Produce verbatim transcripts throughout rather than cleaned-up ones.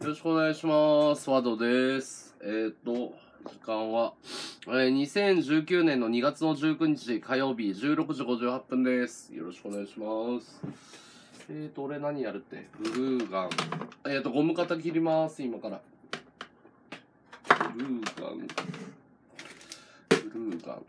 よろしくお願いします。ワドです。えっと、時間は、えー、にせんじゅうきゅうねんのにがつのじゅうくにち火曜日じゅうろくじごじゅうはっぷんです。よろしくお願いします。えっと、俺何やるってグルーガン。えっと、ゴム型切ります、今から。グルーガン。グルーガン。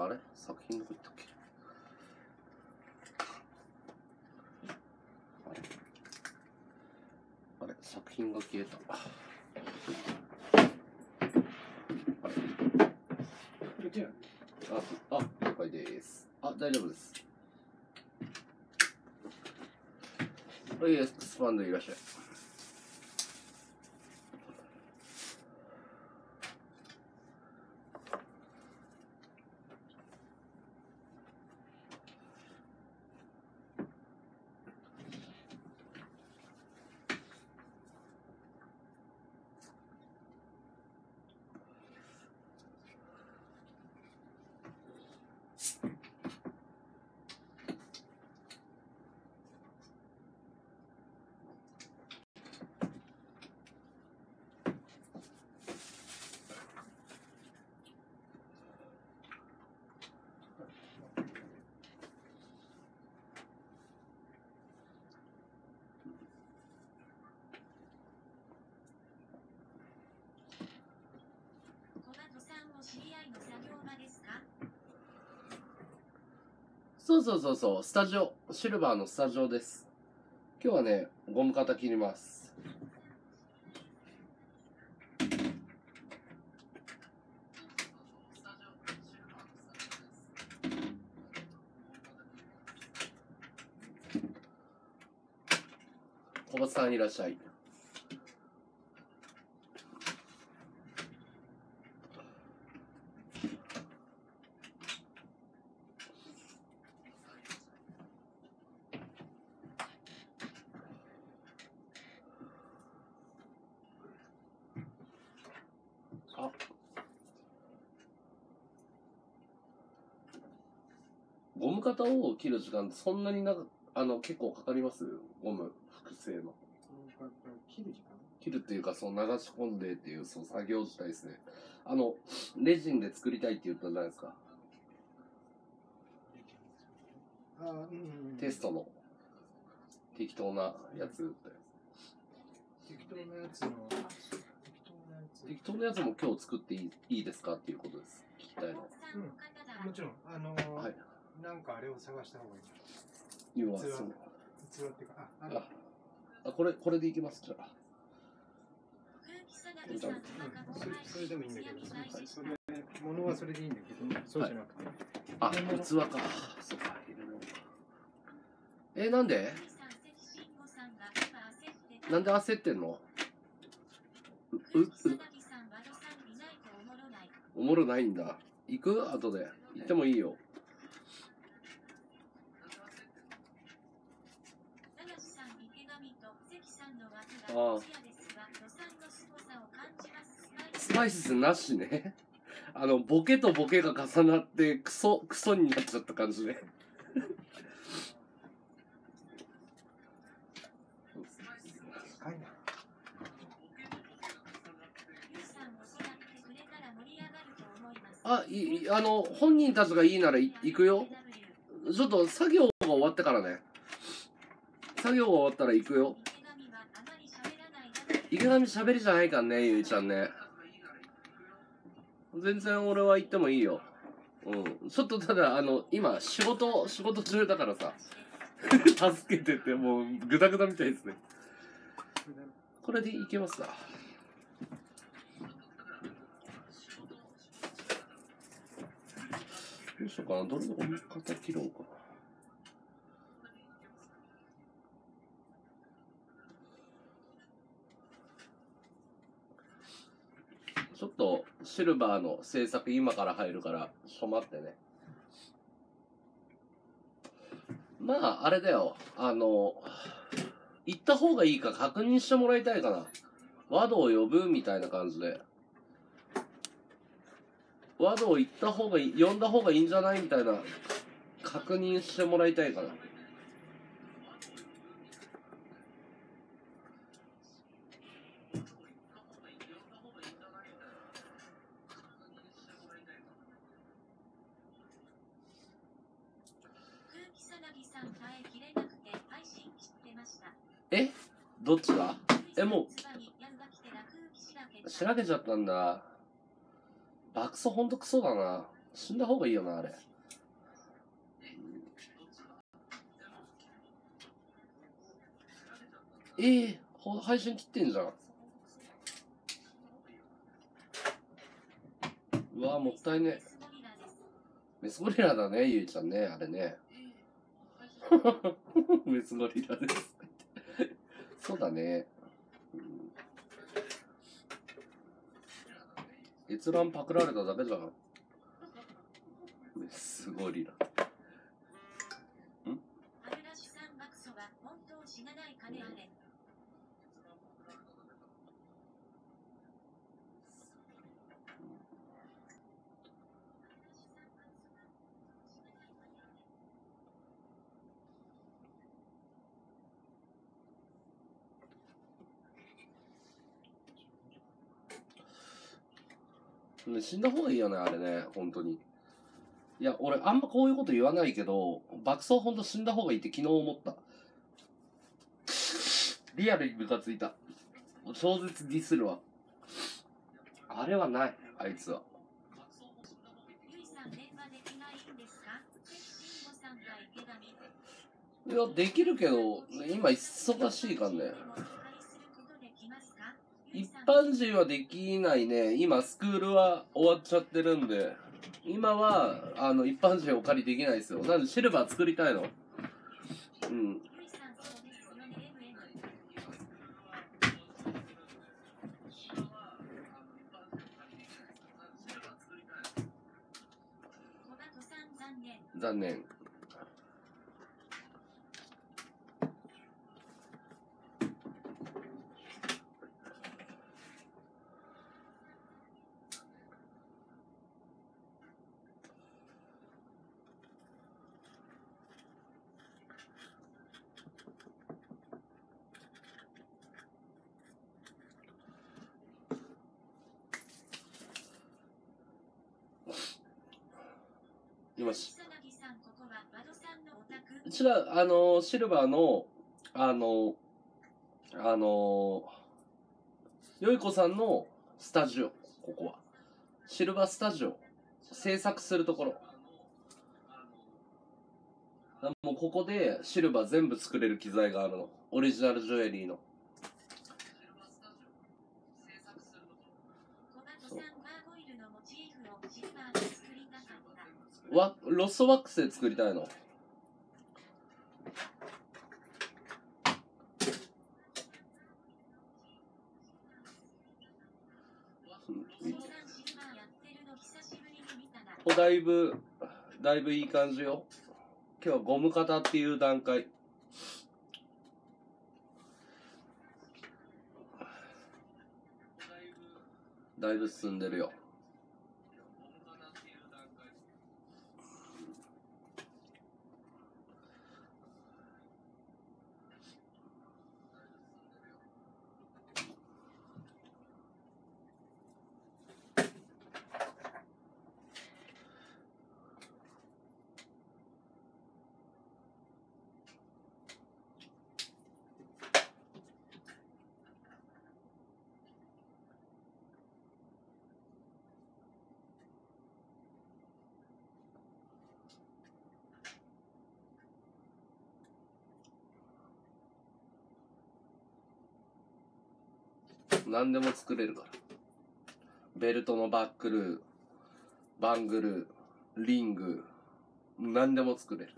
あれ作品どこ行ったっけ。あれあれ作品が消えた。あれあ、あ、了解です。あ、大丈夫です。はい、エスパンでいらっしゃい。そうそうそうそう、スタジオ、シルバーのスタジオです。今日はね、ゴム型切ります。小松さんいらっしゃい。ゴム型を切る時間ってそんなになんかあの結構かかります？ゴム複製の切る時間？切るっていうかその流し込んでっていうその作業自体ですね。あのレジンで作りたいって言ったじゃないですか。あー、うんうん、テストの適当なやつって。適当なやつの適当なやつ適当なやつも今日作っていい、いいですかっていうことです。聞きたいの。うん、もちろんあのー、はい、なんかあれを探した方がいい。要はそう。器っていうか、あ、あの、あ、これこれでいきますじゃあ。それでもいいんだけど、それものはそれでいいんだけど、そうじゃなくて。あ、器か。そうか。え、なんで？なんで焦ってんの？う、う、おもろないんだ。行く？後で行ってもいいよ。ああ、スパイスなしね。あのボケとボケが重なってクソクソになっちゃった感じね。あ、い、あの本人たちがいいならい行くよ。ちょっと作業が終わってからね。作業が終わったら行くよ。池上喋りじゃないかんね、ゆうちゃんね。全然俺は行ってもいいよ。うん。ちょっとただ、あの、今、仕事、仕事中だからさ、助けてて、もう、ぐだぐだみたいですね。これでいけますわ。どうしようかな、どれの肩切ろうかな。ちょっとシルバーの制作今から入るからちょっと待ってね。まああれだよ、あの行った方がいいか確認してもらいたいかな。ワドを呼ぶみたいな感じで、ワドを行った方がいい、呼んだ方がいいんじゃないみたいな確認してもらいたいかな。え、どっちだ？え、もう、しらけちゃったんだ。爆走ほんとクソだな。死んだ方がいいよな、あれ。えー、配信切ってんじゃん。うわ、もったいね。メスゴリラだね、ゆいちゃんね、あれね。メスゴリラです。そうだね。閲覧パクられただけじゃん。すごいな。ん？死んだ方がいいよね、あれね、本当に。いや、俺、あんまこういうこと言わないけど、爆走ほんと死んだ方がいいって昨日思った。リアルにムカついた。超絶ディスるわ。あれはない、あいつは。いや、できるけど、今、忙しいからね。一般人はできないね。今、スクールは終わっちゃってるんで、今は、あの、一般人お借りできないですよ。なんで、シルバー作りたいの。うん。残念。うちら、あの、シルバーの、あの、あの、よいこさんのスタジオ、ここは。シルバースタジオ。制作するところ。もうここでシルバー全部作れる機材があるの。オリジナルジュエリーの。わロストワックスで作りたいの。おだいぶだいぶいい感じよ。今日はゴム型っていう段階。だいぶ進んでるよ。何でも作れるから。ベルトのバックル、バングル、リング、何でも作れる。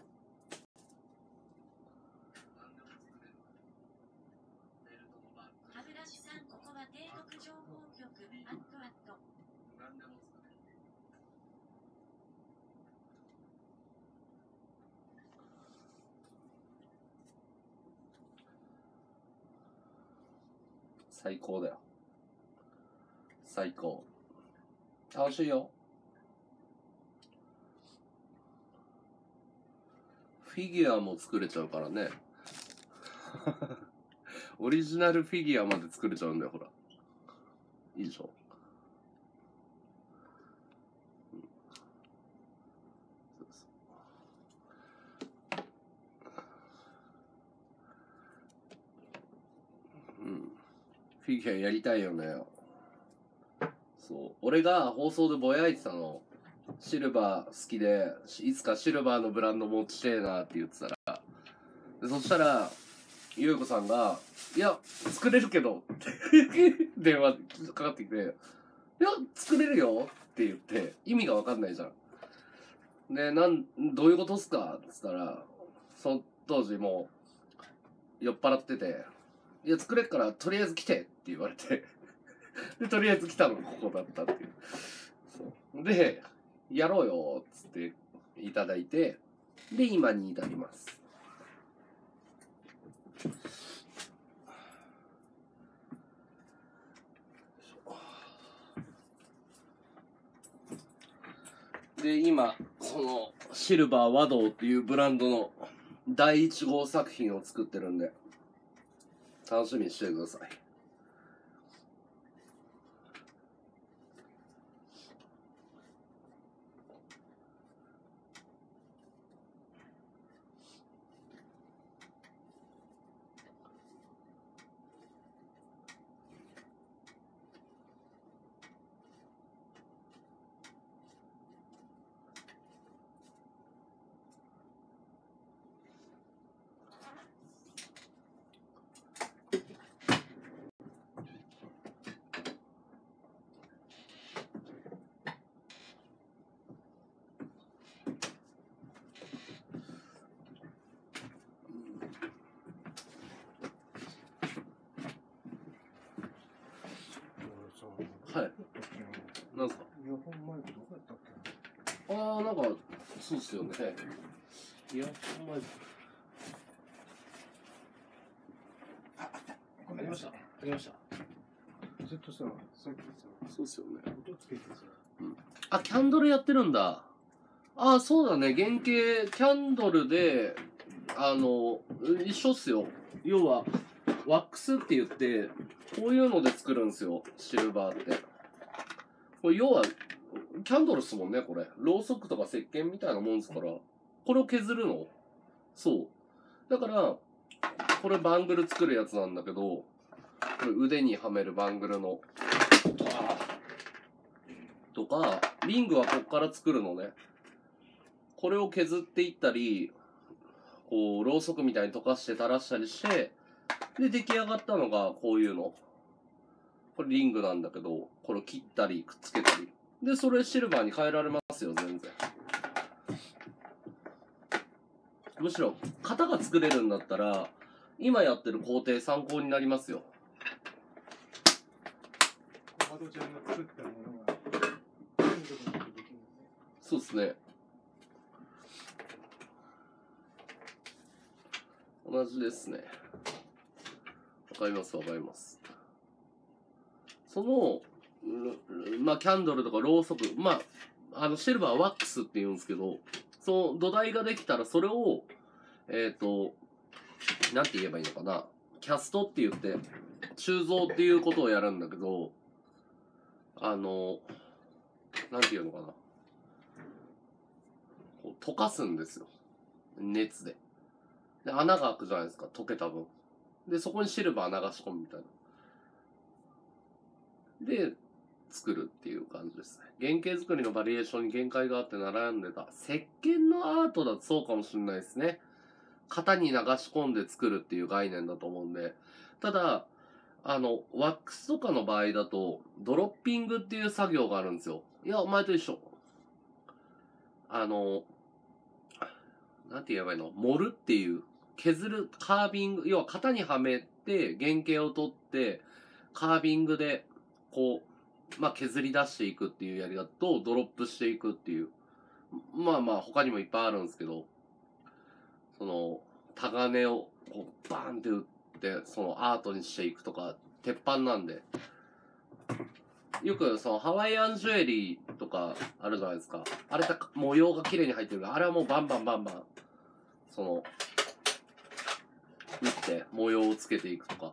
最高だよ。最高。楽しいよ。フィギュアも作れちゃうからね。オリジナルフィギュアまで作れちゃうんだよ、ほら。いいでしょ。うん、そうです。うん。フィギュアやりたいよね。そう。俺が放送でぼやいてたの。シルバー好きで、いつかシルバーのブランド持ちてえなって言ってたら。でそしたら、ゆうこさんが、いや、作れるけどって電話かかってきて、いや、作れるよって言って、意味がわかんないじゃん。で、なん、どういうことっすかって言ったら、その当時もう、酔っ払ってて、いや、作れっから、とりあえず来てって言われて、で、とりあえず来たのがここだったっていう。そうで、やろうよっつっていただいて、で、今に至ります。で、今、その、シルバー和銅っていうブランドの第一号作品を作ってるんで、楽しみにしてください。はい。なんすか。イヤホンマイクどこやったっけ。ああ、なんか、そうっすよね。イヤホンマイク。あ、あった。これありました。ありました。ずっとさ、さっきさ。そうっすよね。音つけてさ。うん。あ、キャンドルやってるんだ。ああ、そうだね。原型キャンドルで、あの、一緒っすよ。要は。ワックスって言って、こういうので作るんですよ、シルバーって。これ要は、キャンドルっすもんね、これ。ろうそくとか石鹸みたいなもんですから。これを削るの？そう。だから、これバングル作るやつなんだけど、これ腕にはめるバングルの。とか、リングはこっから作るのね。これを削っていったり、こう、ろうそくみたいに溶かして垂らしたりして、で、出来上がったのが、こういうの。これリングなんだけど、これ切ったり、くっつけたり。で、それシルバーに変えられますよ、全然。むしろ、型が作れるんだったら、今やってる工程参考になりますよ。コバトちゃんが作ったものが、そうですね。同じですね。わかりますわかります。その、まあ、キャンドルとかろうそく、まあ、あの、シルバーワックスって言うんですけど、その土台ができたらそれを、えっと、なんて言えばいいのかな。キャストって言って、鋳造っていうことをやるんだけど、あの、なんて言うのかな。こう溶かすんですよ。熱で。で、穴が開くじゃないですか、溶けた分。で、そこにシルバー流し込むみたいな。で、作るっていう感じですね。原型作りのバリエーションに限界があって悩んでた。石鹸のアートだとそうかもしれないですね。型に流し込んで作るっていう概念だと思うんで。ただ、あの、ワックスとかの場合だと、ドロッピングっていう作業があるんですよ。いや、お前と一緒。あの、なんて言えばいいの？盛るっていう、削る、カービング、要は型にはめて、原型を取って、カービングで、こう、まあ、削り出していくっていうやり方と、ドロップしていくっていう。まあまあ、他にもいっぱいあるんですけど、その、タガネを、こう、バーンって打って、でそのアートにしていくとか鉄板なんで、よくそのハワイアンジュエリーとかあるじゃないですか。あれ模様が綺麗に入ってるから、あれはもうバンバンバンバンその打って模様をつけていくとか、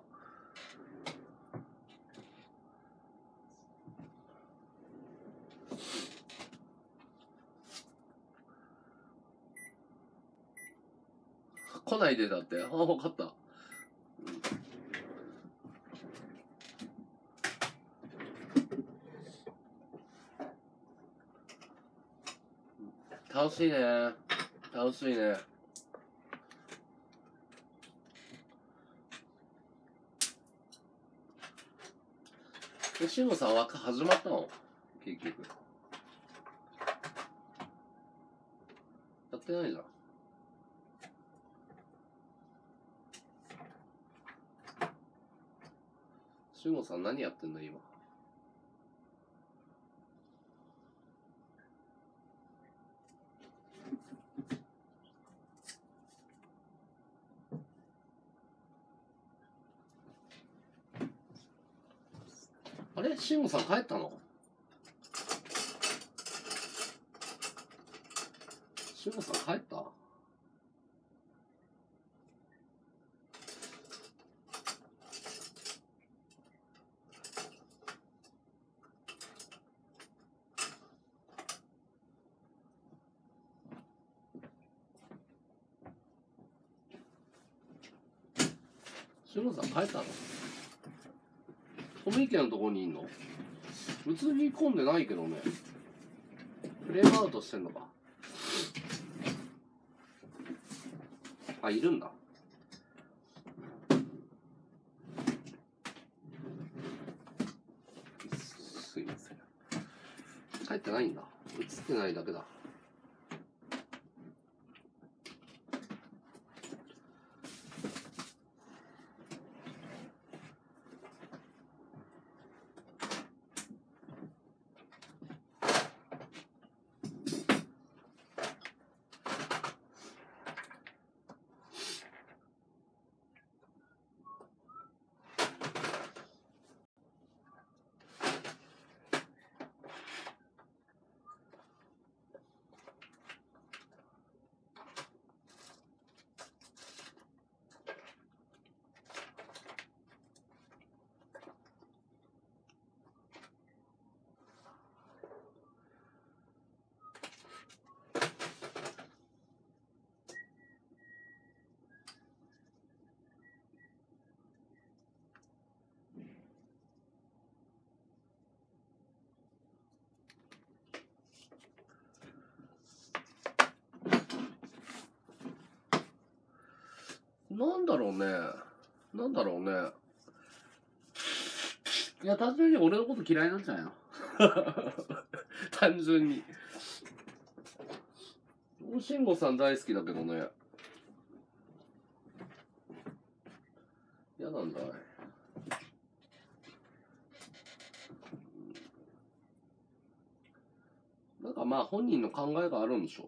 来ないでだって、ああ分かった、楽しいね、楽しいね。え、慎吾さん枠始まったの？結局やってないじゃん。しゅんごさん何やってんの今。あれ、しゅんごさん帰ったの？しゅんごさん帰った？しゅんごさん帰ったの？トミー家のとこにいんの？映り込んでないけどね。フレームアウトしてんのか。あ、いるんだ。すいません。帰ってないんだ。映ってないだけだ。なんだろうね。なんだろうね。いや、単純に俺のこと嫌いなんじゃないの？単純に。慎吾さん大好きだけどね。嫌なんだ。なんかまあ本人の考えがあるんでしょう。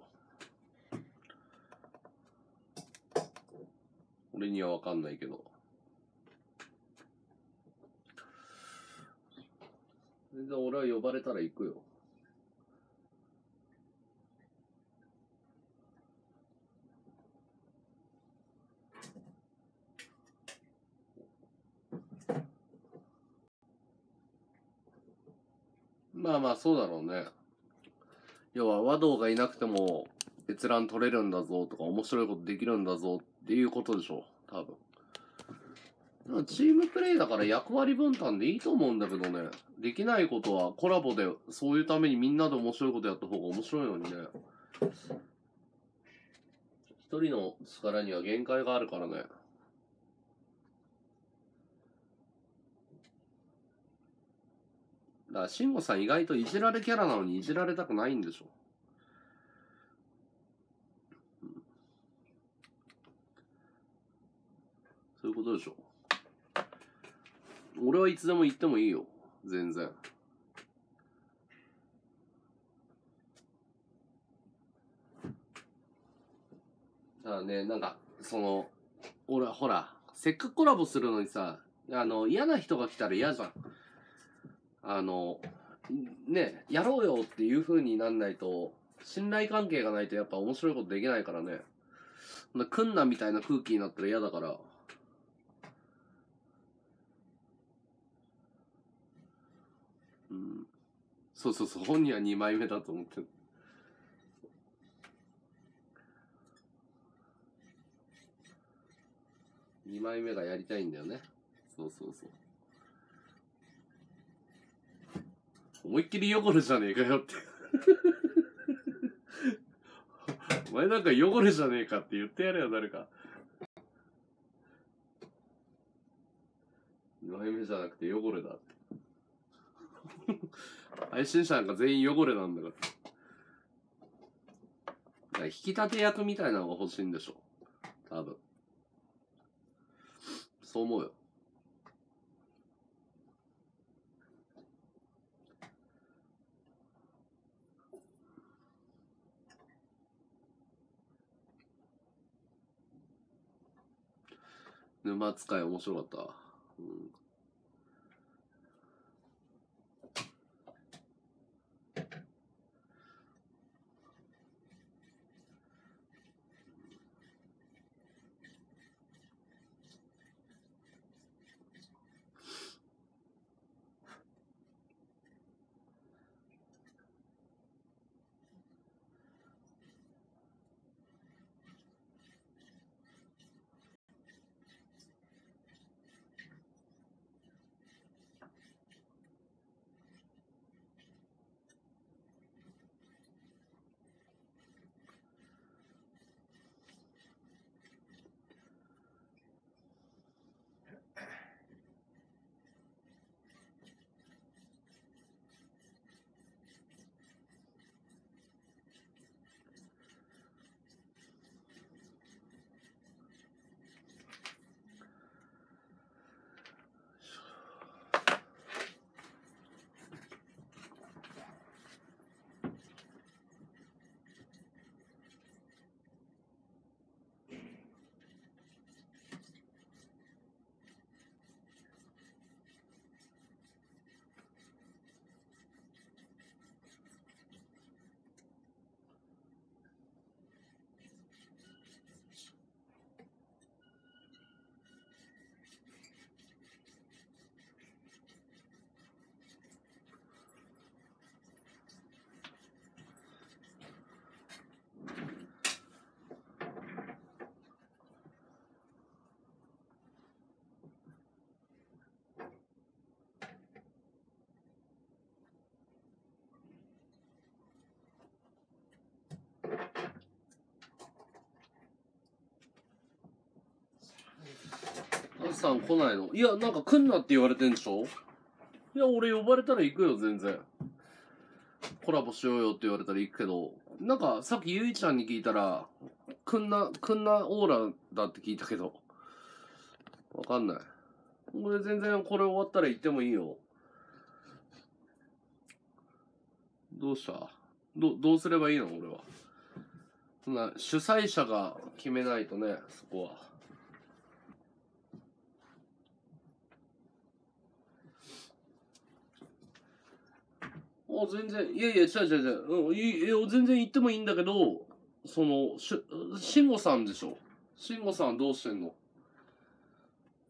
俺には分かんないけど、全然俺は呼ばれたら行くよ。まあまあそうだろうね。要は和道がいなくても閲覧取れるんだぞとか、面白いことできるんだぞっていうことでしょう、多分。チームプレイだから役割分担でいいと思うんだけどね。できないことはコラボで、そういうためにみんなで面白いことやった方が面白いのにね。一人の力には限界があるからね。だから慎吾さん意外といじられキャラなのにいじられたくないんでしょ。そういうことでしょ。俺はいつでも言ってもいいよ、全然。だからね、なんかその俺ほらせっかくコラボするのにさ、あの嫌な人が来たら嫌じゃん。あのね、やろうよっていう風になんないと、信頼関係がないとやっぱ面白いことできないからね。来んなみたいな空気になったら嫌だから。うん、そうそうそう、本人はにまいめだと思ってる。にまいめがやりたいんだよね。そうそうそう。思いっきり汚れじゃねえかよってお前なんか汚れじゃねえかって言ってやれよ、誰か。にまいめじゃなくて汚れだって配信者なんか全員汚れなんだから。だから引き立て役みたいなのが欲しいんでしょ、多分。そう思うよ。沼使い面白かった、うん、さん来ないの？いや、なんか来んなって言われてんでしょ。いや、俺呼ばれたら行くよ、全然。コラボしようよって言われたら行くけど、なんかさっきゆいちゃんに聞いたら来んな、来んなオーラだって聞いたけど、わかんない。俺全然これ終わったら行ってもいいよ。どうした？ど、どうすればいいの？俺はそんな主催者が決めないとね、そこは。あ、全然、いやいや、違う違う違う、うん、全然行ってもいいんだけど、その、し、慎吾さんでしょ。慎吾さんどうしてんの？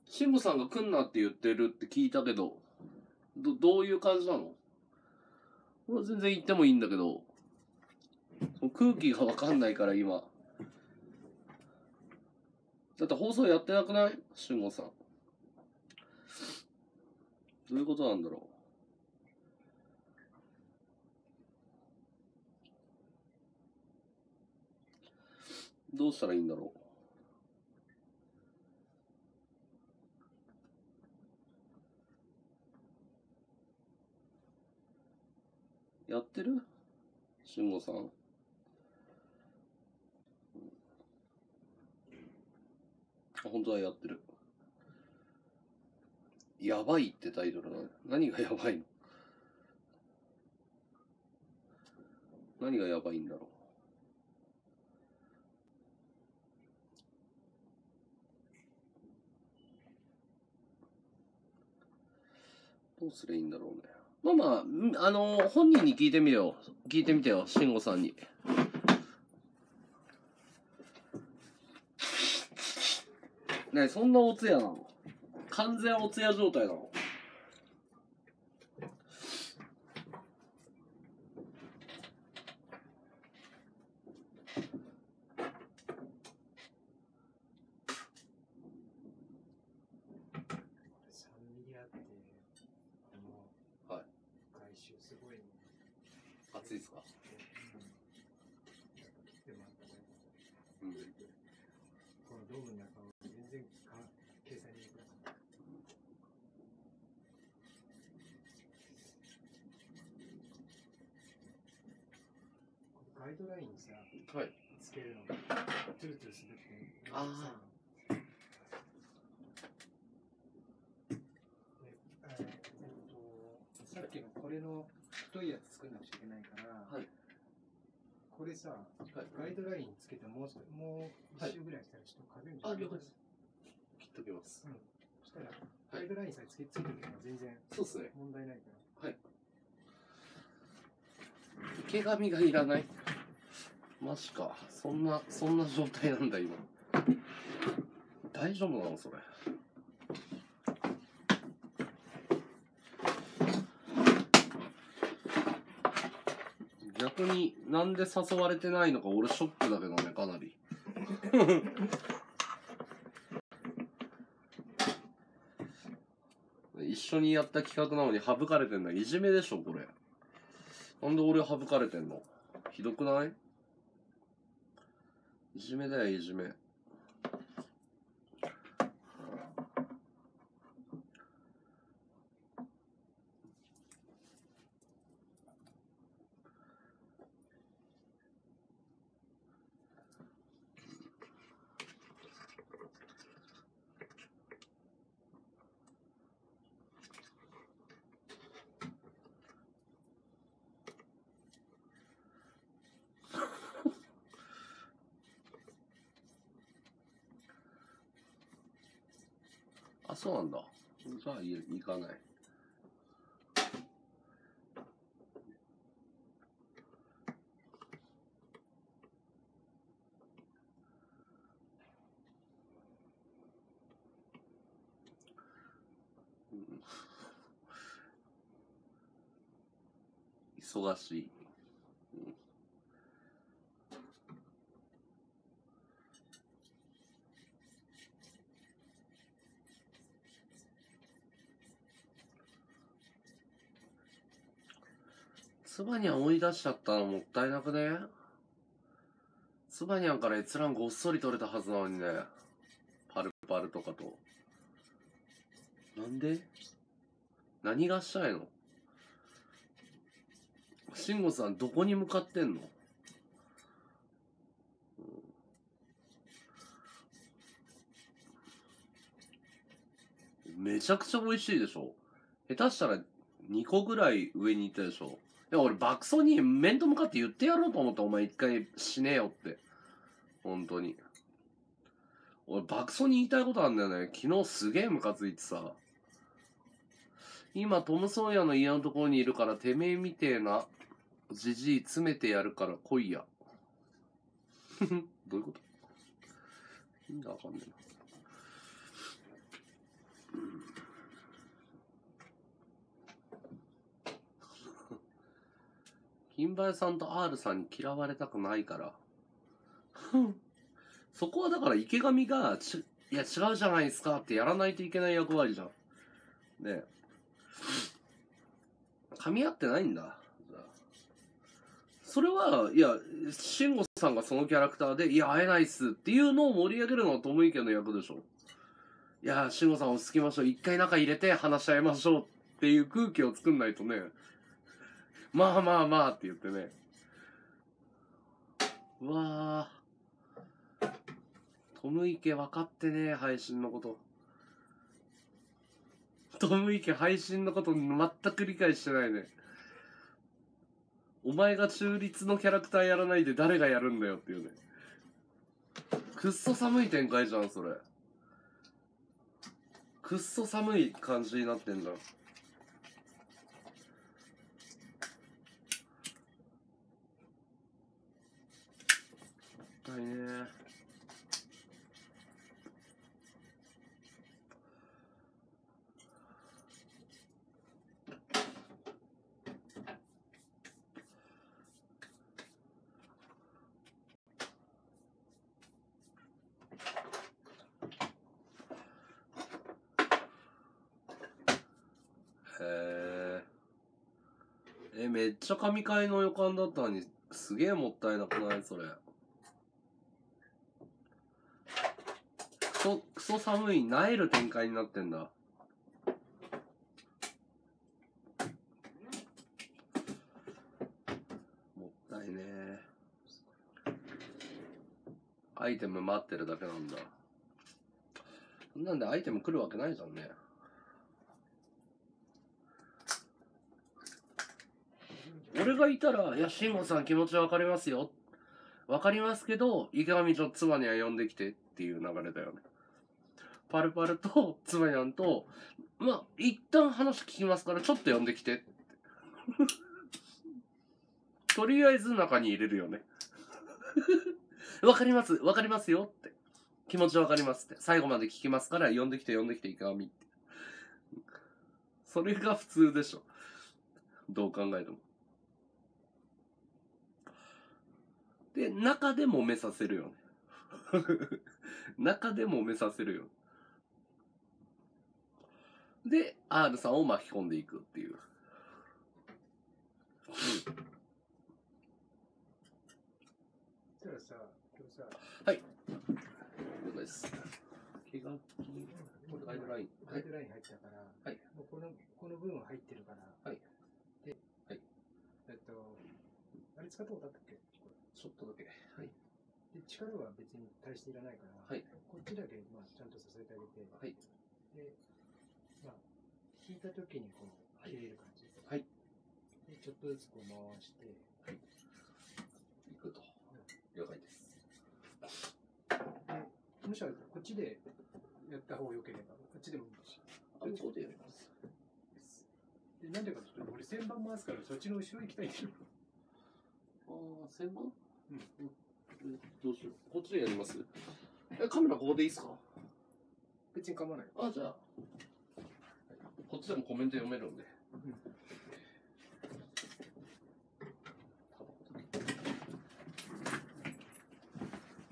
慎吾さんが来んなって言ってるって聞いたけど、ど、どういう感じなの？俺は全然行ってもいいんだけど、その空気がわかんないから今。だって放送やってなくない？慎吾さん。どういうことなんだろう。どうしたらいいんだろう。やってる？慎吾さん。あ、本当はやってる。やばいってタイトルなの。何がやばいの？何がやばいんだろう。どうすりゃいいんだろうね。まあまあ、あのー、本人に聞いてみよう。聞いてみてよ、慎吾さんに。ねえ、そんなお通夜なの？完全お通夜状態なの？暑いですか？うん。このドームの中は全然計算できない。ガイドラインにさ、はい、つけるのがトゥルトゥルするって。ああ。さっきのこれの太いやつ作らなくちゃいけないから、はい、これさ、ガイドラインつけてもう一周ぐらいしたらちょっと風に切っときます。うん、そしたら、ガイドラインさえつけつけておけば全然問題ないから。はい。池上がいらない。マジか。そんな、そんな状態なんだ今。大丈夫なのそれ。逆になんで誘われてないのか俺ショックだけどね、かなり一緒にやった企画なのに省かれてんだ。いじめでしょこれ。なんで俺省かれてんの？ひどくない？いじめだよいじめ。あ、そうなんだ。じゃあ行かない。うん、忙しい。つばにゃん追い出しちゃったのもったいなくね？つばにゃんから閲覧ごっそり取れたはずなのにね。パルパルとかと。なんで？何がしたいの？慎吾さんどこに向かってんの？めちゃくちゃ美味しいでしょ。下手したらにこぐらい上に行ったでしょ。いや俺爆走に面と向かって言ってやろうと思った。お前一回死ねよって。本当に。俺爆走に言いたいことあんだよね。昨日すげえムカついてさ。今トム・ソーヤの家のところにいるからてめえみてえなじじい詰めてやるから来いや。どういうこと？意味がわかんねえな。金バヤさんと R さんに嫌われたくないからそこはだから池上がち「いや違うじゃないですか」ってやらないといけない役割じゃん。ねえ噛み合ってないんだ。それはいや慎吾さんがそのキャラクターで「いや会えないっす」っていうのを盛り上げるのは友池の役でしょ。いや慎吾さん落ち着きましょう、一回中入れて話し合いましょうっていう空気を作んないとねまあまあまあって言ってね。うわぁ。トム池分かってね、配信のこと。トム池配信のこと全く理解してないね。お前が中立のキャラクターやらないで誰がやるんだよっていうね。くっそ寒い展開じゃん、それ。くっそ寒い感じになってんだ。もったいねー。へーえ、めっちゃ神回の予感だったのに、すげえもったいなくない？それ。クソ、クソ寒い、萎える展開になってんだ。もったいねえ。アイテム待ってるだけなんだ。そんなんでアイテム来るわけないじゃんね。俺がいたら、いや、慎吾さん気持ちわかりますよ。わかりますけど、池上ちょっと妻には呼んできてっていう流れだよね。パルパルとつばやんと、まあ、一旦話聞きますから、ちょっと呼んできてって。とりあえず中に入れるよね。わかります、わかりますよって。気持ちわかりますって。最後まで聞きますから、呼んできて、呼んできて、いかみって。それが普通でしょ。どう考えても。で、中でもめさせるよね。中でもめさせるよ。で、R さんを巻き込んでいくっていう。たださ、今日さ、はい。了解です。怪我金、ガイドライン。ガイドライン入ったから、はい。もうこのこの分は入ってるから、はい。で、はい。えっと、あれ使ったことあったっけ？ちょっとだけ。はい。で力は別に大していらないから、はい、こっちだけ、まあ、ちゃんと支えてあげて、はい、で、まあ、引いたときにこう切れる感じです、はい、でちょっとずつこう回して、はい、いくと、うん、了解です。でもしあればこっちでやった方が良ければ、こっちでもいいし、こっちでやります。で、なんでかちょっと俺、旋盤回すから、そっちの後ろ行きたいんでしょ。ああ、旋盤？うん。うんどうしよう。こっちでやります？え、カメラここでいいですか？別に構わない。あ、じゃあ。こっちでもコメント読めるんで。う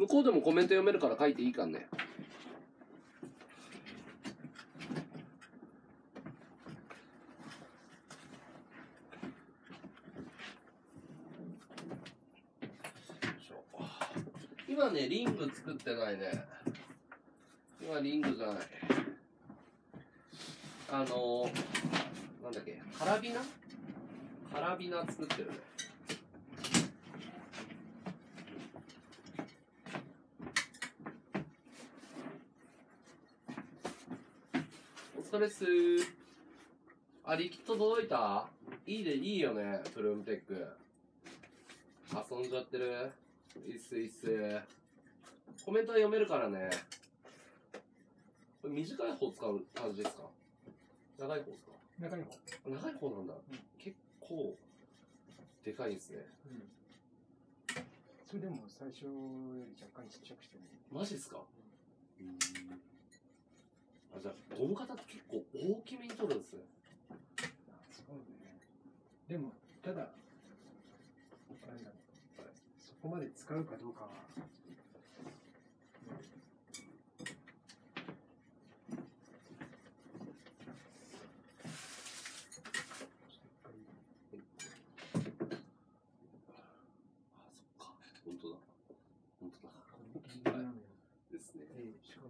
ん、向こうでもコメント読めるから書いていいかんね。今ね、リング作ってないね。今リングじゃない。あのー、なんだっけ、カラビナ？カラビナ作ってるね。お疲れっすー。あ、リキッド届いた？いいで、いいよね、プルームテック。遊んじゃってる。いいっすいいっす。コメントは読めるからね。これ短い方使う感じですか？長い方ですか？長い方。長い方なんだ。うん、結構でかいですね、うん。それでも最初より若干ちっちゃくしてる、ね。マジですか？うん、あ、じゃあゴム型って結構大きめに取るんですね。そうね。でもただあれだ。ここまで使うかどうかは、うん、ああ、そっか、本当だ、本当だ、はい、ですね、えー、しかも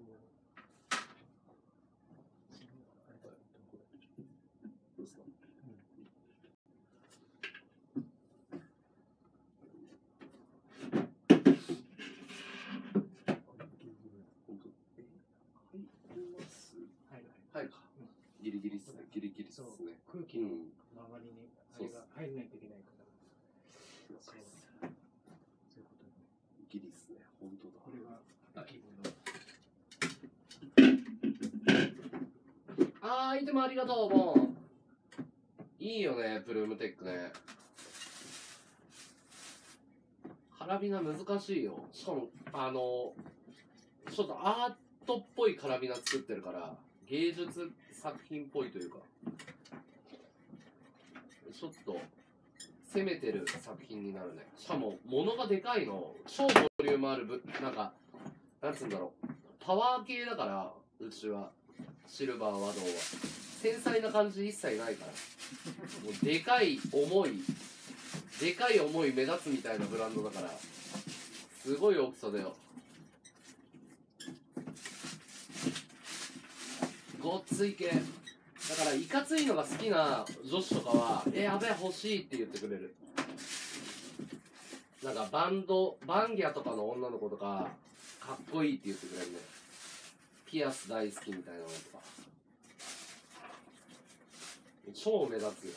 ギリス、ギリギリですね。空気の周りにあれが入らないといけないから。そうです。そういうことね。ギリですね。本当だ。これが秋の。あー、いつもありがとう、もう。いいよね、プルームテックね。カラビナ難しいよ。しかも、あの、ちょっとアートっぽいカラビナ作ってるから、芸術作品っぽいというか、ちょっと攻めてる作品になるね。しかも、物がでかいの、超ボリュームあるぶ、なんか、なんつうんだろう、パワー系だから、うちは、シルバー和銅は。繊細な感じ一切ないから。もうでかい、重い。でかい思い目立つみたいなブランドだからすごい大きさだよ。ごっつい系だからいかついのが好きな女子とかは「えやべえ欲しい」って言ってくれる。なんかバンドバンギャとかの女の子とかかっこいいって言ってくれるね。ピアス大好きみたいなのとか超目立つよ。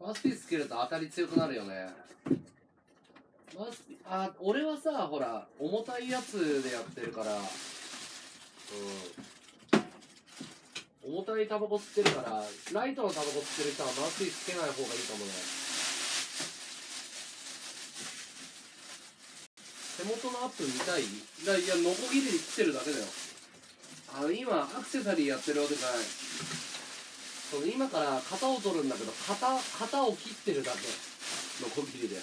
ワスピースつけると当たり強くなるよね。ワスピあ俺はさほら重たいやつでやってるから、うん、重たいタバコ吸ってるからライトのタバコ吸ってる人はワスピースつけない方がいいかもね。手元のアップ見たい。いやノコギリで切ってるだけだよ。あの今アクセサリーやってるわけじゃない。そう今から型を取るんだけど型、型を切ってるだけのこぎりで。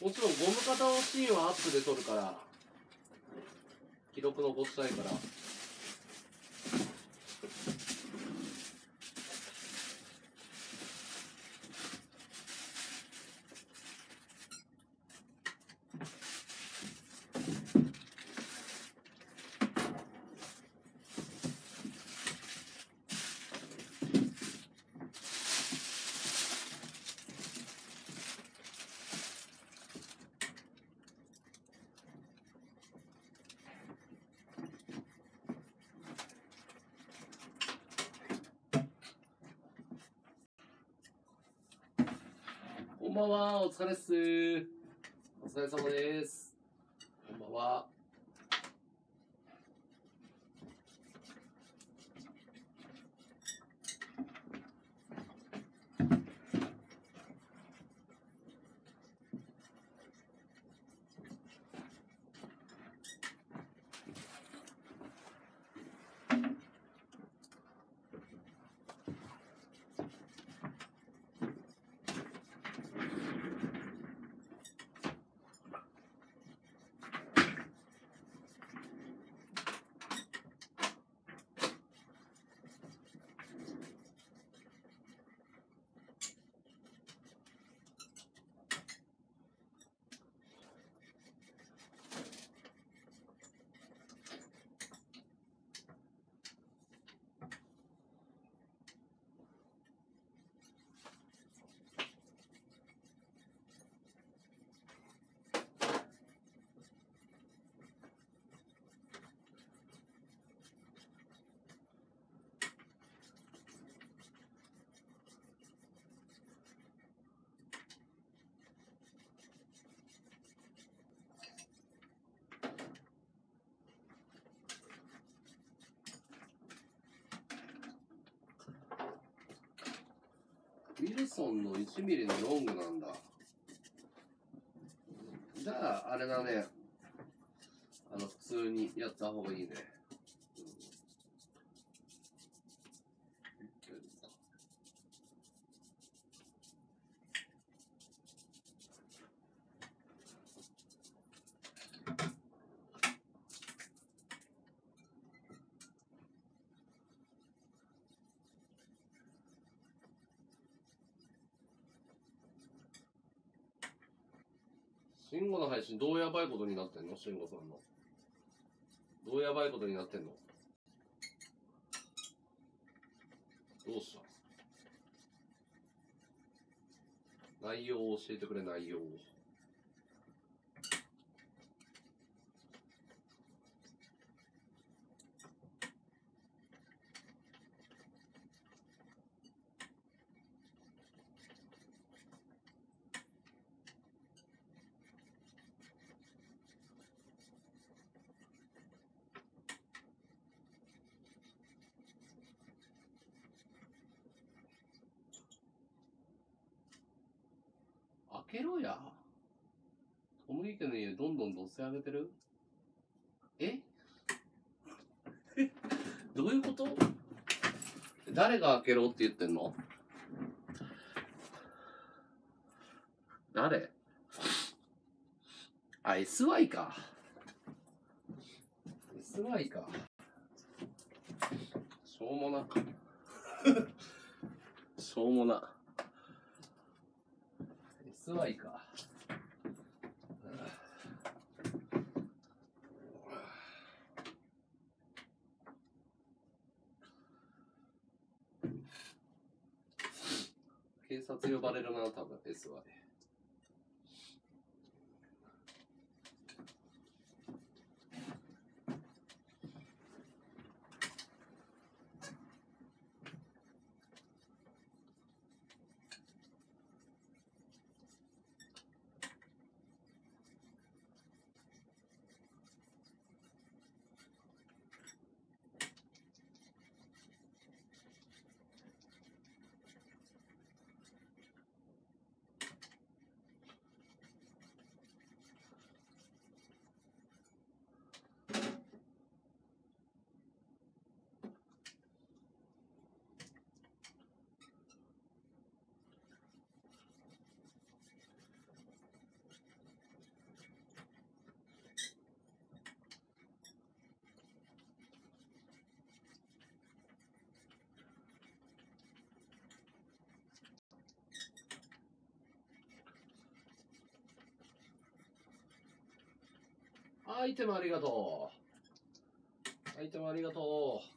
もちろんゴム型のシーンはアップで取るから記録残したいから。こんばんは、お疲れっす。お疲れ様です。こんばんは。ウィルソンのいちミリのロングなんだ。じゃああれだね、あの普通にやった方がいいね。慎吾の配信どうやばいことになってんの？慎吾さんのどうやばいことになってんの？どうした？内容を教えてくれ、内容を。開けろや。小麦家の家どんどんどせ上げてる。えどういうこと？誰が開けろって言ってんの？誰？あ、 エスワイ か。 エスワイ か。しょうもなしょうもな。エスワイ か。警察呼ばれるな、多分 エスワイ。アイテムありがとう。アイテムありがとう。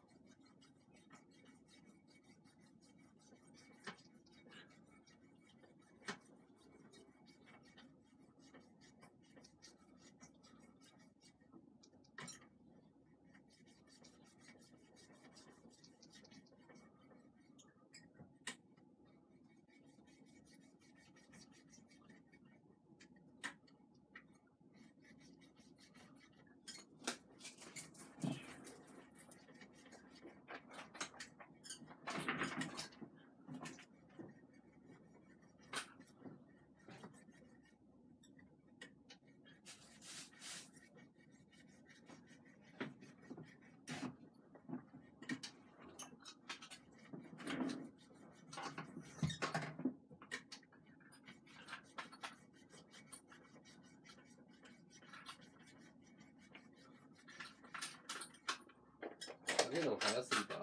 上げるの早すぎた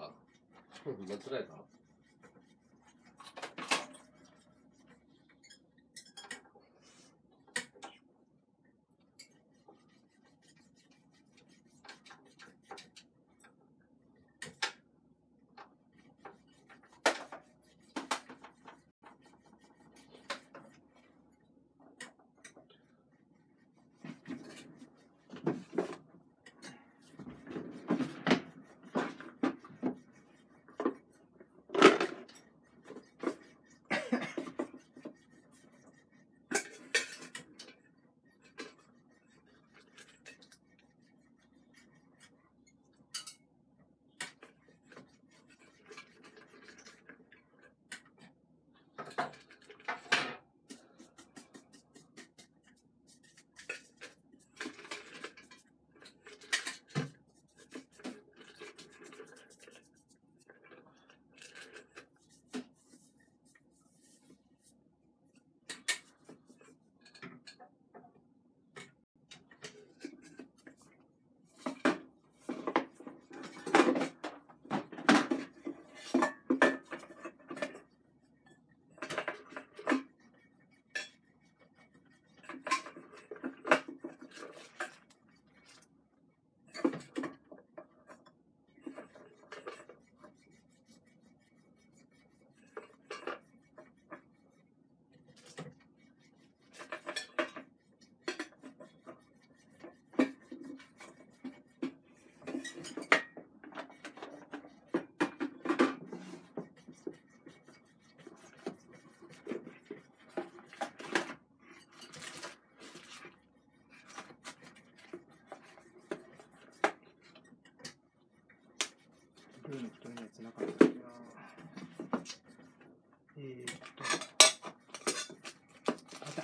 間違えた。ルーレットのやつなかったから、えー、っとあった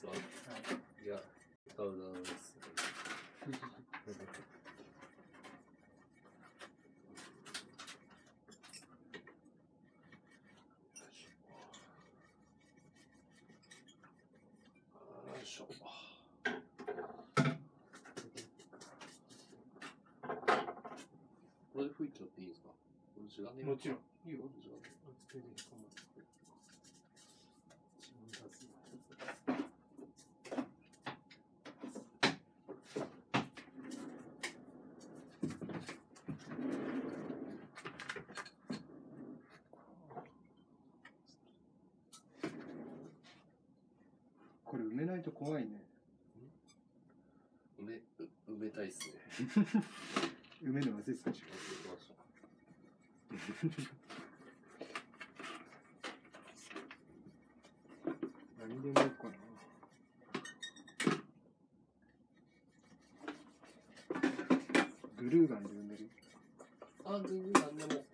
ですわ。いや、パウダーです。よいしょ。これで拭いちゃっていいですか？もちろん。いいよ。これ埋めないと怖いね。埋め、埋めたいっすね。埋めるの忘れてたでしょ。何でもいいかな。グルーガンで埋める。あ、グルーガンでも。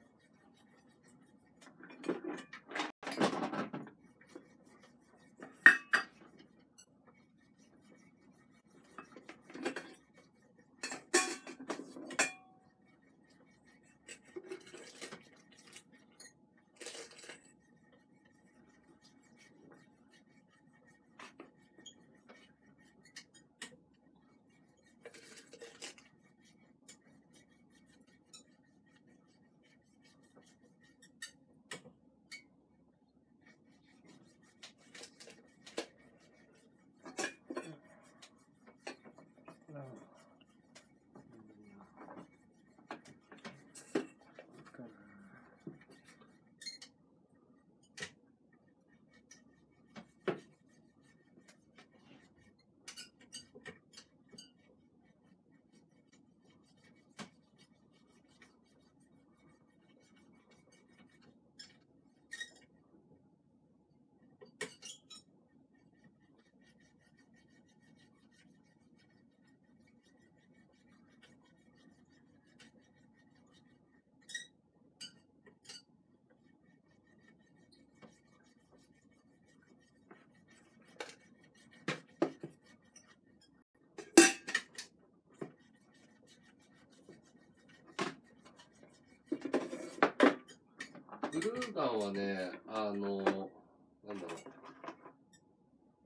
グルーガンはね、あの、なんだろ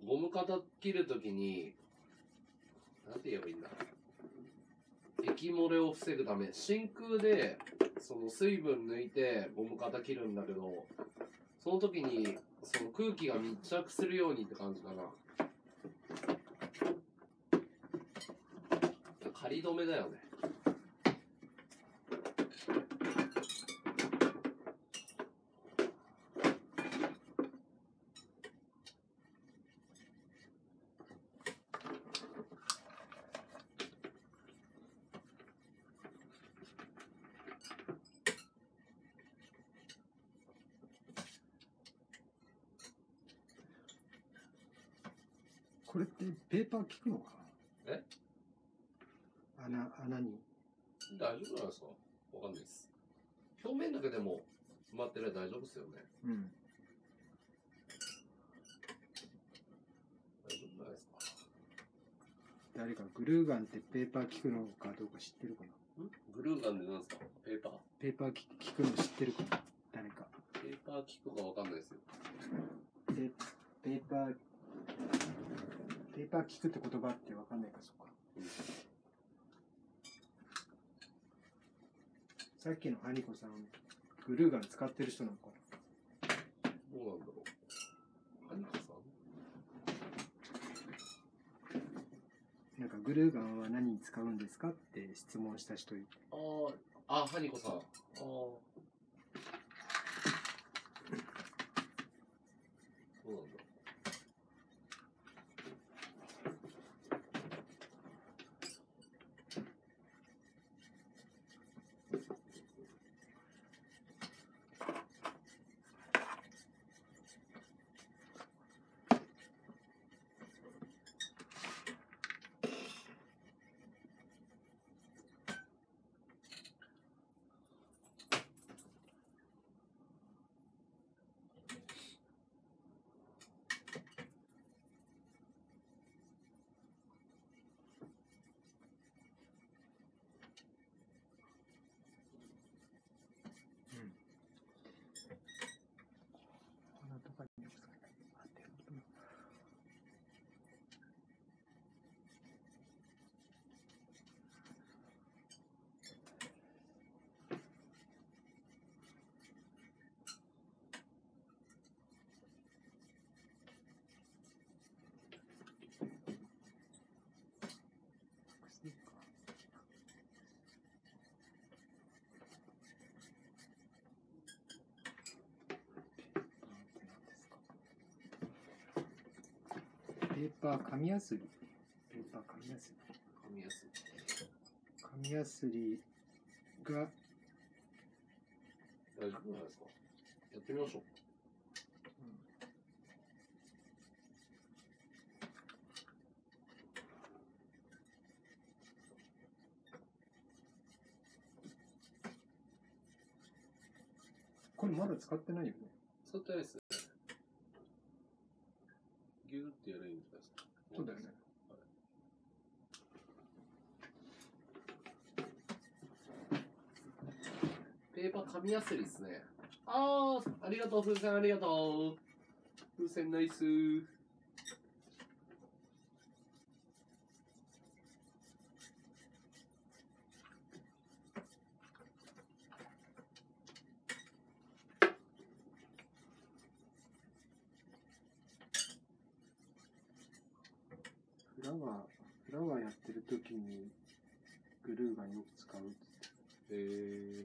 う、ゴム型切るときに、なんて言えばいいんだ、液漏れを防ぐため、真空でその水分抜いてゴム型切るんだけど、その時にその空気が密着するようにって感じかな。仮止めだよね。これってペーパー効くのかな？え？穴、穴に。大丈夫なんですか？わかんないです。表面だけでも埋まってれば大丈夫ですよね。うん。大丈夫なんですか？誰かグルーガンってペーパー効くのかどうか知ってるかな？ん？グルーガンでなんですか？ペーパー？ペーパー効くの知ってるかな？誰か。ペーパー効くかわかんないですよ。で、ペーパー、ペーパーキックって言葉って分かんないか、そっか。さっきのハニコさん、グルーガン使ってる人なのかな。どうなんだろう。ハニコさん。なんかグルーガンは何に使うんですかって質問した人いる。ああ、あ、ハニコさん。ああ。そうなんだ。ペーパー紙やすり。ペーパー紙やすり。紙やすり。紙やすりが。大丈夫じゃないですか。やってみましょう。これまだ使ってないよね。使ってないです。ギューってやればいいんじゃないですか。そうだよね。ペーパー紙やすりですね。ああ、ありがとう風船、ありがとう。風船ナイス。フラワー、フラワーやってる時にグルーガンよく使う。へえー。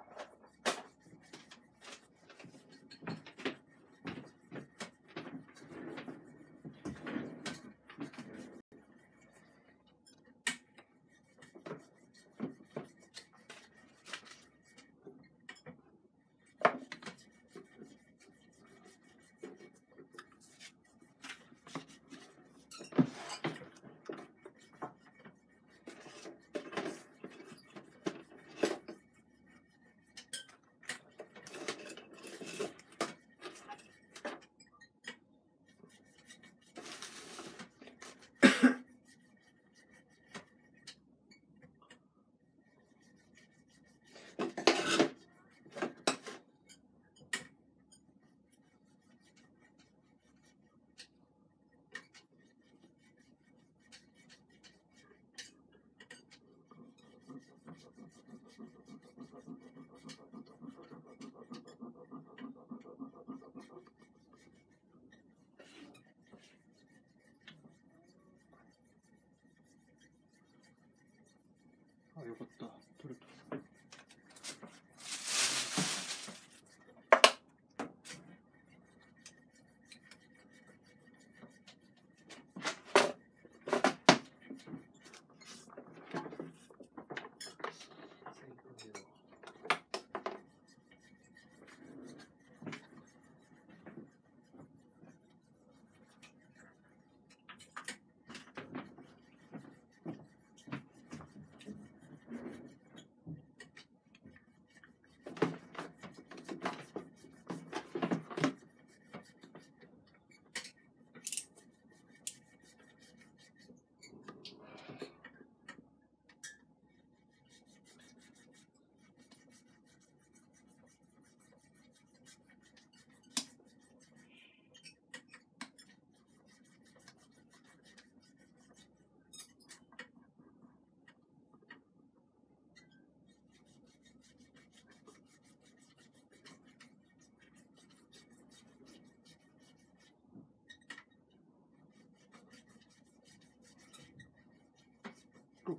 Thank you. よかった。取れた。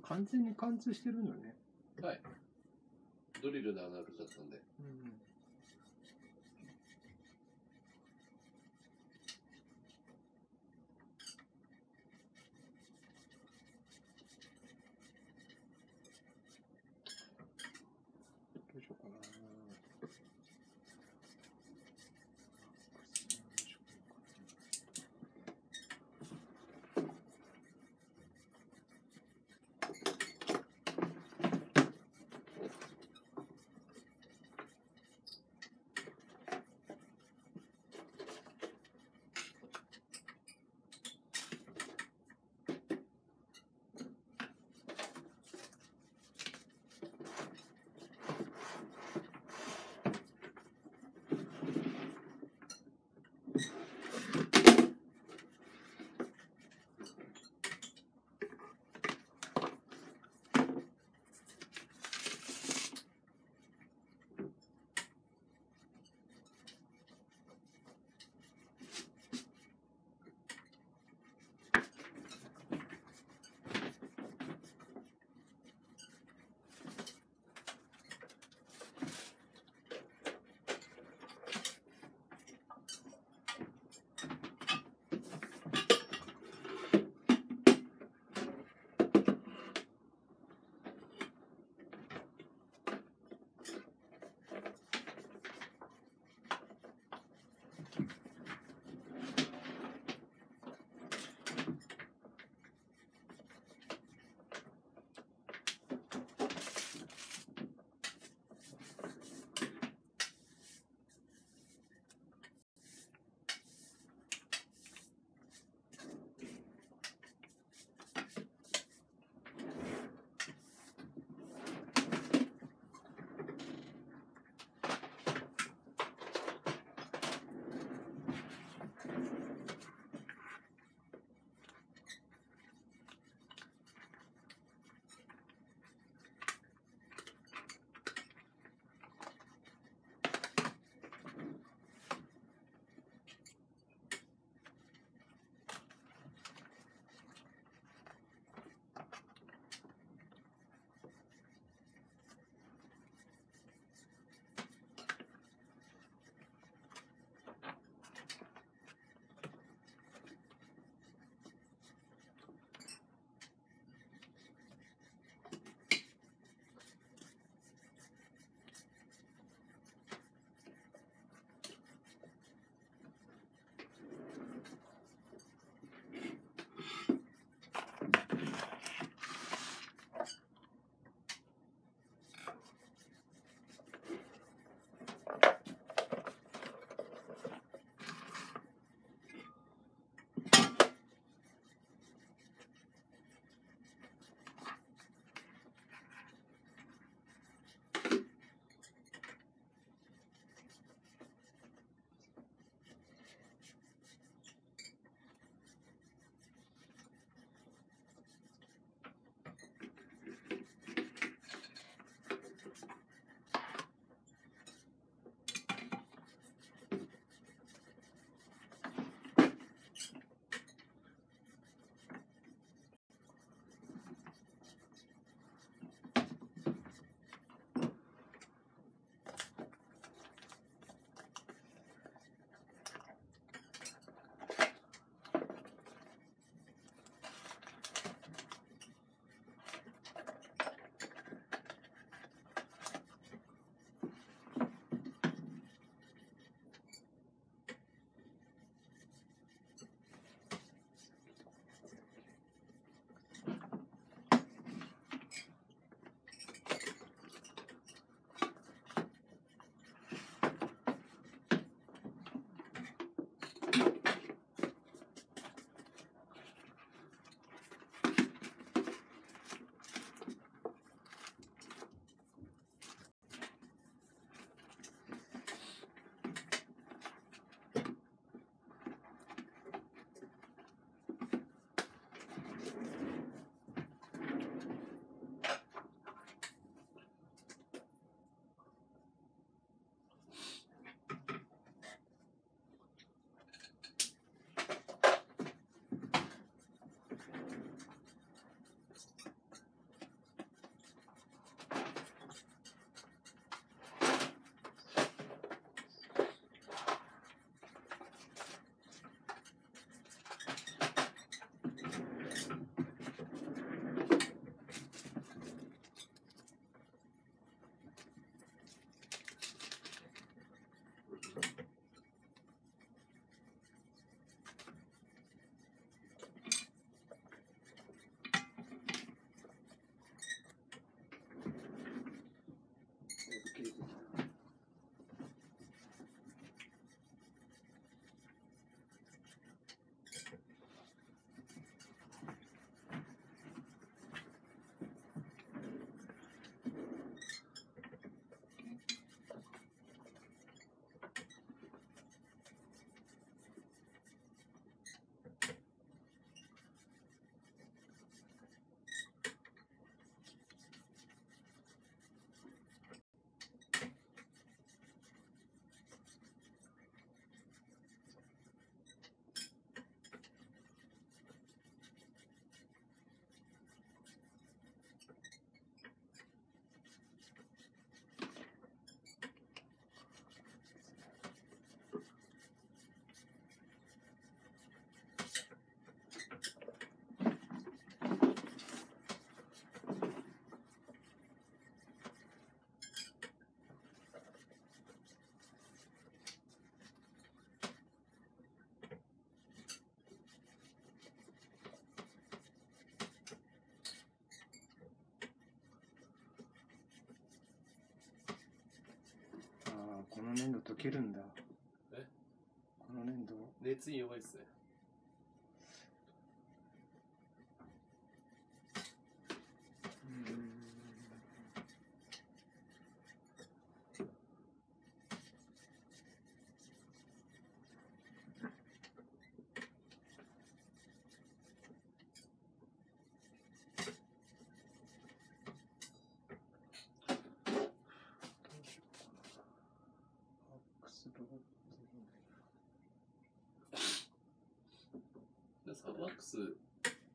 完全に貫通してるんだよね。はい。ドリルで穴開けちゃったんで。うん。どうしようかな。粘土溶けるんだ。え？この粘土。熱に弱いっすね。ワックス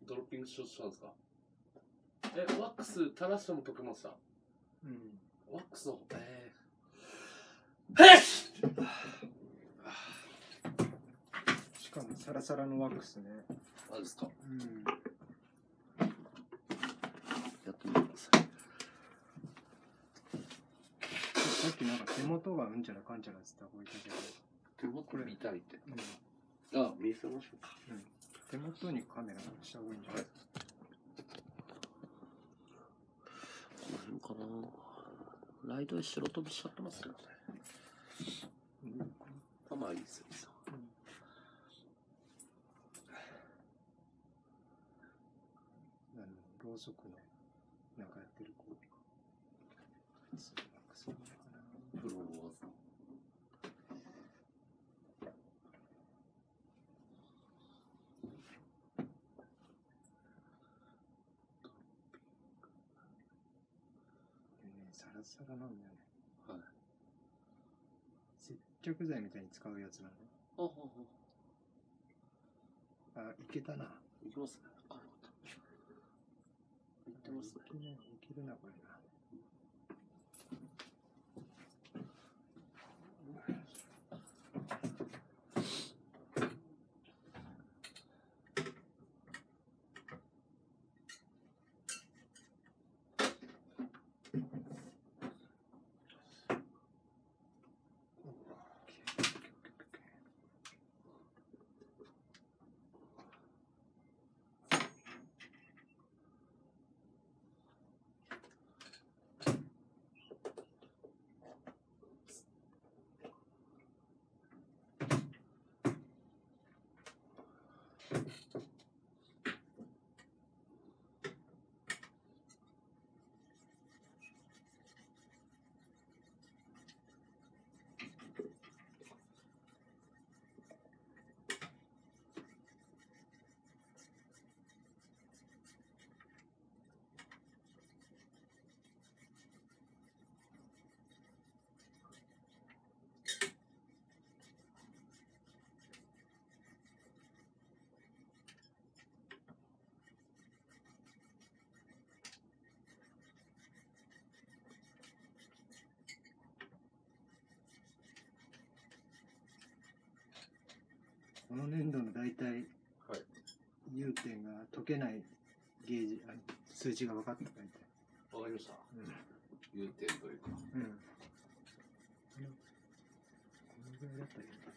ドロッピングしようとしたんですか？え、ワックス垂らしても溶けました。うん。ワックスの、えー、えっ！しかもサラサラのワックスね。あれですか？うん。やってみてください。さっきなんか手元がうんちゃらかんちゃらって言ったけど。手元見たいって。うん、あ、見せましょうか。うん、手元にカメラした方がいいんじゃない？この辺かな。ライトで白飛びしちゃってますけどね。うん、まあいいですよ。うん、あのろうそくのなんかやってる子。プロの技。サラなんだよね。はい。接着剤みたいに使うやつなの。あ、ほうほう。あ、いけたな。いきますね。あ、よかった。いってますね。いけるな、これな。この粘土の大体融点が溶けないゲージ、あ、数値が分かった。大体わかりました。うん、融点というか、うん、このぐらいだったらいいかな。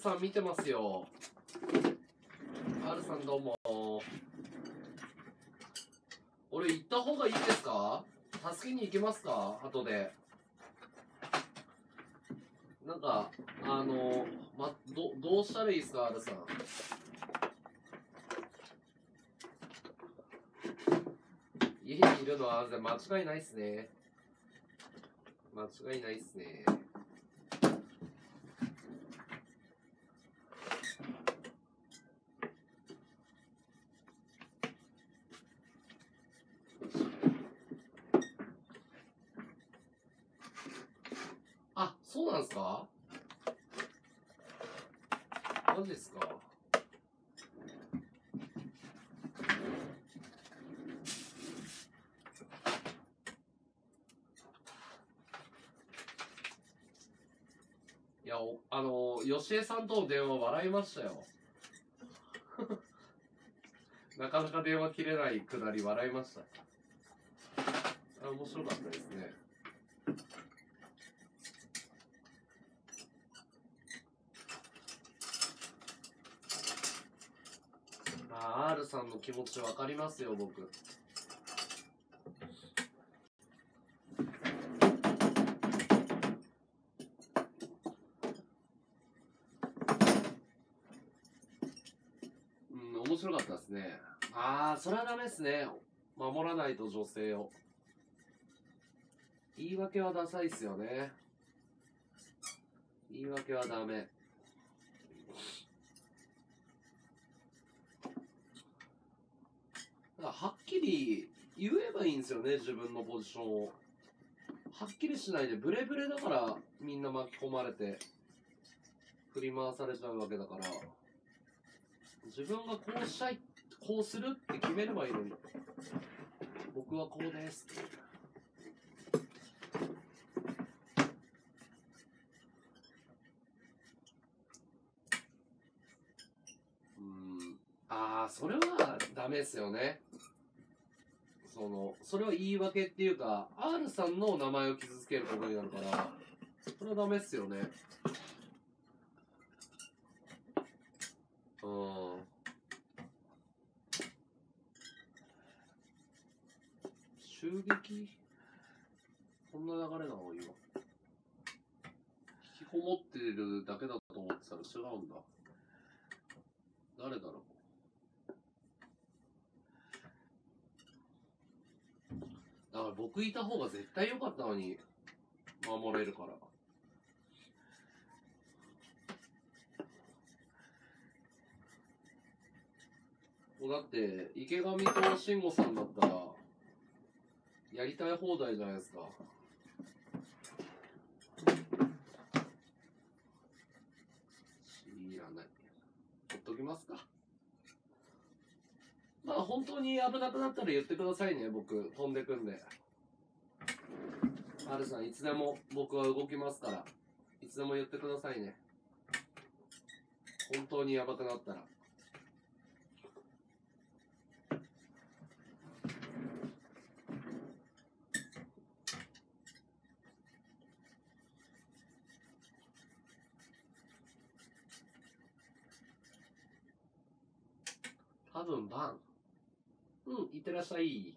さん見てますよ。R さんどうも。俺行った方がいいですか？助けに行けますか？後で。なんかあのまどどうしたらいいですか、R さん。家にいるのは間違いないっすね。間違いないっすね。あ、そうなんですか？マジですか？いや、おあの吉江さんとの電話笑いましたよ。なかなか電話切れないくだり笑いました。あ、面白かったですね。R さんの気持ち分かりますよ、僕。うん、面白かったですね。ああ、それはダメですね。守らないと女性を。言い訳はダサいっすよね。言い訳はダメ。はっきり言えばいいんですよね、自分のポジションを。はっきりしないで、ブレブレだからみんな巻き込まれて振り回されちゃうわけだから、自分がこうしたい、こうするって決めればいいのに、僕はこうですって。うーん、ああ、それはダメですよね。そのそれは言い訳っていうか、 R さんの名前を傷つけることになるから、それはダメっすよね。うん、襲撃、こんな流れなの？今引きこもってるだけだと思ってたら違うんだ。誰だろう。だから僕いた方が絶対良かったのに、守れるから。だって池上と慎吾さんだったらやりたい放題じゃないですか。知らない。ほっときますか。まあ本当に危なくなったら言ってくださいね、僕飛んでくんで。 R さんいつでも僕は動きますから、いつでも言ってくださいね、本当にやばくなったら。多分バン。うん、いってらっしゃい。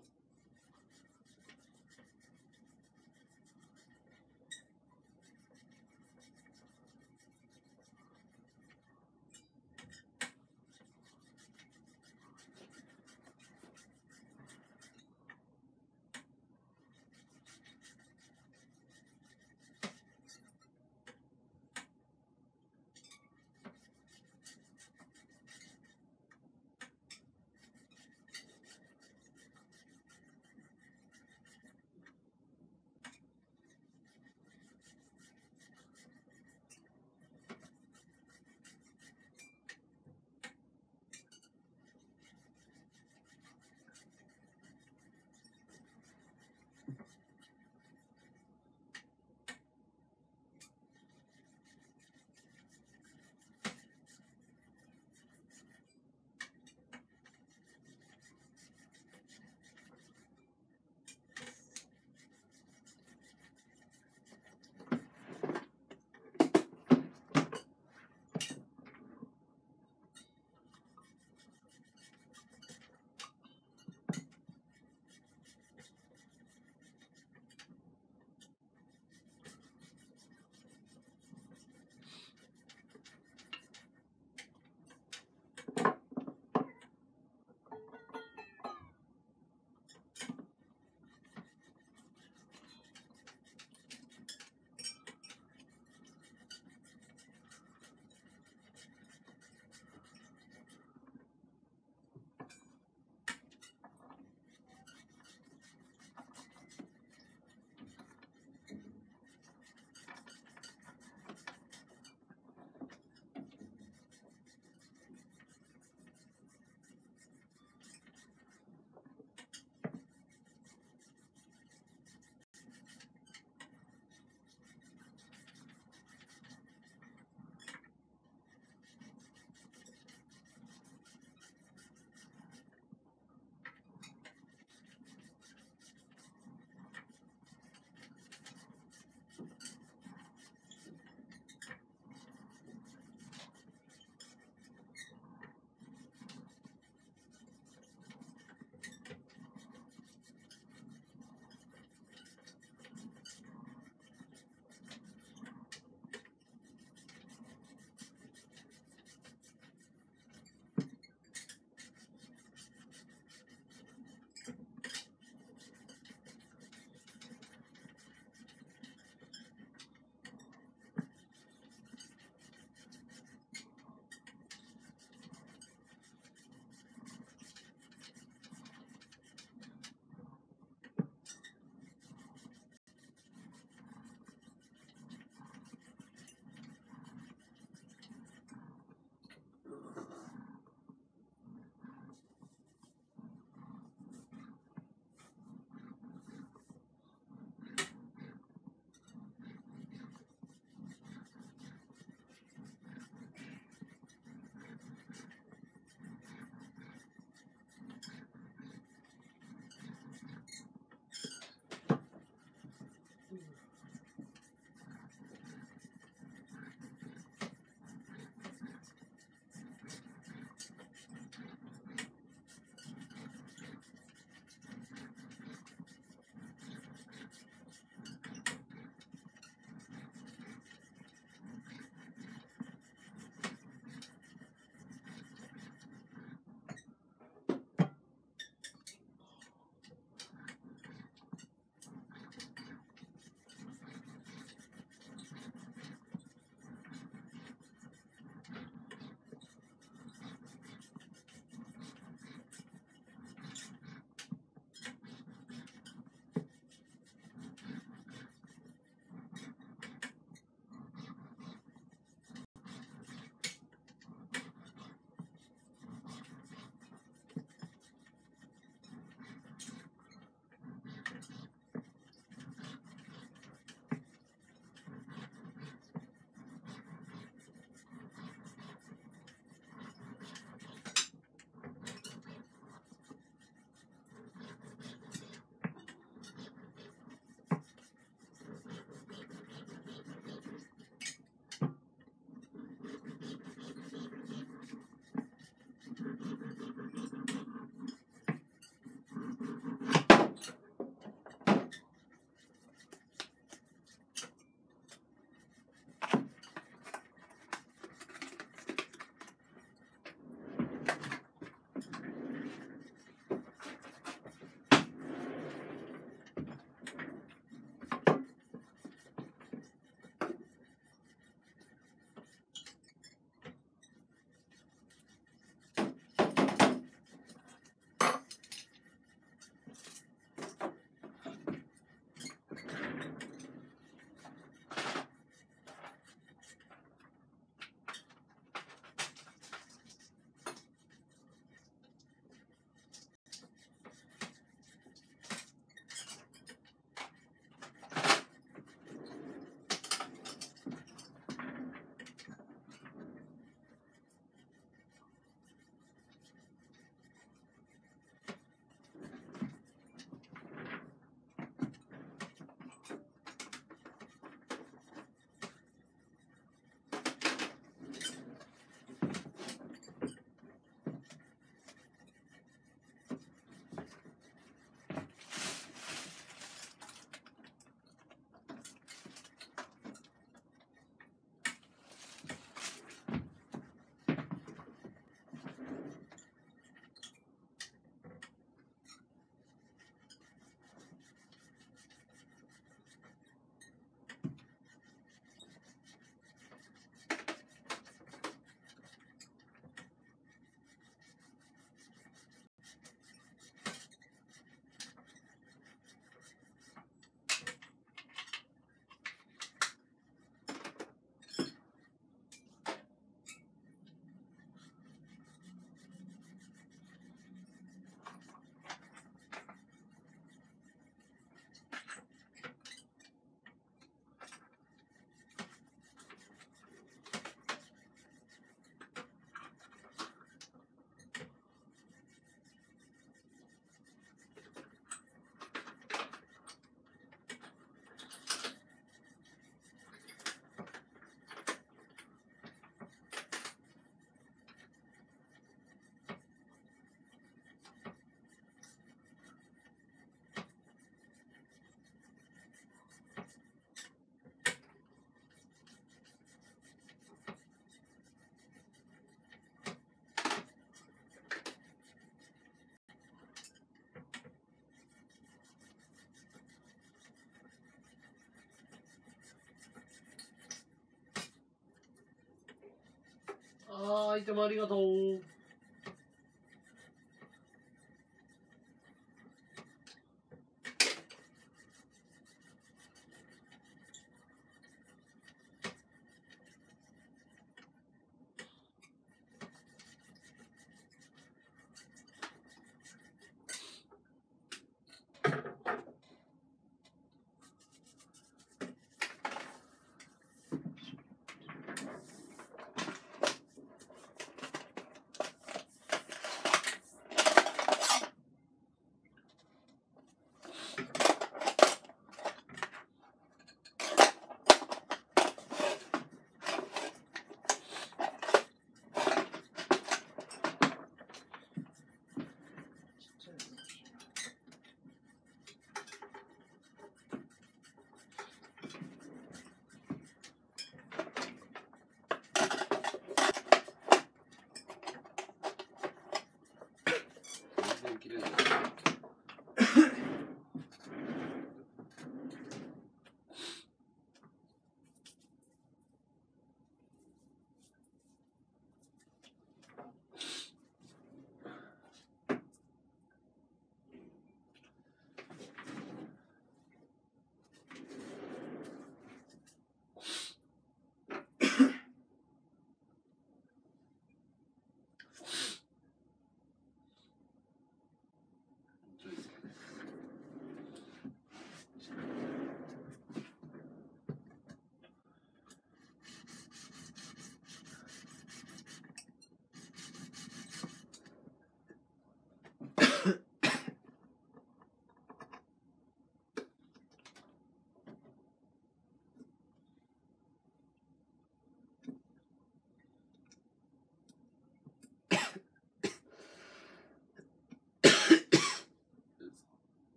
ーい、いつもありがとう。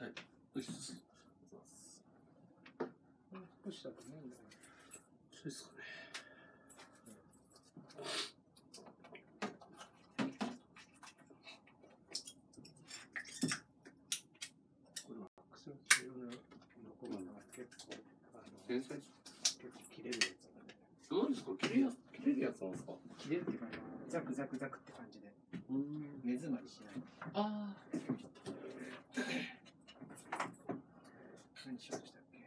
はい、よし、もう少しだと思うんだよね。そうですかね。これはアクセル重要なのこが結構あの繊細、結構切れるやつなんで。どうですか？切れや切れるやつなんですか？切れるって感じ。ザクザクザクって感じで。うん。目詰まりしない。ああ。何しようとしたっけ？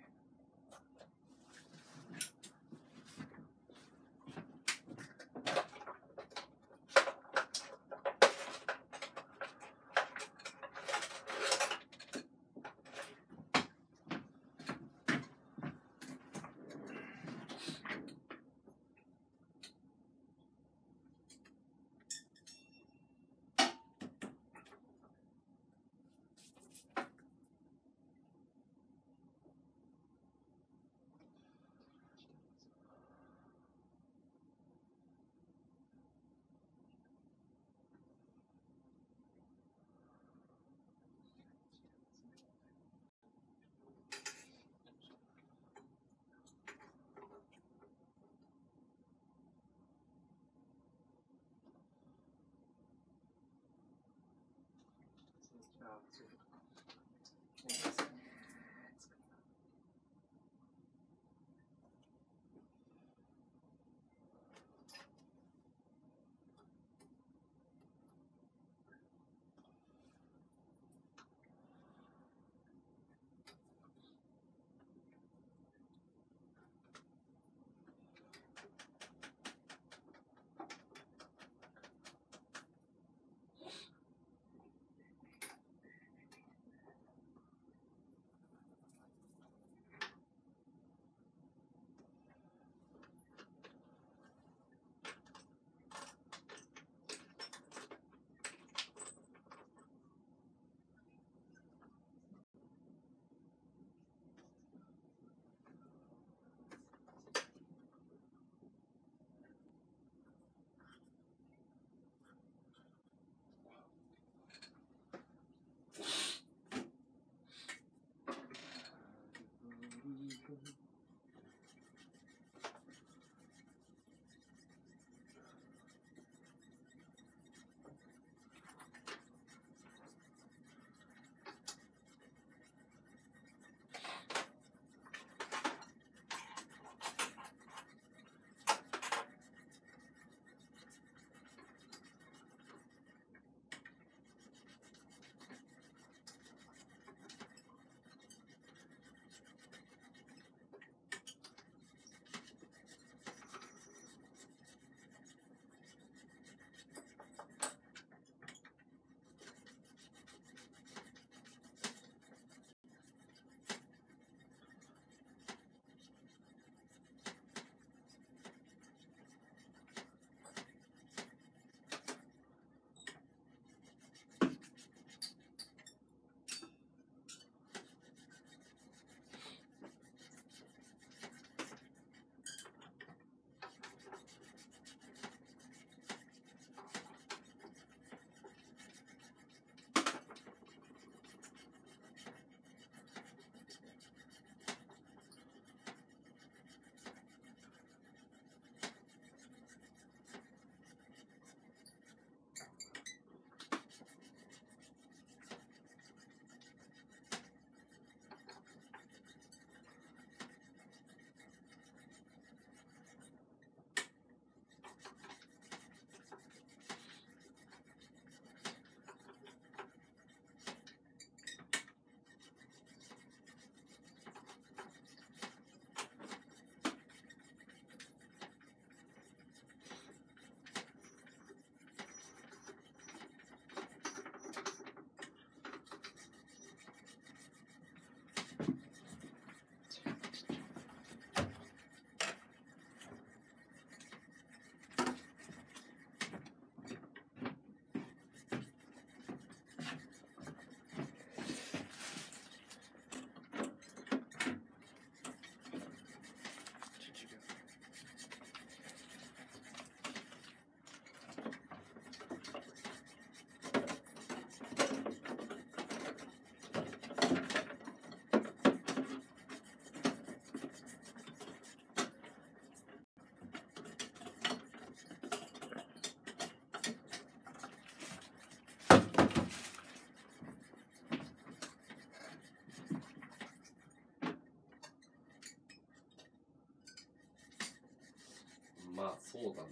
思うかね。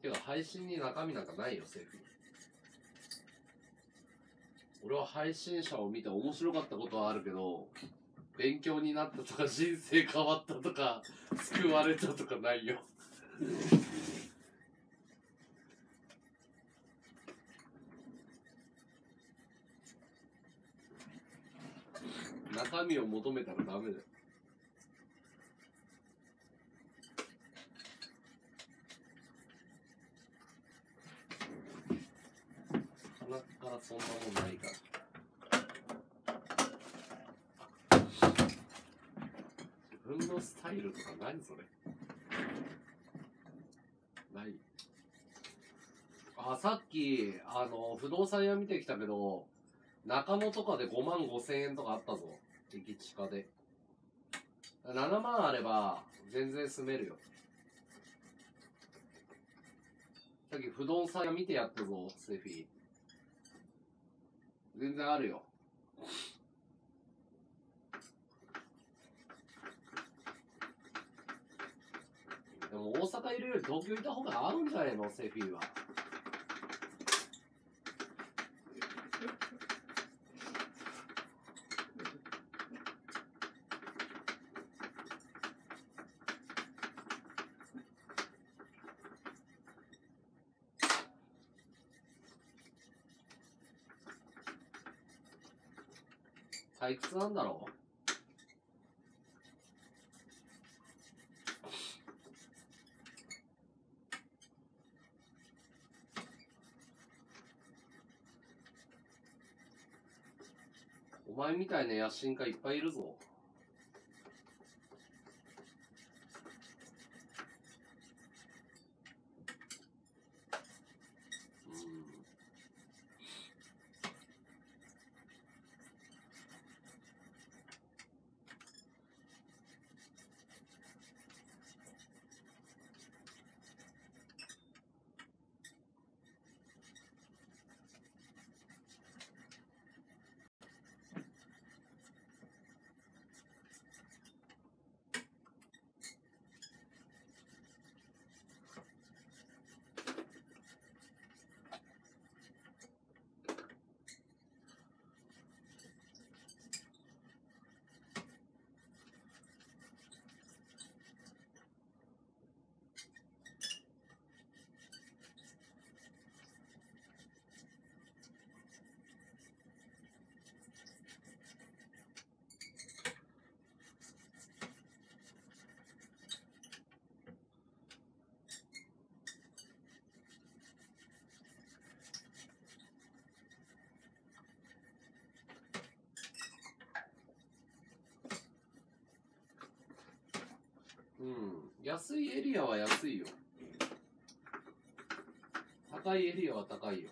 てか配信に中身なんかないよ、セーフ。俺は配信者を見て面白かったことはあるけど、勉強になったとか人生変わったとか救われたとかないよ。中身を求めたらダメだよ。鼻からそんなもんないから。自分のスタイルとか何それない。あ、さっきあの不動産屋見てきたけど、中野とかでごまんごせんえんとかあったぞ。駅近でななまんあれば全然住めるよ。さっき不動産屋見てやったぞ、セフィ。全然あるよ。でも大阪いるより東京いた方が合うんじゃないの、セフィは。退屈なんだろう。お前みたいな野心家いっぱいいるぞ。うん、安いエリアは安いよ。高いエリアは高いよ。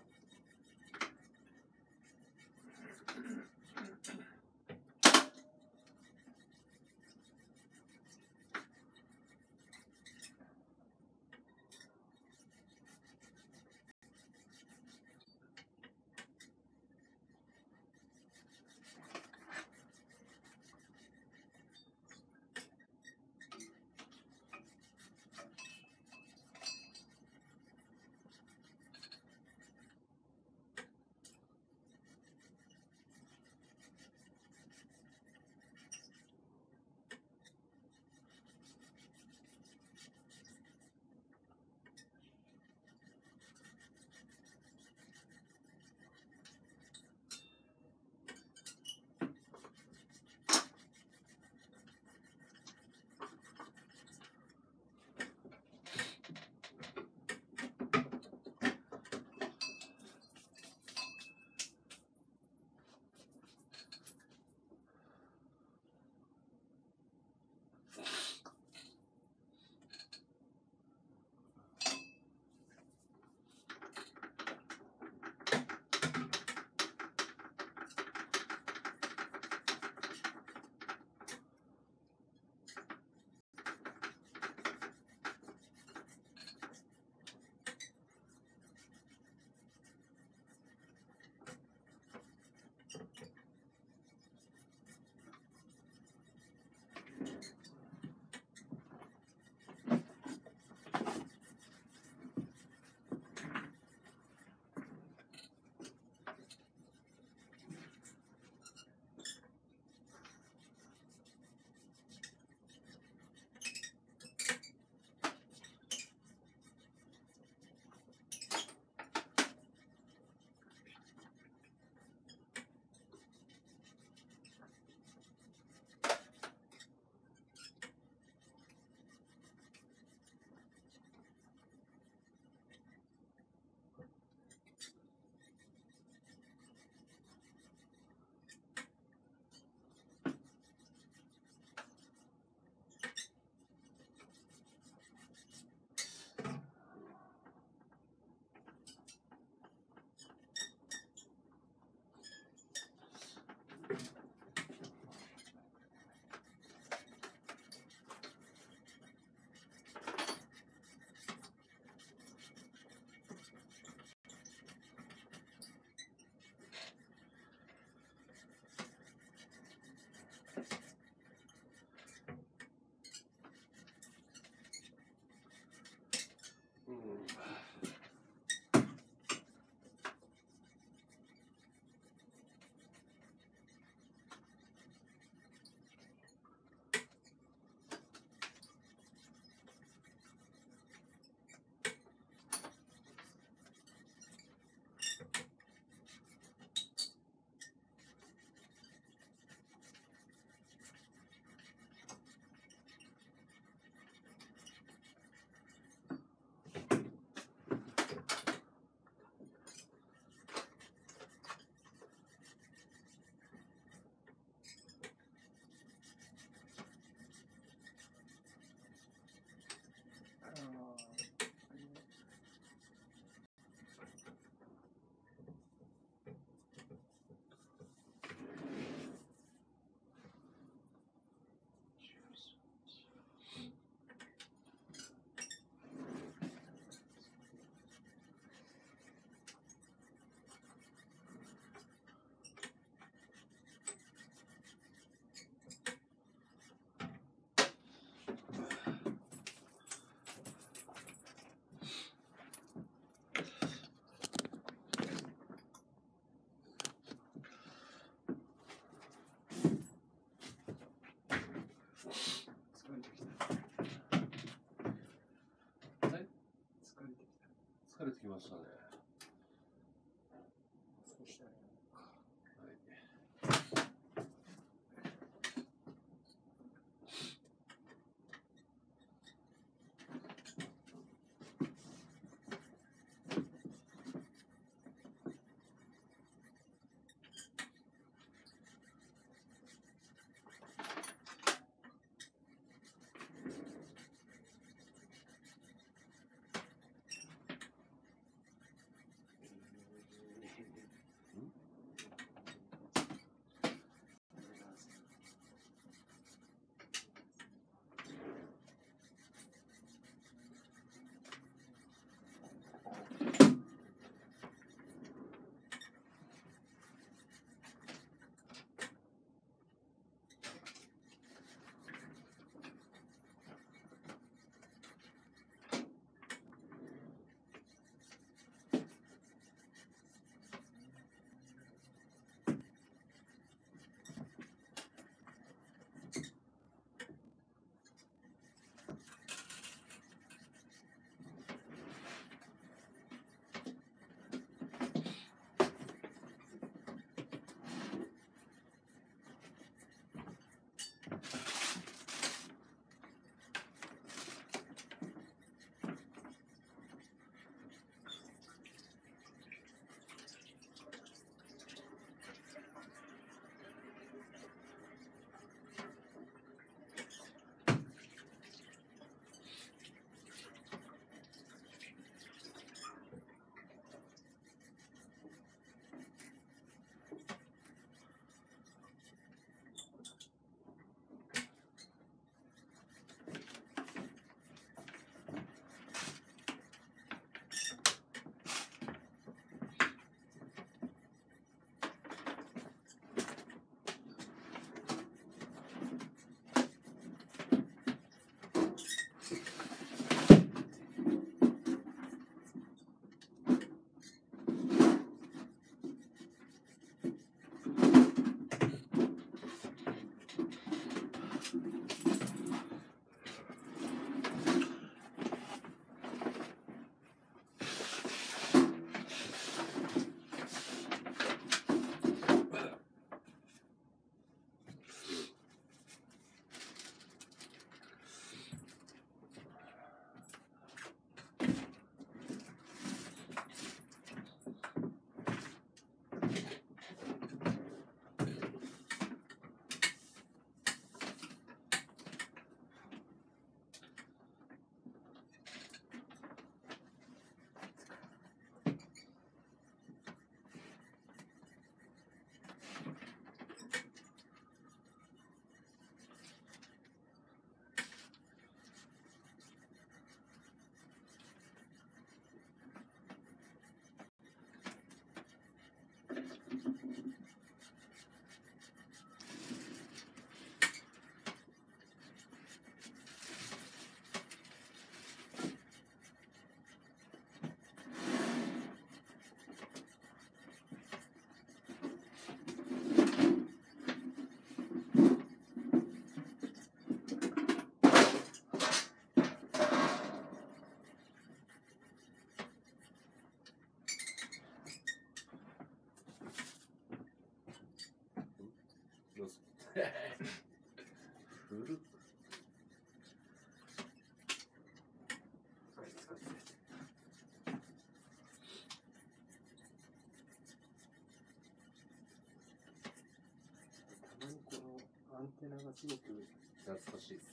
疲れてきましたね。少しね。はい。Good. たまにこのアンテナがすごく懐かしいですね。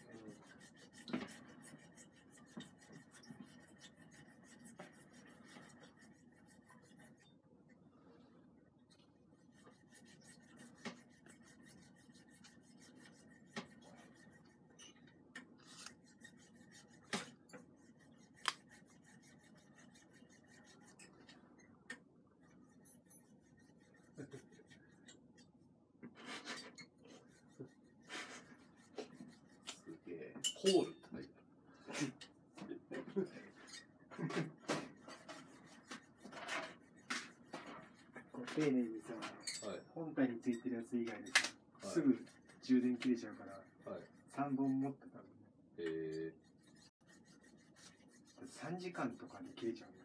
ホールって丁寧にさ、はい、本体についてるやつ以外でさ、はい、すぐ充電切れちゃうから、はい、さんぼん持ってたのね。へえー、さんじかんとかで切れちゃうよ。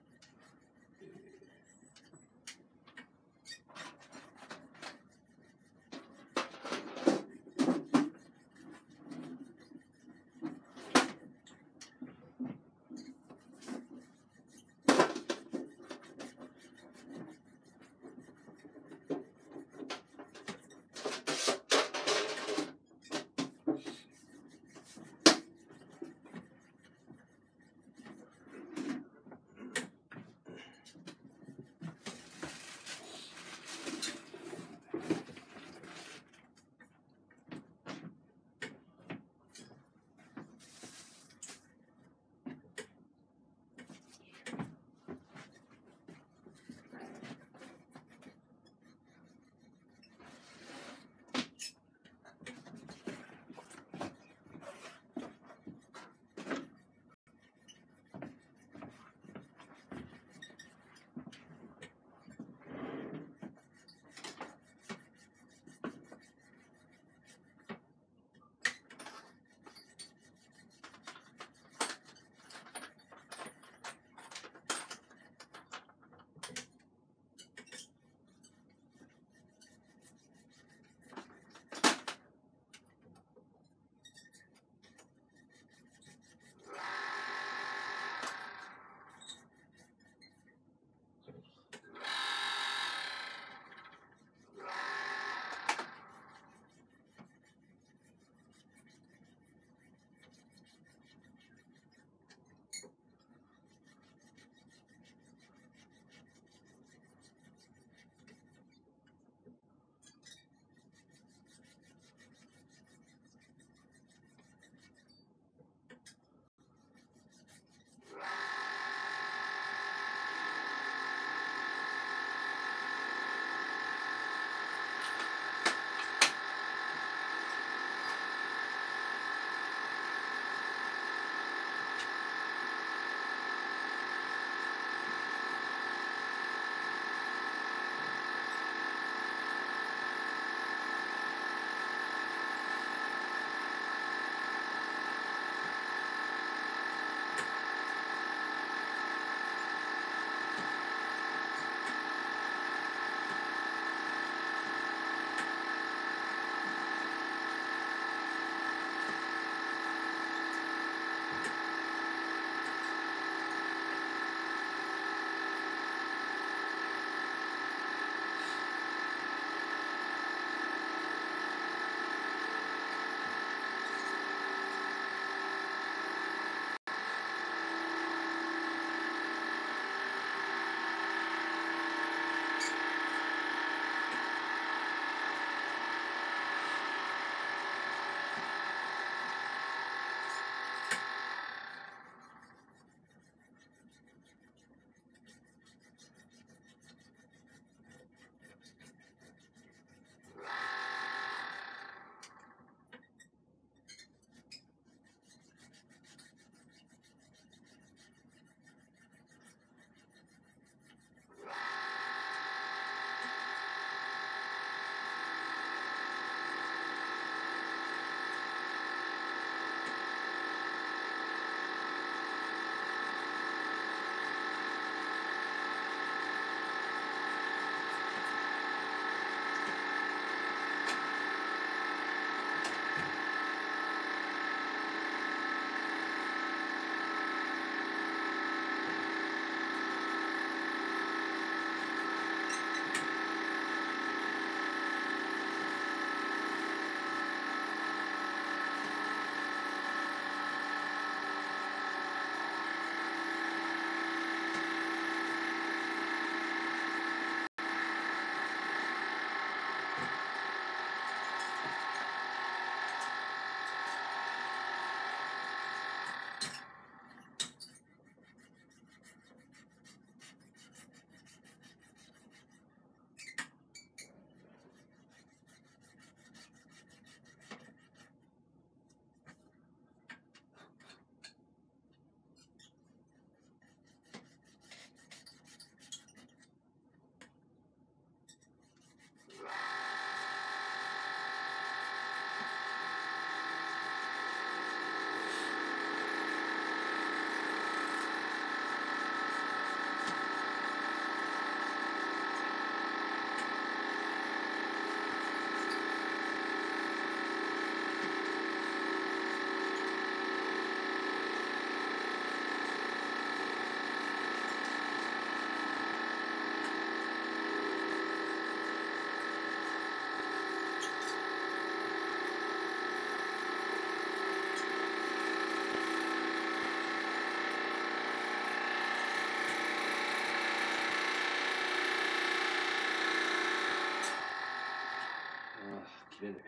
切れない。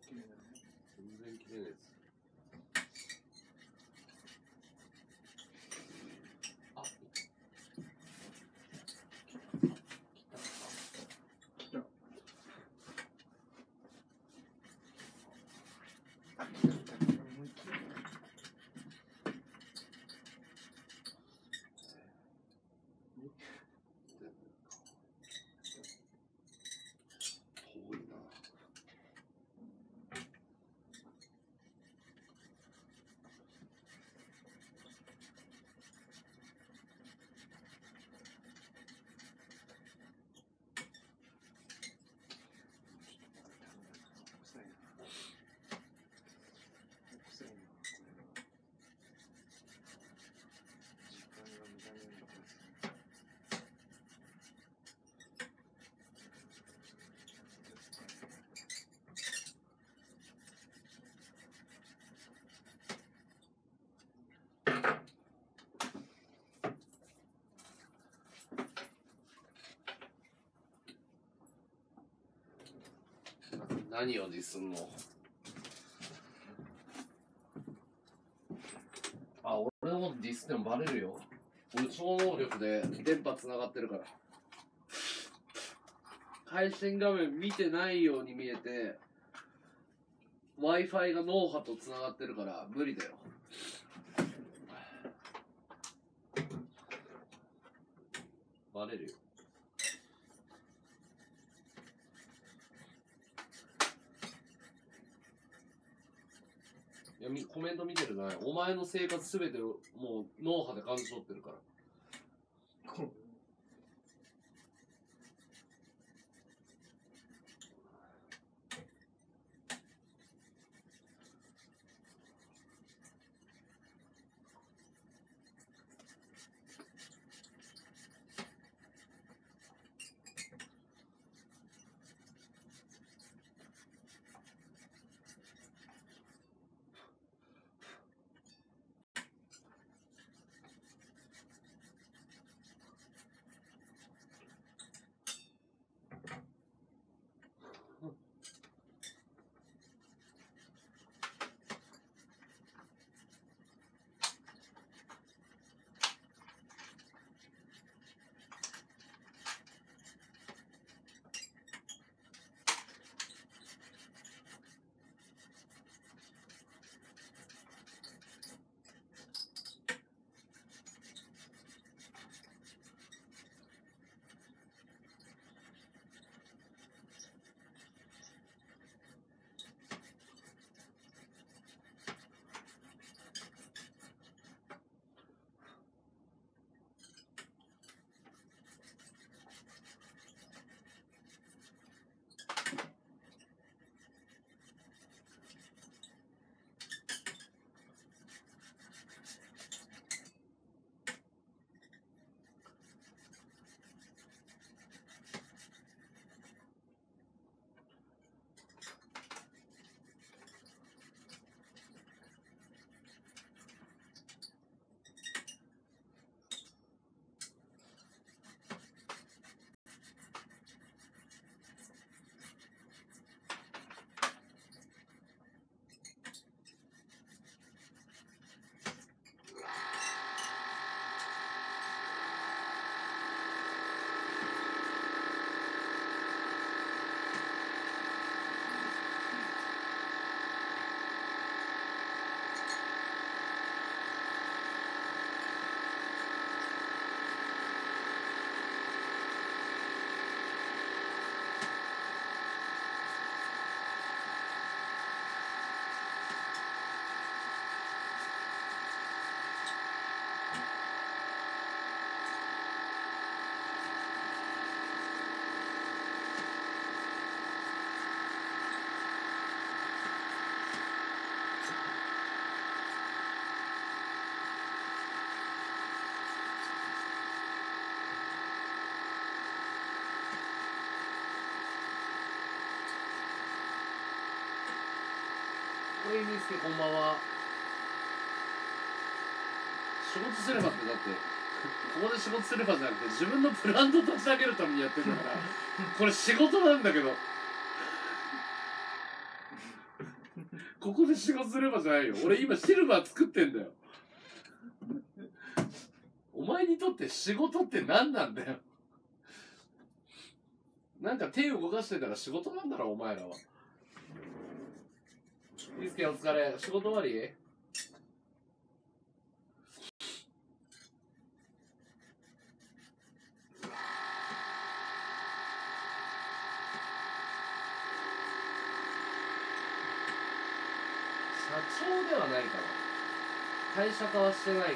全然切れないです。あ、切った。何をディスんの？あ、俺のことディスってもバレるよ。俺超能力で電波つながってるから。配信画面見てないように見えて Wi-Fi が脳波とつながってるから無理だよ。バレるよ。コメント見てるじゃない。お前の生活すべてをもう脳波で感じ取ってるから。こんばんは。仕事すればってだってここで仕事すればじゃなくて自分のブランド立ち上げるためにやってるからこれ仕事なんだけどここで仕事すればじゃないよ。俺今シルバー作ってんだよ。お前にとって仕事って何なんだよ。なんか手を動かしてたら仕事なんだろお前らは。いいすけお疲れ。仕事終わり？社長ではないから会社化はしてないから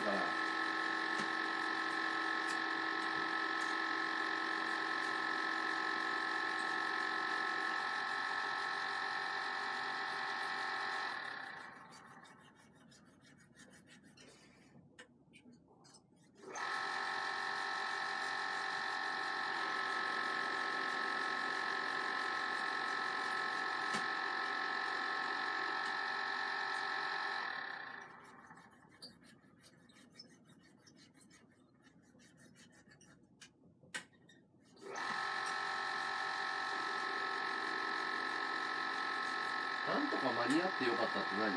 なんとか間に合ってよかったって何？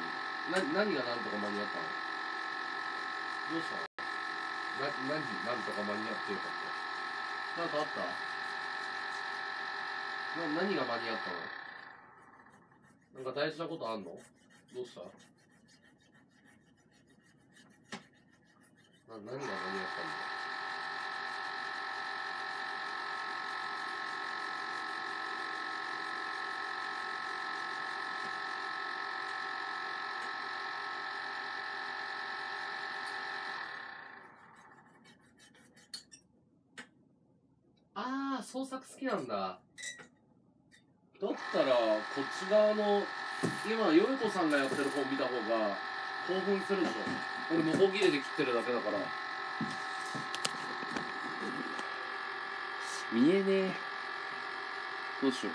な、何がなんとか間に合ったの？どうしたの？な、何？なんとか間に合ってよかった。なんかあった？な、何が間に合ったの？なんか大事なことあんの？どうした？な、何が間に合ったの？創作好きなんだ。だったらこっち側の今よいこさんがやってる方見た方が興奮するでしょ。俺ノコギリで切ってるだけだから。見えねえ。どうしよ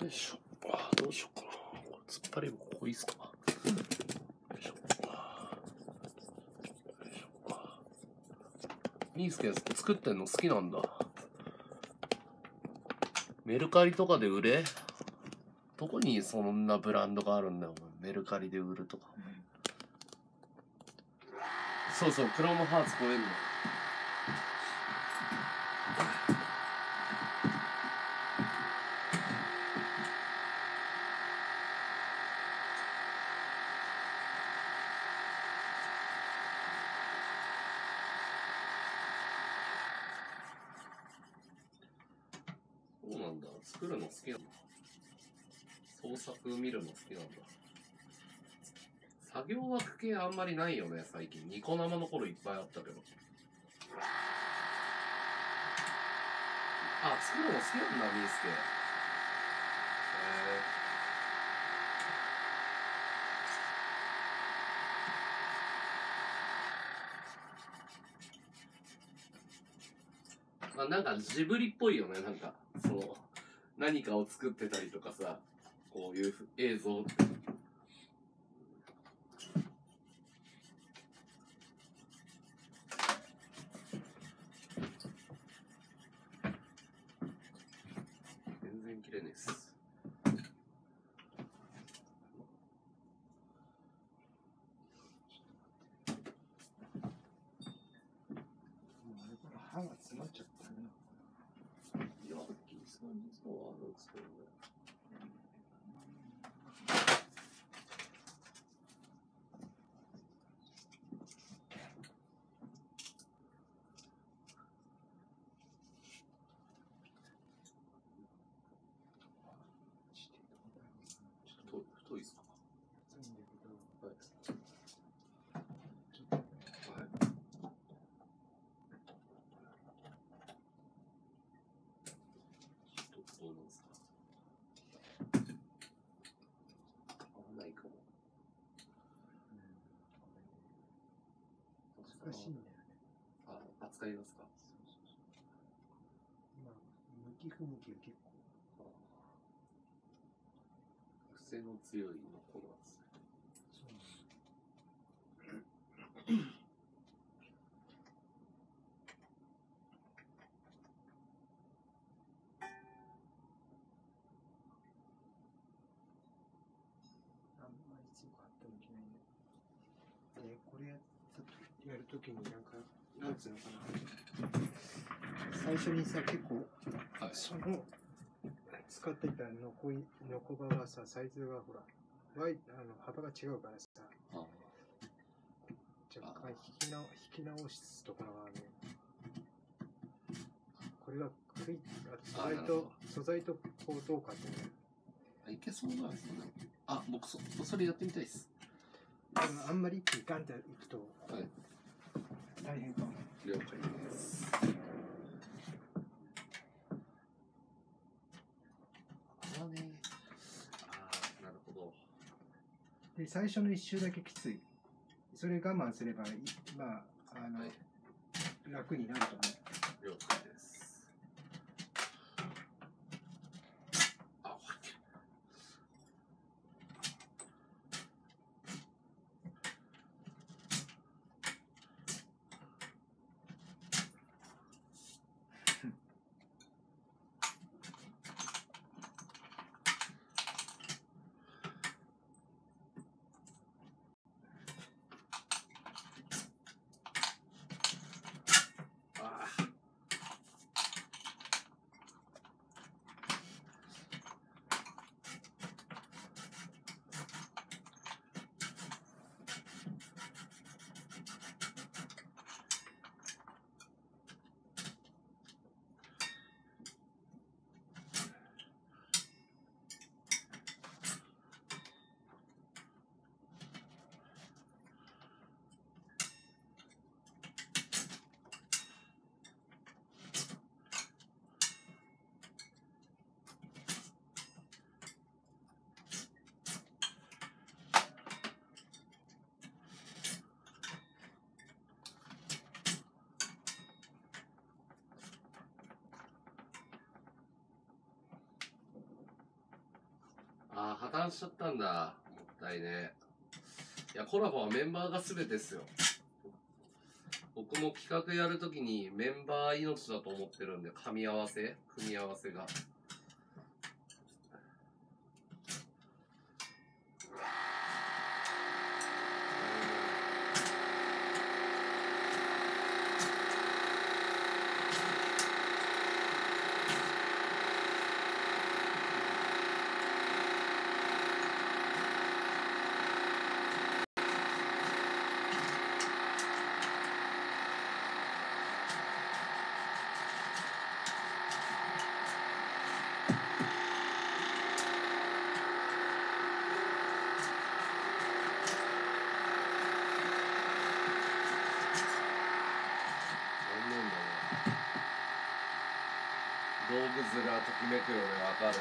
う。よいしょ。あどうしようかな。これ突っ張りもここいいっすか。いいんすけど作ってんの好きなんだ。メルカリとかで売れ。どこにそんなブランドがあるんだよ。メルカリで売るとか、うん、そうそうクロムハーツ超えるの。作るの好きなんだ。創作見るの好きなんだ。作業枠系あんまりないよね最近。ニコ生の頃いっぱいあったけど。あ作るの好きなんだみーすけ。へえ。まあなんかジブリっぽいよね。なんかその何かを作ってたりとかさ、こういう映像って。全然切れないです。歯が詰まっちゃったね。いやそうはあるんですけどね。太いですか。難しいんだよね。あ、扱いますか。そうそうそう。今向き不向きが結構。癖の強いのこの扱い。そうなんだ。ぱね、これやるときになんか、なんつうのかな、最初にさ、結構、はい、その使ってたノコバはさ、サイズがほら、ワイあの幅が違うからさ、若干引きな引き直すところがあるね。これがクイ素材と素材とこうどうかってね。いけそうなんですね。あ、僕 そ, それやってみたいです。あんまり一気にガンっていくと、はい、大変かも。了解です。ああね。あ、なるほど。で最初の一周だけきつい。それ我慢すればまああの、はい、楽になると思う。了解です。あ、破綻しちゃったんだ。もったいね。いや、コラボはメンバーが全てですよ。僕も企画やるときにメンバー命だと思ってるんで、噛み合わせ、組み合わせが。ときめくよね、わかる。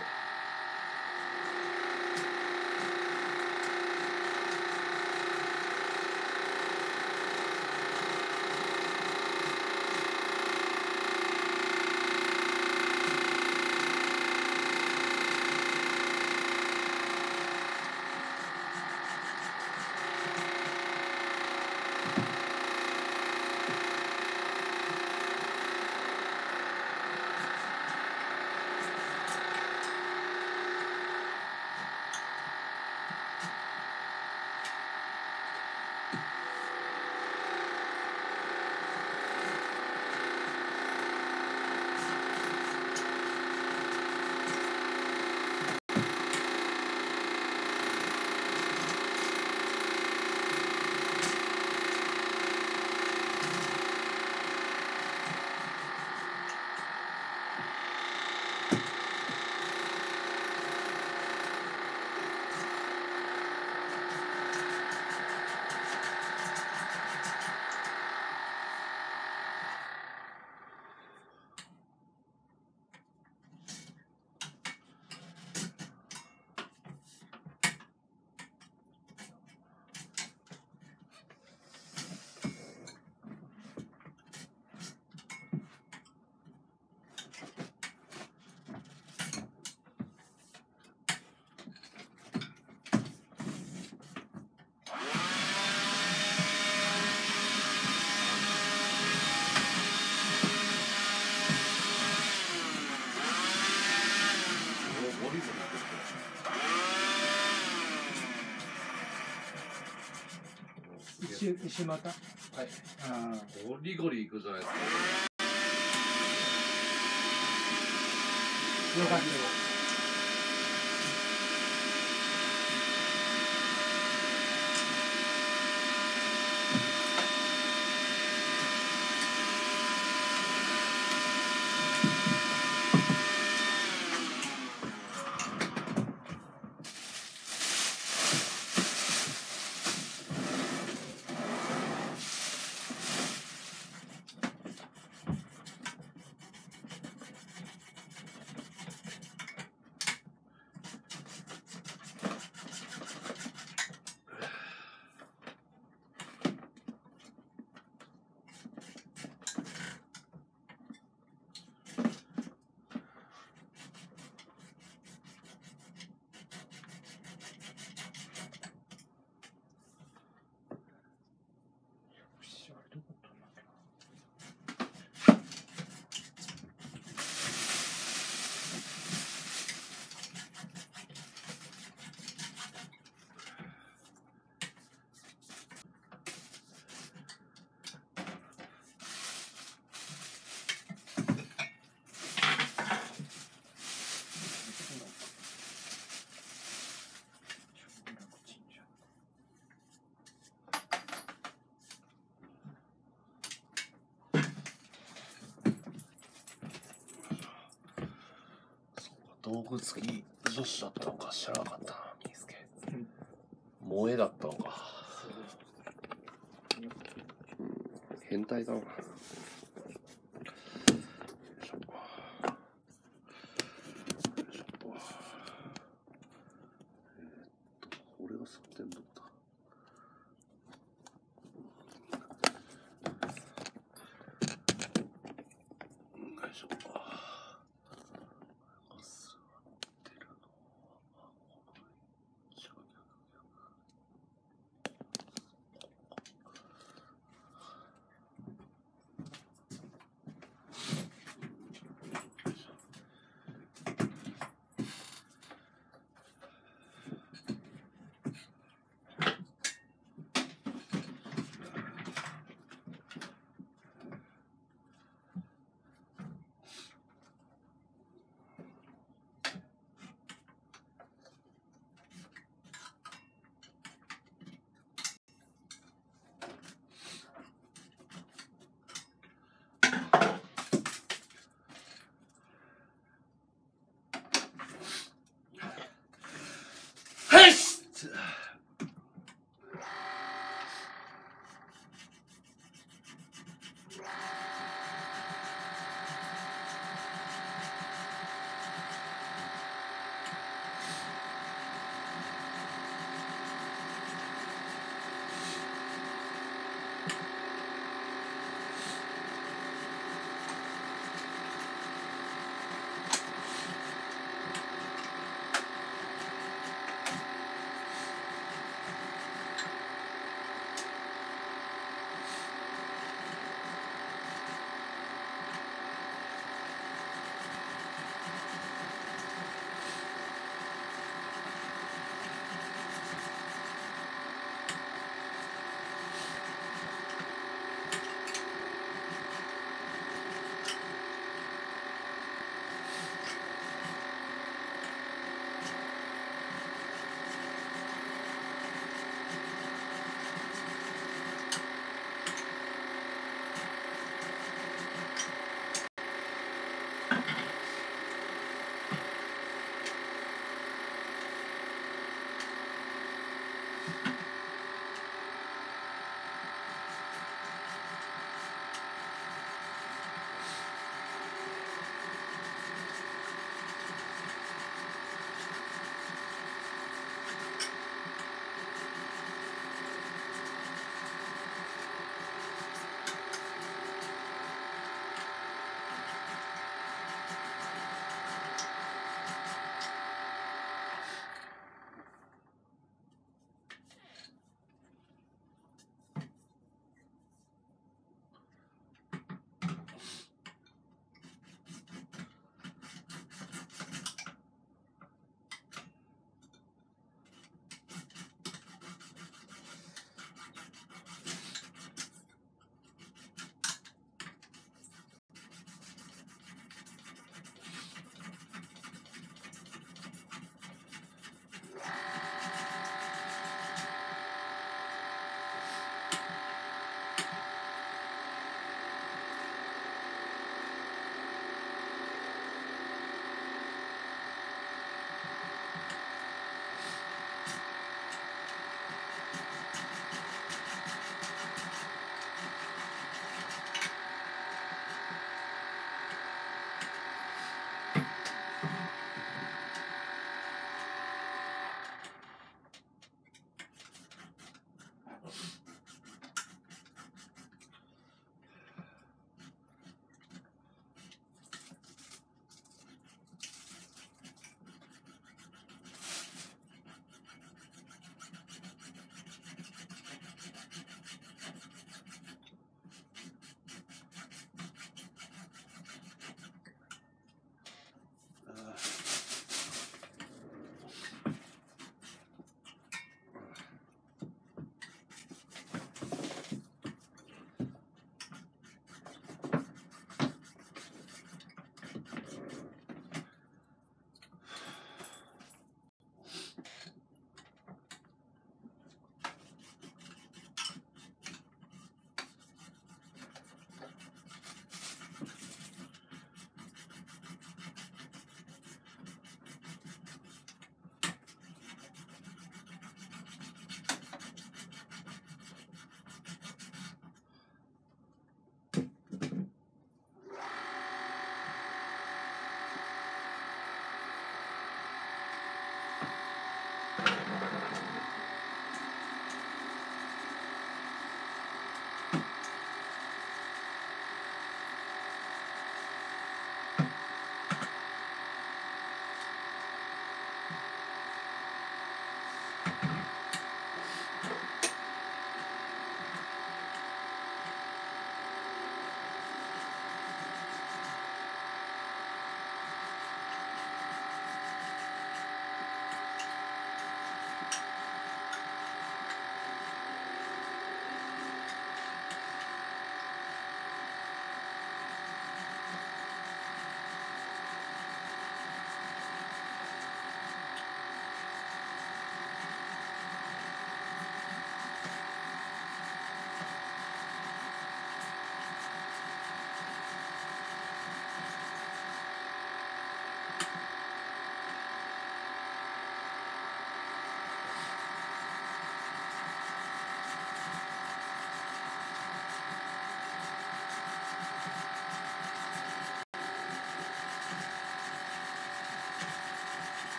石股。はい。ゴリゴリいくじゃないですか。よかった。道具付き女子だったのか知らなかったな、みーすけ。萌えだったのか。うん、変態だな。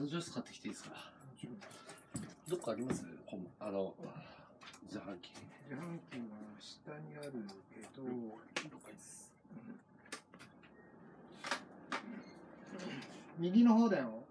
炭ジュース買ってきていいですか？どっかあります？あの自販機。自販機は下にあるけど。ろっかいです。右の方だよ。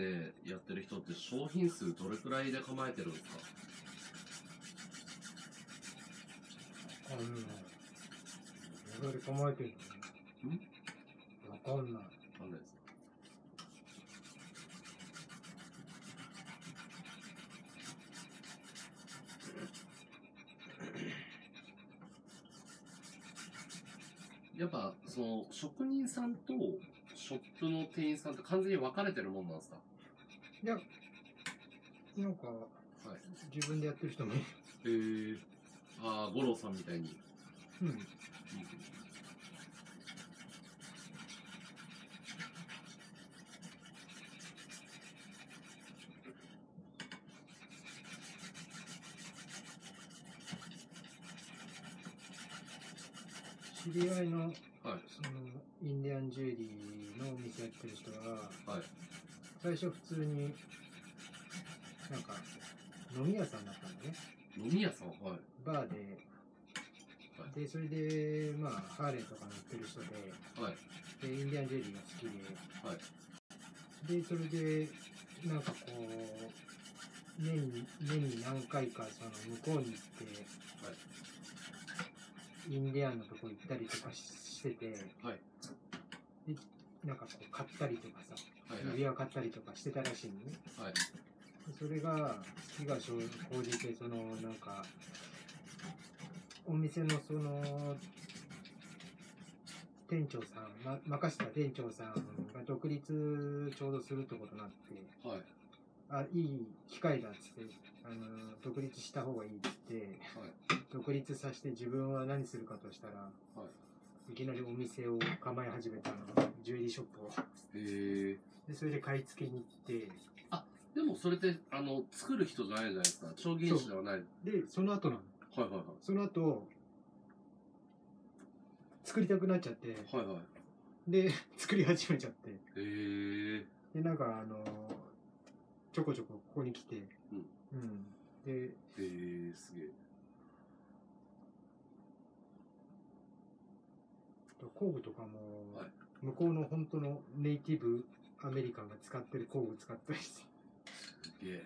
ってやってる人って商品数どれくらいで構えてるんですか？わかんない。どれくらい構えてるの？ん？わかんない。わかんないです。やっぱその職人さんとショップの店員さんって完全に分かれてるもんなんですか？いや、なんか、はい、自分でやってる人もいる。えー、ああ、五郎さんみたいに。うん。うん、知り合いの、はい、そのインディアンジュエリーのお店やってる人が、はい、最初普通になんか飲み屋さんだったんだね。飲み屋さん、はい、バーで、はい、でそれでまあハーレーとか乗ってる人で、はい、でインディアンジュエリーが好きで、はい、でそれでなんかこう年に年に何回かその向こうに行って。はい、インディアンのとこ行ったりとかしてて、はい、でなんかこう買ったりとかさ、指輪を買ったりとかしてたらしいのね。はい、それが好きが生じて、そのなんかお店のその店長さん、ま、任せた店長さんが独立ちょうどするってことになって、はい、あ、いい機会だっつって、あの独立した方がいいって言って、はい、独立させて自分は何するかとしたら、はい、いきなりお店を構え始めたの、ジュエリーショップを。へえ。それで買い付けに行って。あ、でもそれってあの作る人じゃないじゃないですか。調理師ではない。でその後なの。はいはいはい。その後作りたくなっちゃって、はいはい、で作り始めちゃって。へえ。でなんかあのちょこちょこここに来て、うん、うん、で、えー、すげえ。工具とかも、はい、向こうの本当のネイティブアメリカンが使ってる工具使ったりして。すげえ。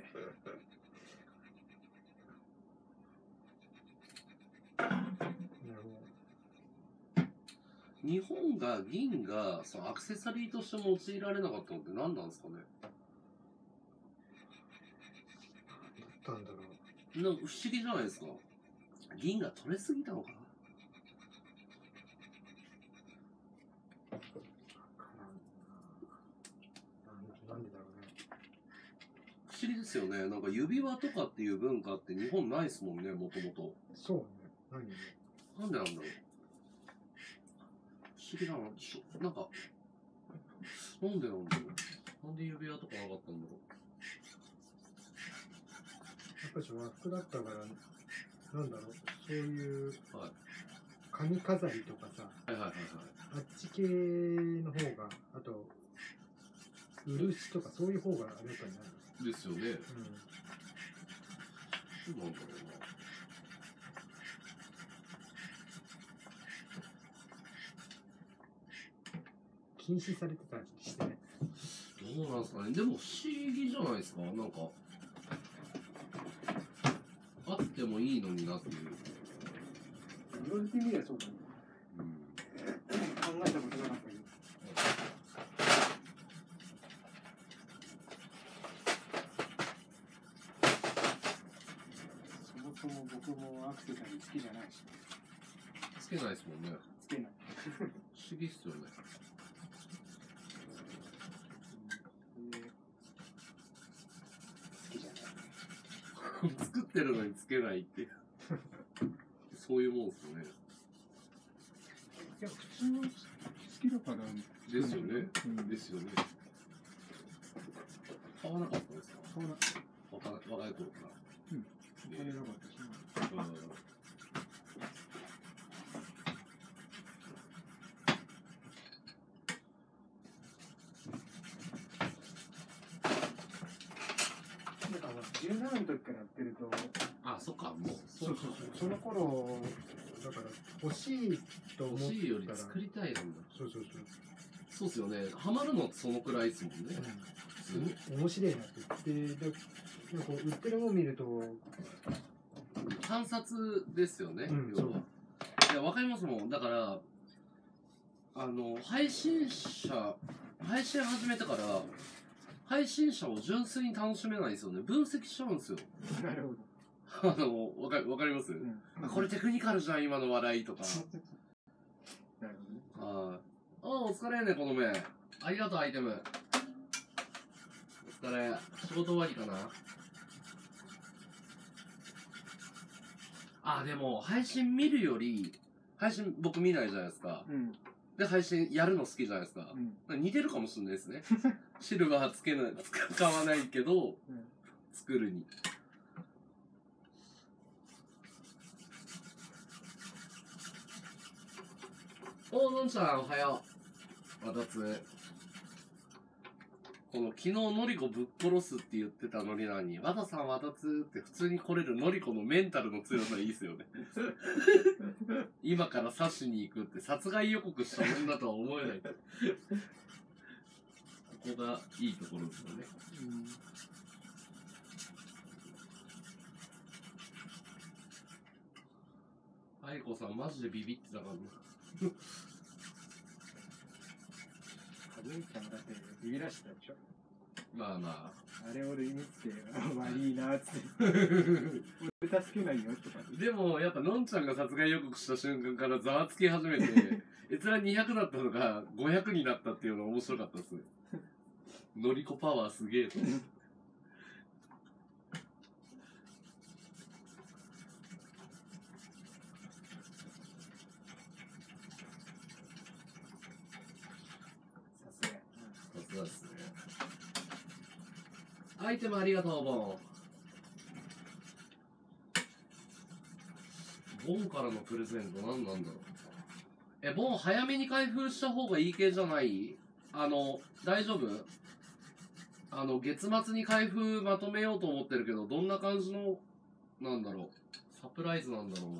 日本が銀がそのアクセサリーとして用いられなかったのって何なんですかね。なんだろう、なんか不思議じゃないですか。銀が取れすぎたのかな。なんでだろうね。不思議ですよね。なんか指輪とかっていう文化って日本ないですもんね、もともと。そうね。何ね。なんでなんだろう。不思議だな。なんかなんでなんだろう。なんで指輪とかなかったんだろう。和服だったからなんだろう、そういう髪飾りとかさ、あっち系の方が、あと漆とかそういう方があれかになるですよね。うん、なんだろうな。禁止されてたりしてね。どうなんですかね。でも不思議じゃないですか。なんかあってもいいのになっていう。言われてみればそうだね。うん、考えたことなかったけど。そもそも僕もアクセサリー好きじゃないし。つけないですもんね。つけない。不思議っすよね。作ってるのにつけないってそういうもんですよね。いや普通は好きだからですよね、うん、ですよね。買わなかったですか？買わなかった。若い頃から。うん。買えなかったですね。じゅうななの時からやってると、あ、そっか、もう、そうそうそう、その頃だから欲しいと思ったら、欲しいより作りたいなんだ。そうそうそう、そうですよね。ハマるのそのくらいですもんね。うん。面白いなって言って、なんか売ってるもの見ると観察ですよね、うん、要は。いや、わかりますもん。だからあの配信者配信始めてから配信者を純粋に楽しめないですよね。分析しちゃうんですよ。なるほど。あの、わか、わかります、うん、これテクニカルじゃん、今の笑いとか。なるほどね。ああ、お疲れね、この目。ありがとう、アイテム。お疲れ。仕事終わりかな。ああ、でも、配信見るより、配信僕見ないじゃないですか。うん、で、配信やるの好きじゃないですか。うん、似てるかもしれないですね。シルバーつけない、使わないけど、うん、作るに。おー、のんちゃん、おはよう。わたつ。この、昨日のりこぶっ殺すって言ってたのになに、わたさん、わたつって普通に来れるのりこのメンタルの強さいいっすよね。今から刺しに行くって殺害予告した女とは思えない。ここがいいところですよね。あいこさん、マジでビビってたからね。かずみちゃんだってビビらしてたでしょ。まあまあ、あれ俺見つけ悪いなーって俺助けないよとか。でもやっぱのんちゃんが殺害予告した瞬間からざわつき始めて閲覧にひゃくだったのがごひゃくになったっていうのが面白かったですね。のりこパワーすげえと。アイテムありがとう、ボン。ボンからのプレゼント何なんだろう。え、ボン早めに開封した方がいい系じゃない？あの、大丈夫？あの、月末に開封まとめようと思ってるけど、どんな感じの、なんだろう、サプライズなんだろうな。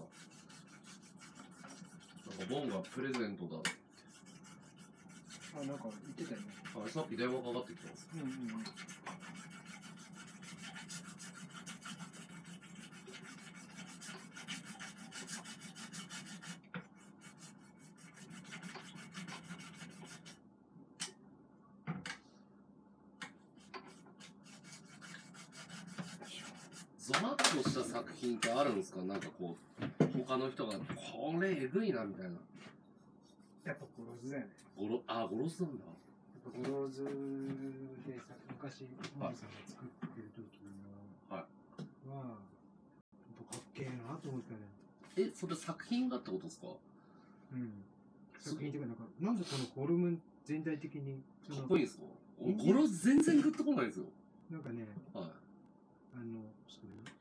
なんか、ボンがプレゼントだ。あ、なんか言ってたよね。あ、さっき電話かかってきた。うんうんうん。ってあるんですか？なんかこう他の人がこれえぐいなみたいな。やっぱゴロズだよね。ゴロあゴロズなんだ。やっぱゴロズでさ、昔マリさんが作ってる時のはいはやっぱかっけえなと思ったね。え、それ作品がってことですか？うん。作品っていうかなんかなんでこのフォルム全体的にかっこいいんですか？ゴロズ全然グッとこないですよ。なんかね。はい。あのちょっとね。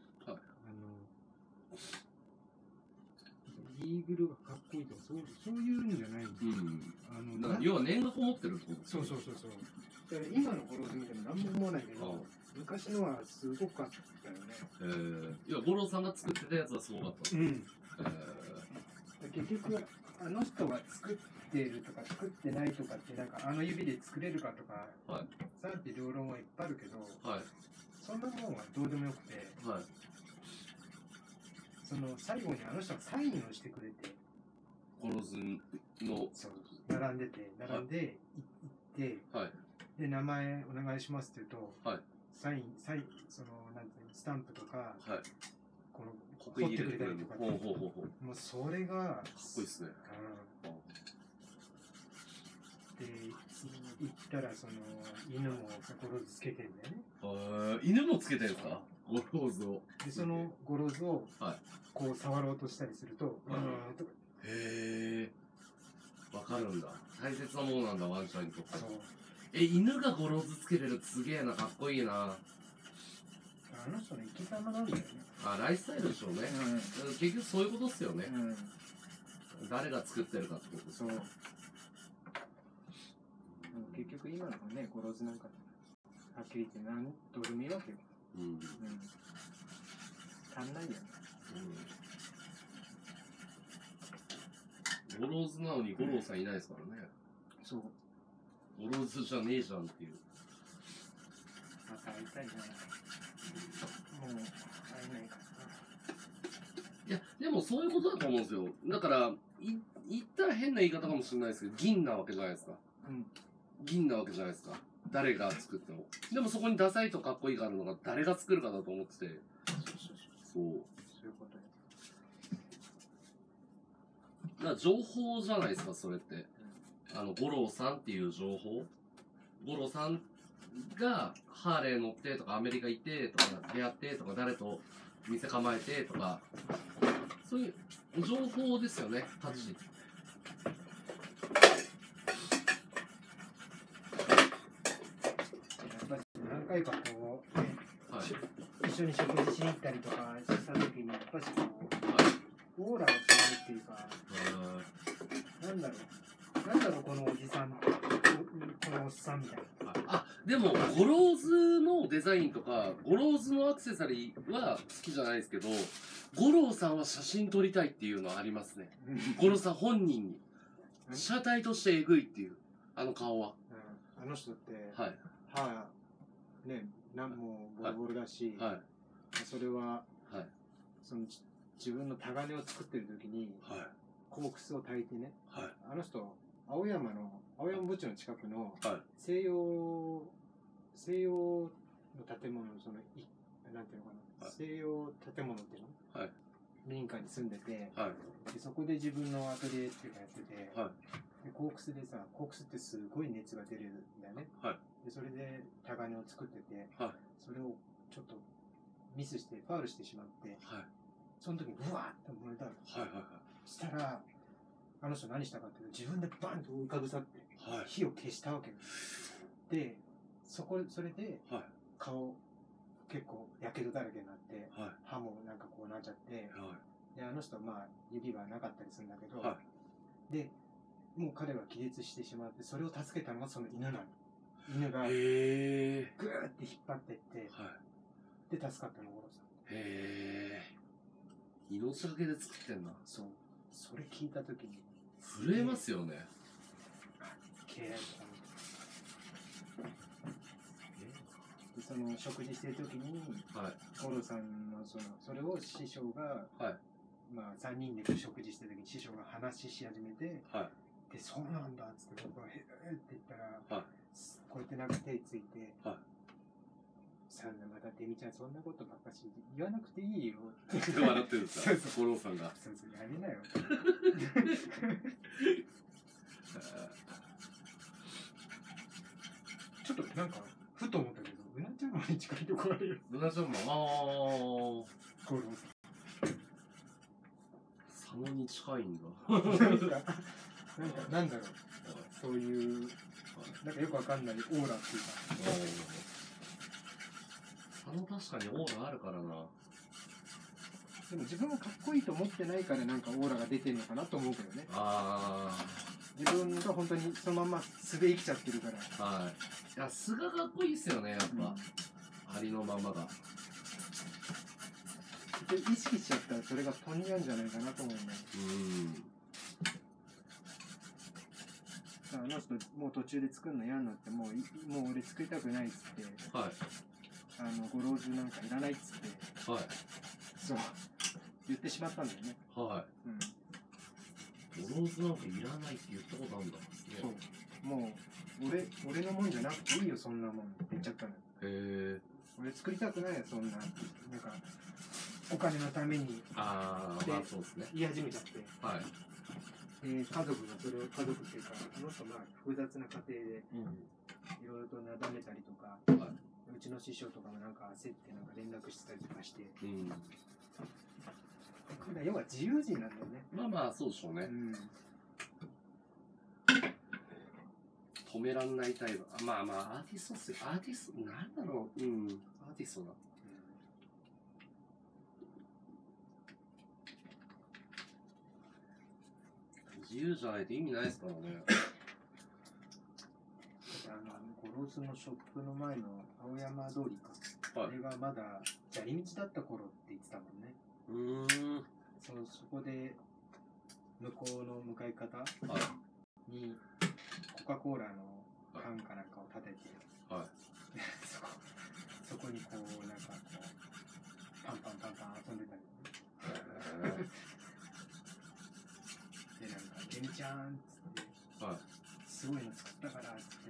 イーグルがかっこいいとかそうそういうんじゃないんですよ。うん、あの要は念がこもってるってこと。そうそうそうそう。だから今のゴロズみたいな何も思わないけど、昔のはすごくかったよね。ええー、いやゴロさんが作ってたやつはすごかった。うん。えー、結局あの人が作ってるとか作ってないとかってなんかあの指で作れるかとか、はい、さって両論はいっぱいあるけど、はい、そんなもんはどうでもよくて。はい。その最後にあの人がサインをしてくれてゴロズの並んでて並んで行って、はい、で名前お願いしますって言うと、はい、サインサインそのなんていうのスタンプとか、はい、この取ってくれたりとかってもうそれがかっこいいですね。で行ったらその犬もゴロズつけてんだよね。ああ犬もつけてるか。ゴロズをでそのゴロズをこう触ろうとしたりすると、はい、へえわかるんだ。大切なものなんだワンちゃんにとって。え犬がゴロズつけてるすげえなかっこいいな。あの人の生き様なんだよね。あライフスタイルでしょうね、うん、結局そういうことっすよね、うん、誰が作ってるかってこと。そう結局今のねゴロズなんかはっきり言って何どうでもいいわけよ。うんうん、足んないよね、うん、ゴロズなのにゴロさんいないですからね、うん、そうゴロズじゃねえじゃんっていう。会いたいじゃない。もう会えないからな。いや、でもそういうことだと思うんですよ。だからい言ったら変な言い方かもしれないですけど、銀なわけじゃないですか。うん、銀なわけじゃないですか。誰が作っても。でもそこにダサいとかっこいいがあるのが誰が作るかだと思ってて。そう。そういうことよ。だから情報じゃないですか、それって。あの、五郎さんっていう情報。五郎さんがハーレー乗ってとかアメリカ行ってとか出会ってとか誰と店構えてとか、そういう情報ですよね、価値。何回かこう、ね、はい、一緒に食事しに行ったりとかした時にやっぱりこう、はい、オーラをするっていうか、なんだろう、なんだろうこのおじさんって。おっさんみたいな。あ、でもゴローズのデザインとかゴローズのアクセサリーは好きじゃないですけど、ゴローさんは写真撮りたいっていうのはありますね。ゴローさん本人に被写体としてえぐいっていう、あの顔は、うん、あの人って、はい、歯ね、なんもボロボロだし、はいはい、それは、はい、その自分のタガネを作ってる時に、はい、コークスを焚いてね、はい、あの人青山の青山墓地の近くの西洋、はい、西洋の建物のそのいなんていうのかな、はい、西洋建物っていうの、はい、民家に住んでて、はい、でそこで自分のアトリエっていうのやってて、はい、でコークスでさ、コークスってすごい熱が出るんだよね、はい、でそれでタガネを作ってて、はい、それをちょっとミスしてファウルしてしまって、はい、その時にブワーッと燃えたの、したらあの人何したかっていうと、自分でバンと浮かぶさって火を消したわけです、はい、でそこそれで顔結構やけどだらけになって、はい、歯もなんかこうなっちゃって、はい、であの人はまあ指はなかったりするんだけど、はい、でもう彼は気絶してしまって、それを助けたのがその犬なの。犬がグーって引っ張っていって、はい、で助かったの五郎さん。へえ、命がけで作ってんな。そう、それ聞いた時に震えますよね。でその食事してる時に、はい、五郎さんのそのそれを師匠が、はい、まあさんにんで食事してる時に師匠が話し始めて、はい、でそうなんだっつって僕が「へえ」って言ったら、はい、こうやってなんか手ついて。はい、さんまたデミちゃんそんなことばっかし言わなくていいよって笑ってるんですか、五郎さんが。そうそう、やめなよ。ちょっとなんかふと思ったけど、うなちゃんまに近いところあるよ。うなちゃんま、ああ、五郎さん。佐野に近いんだ。なんかなんだろう、そういうなんかよくわかんないオーラっていうか。あの確かにオーラあるからな。でも自分がかっこいいと思ってないからなんかオーラが出てるのかなと思うけどね。ああ、自分が本当にそのまま素で生きちゃってるから。はい、いや素がかっこいいっすよね、やっぱ、うん、ありのままが。で意識しちゃったらそれがポニーなんじゃないかなと思うね。うん、あの人もう途中で作るの嫌になって、もうもう俺作りたくないっつって、はい、あのゴローズなんかいらないっつって、はい、そう言ってしまったんだよね。はい、うん、ゴローズなんかいらないって言ったことあるんだ。そう、もう俺俺のもんじゃなくていいよそんなもんって言っちゃったの。へえ、俺作りたくないよそんな、なんかお金のために。ああ、まあそうですね、言い始めちゃって、はい、家族がそれを、家族っていうかあの人まあ複雑な家庭でいろいろとなだめたりとか、うん、はい、うちの師匠とかもなんか焦ってなんか連絡してたりとかして、うん、彼ら要は自由人なんだよね。まあまあそうでしょうね、うん、止めらんないタイプ。あ、まあまあアーティストっすよ、アーティストなんだろう、うん、アーティストだ、うん、自由じゃないと意味ないですからね。あのゴローズのショップの前の青山通りか、はい、あれがまだ砂利道だった頃って言ってたもんね。うーん、そう、そこで向こうの向かい方にコカ・コーラの缶かなんかを立てて、はい、そこそこにこうなんかパンパンパンパン遊んでたりでなんかデミちゃんっつって、はい、すごいの作ったからっつって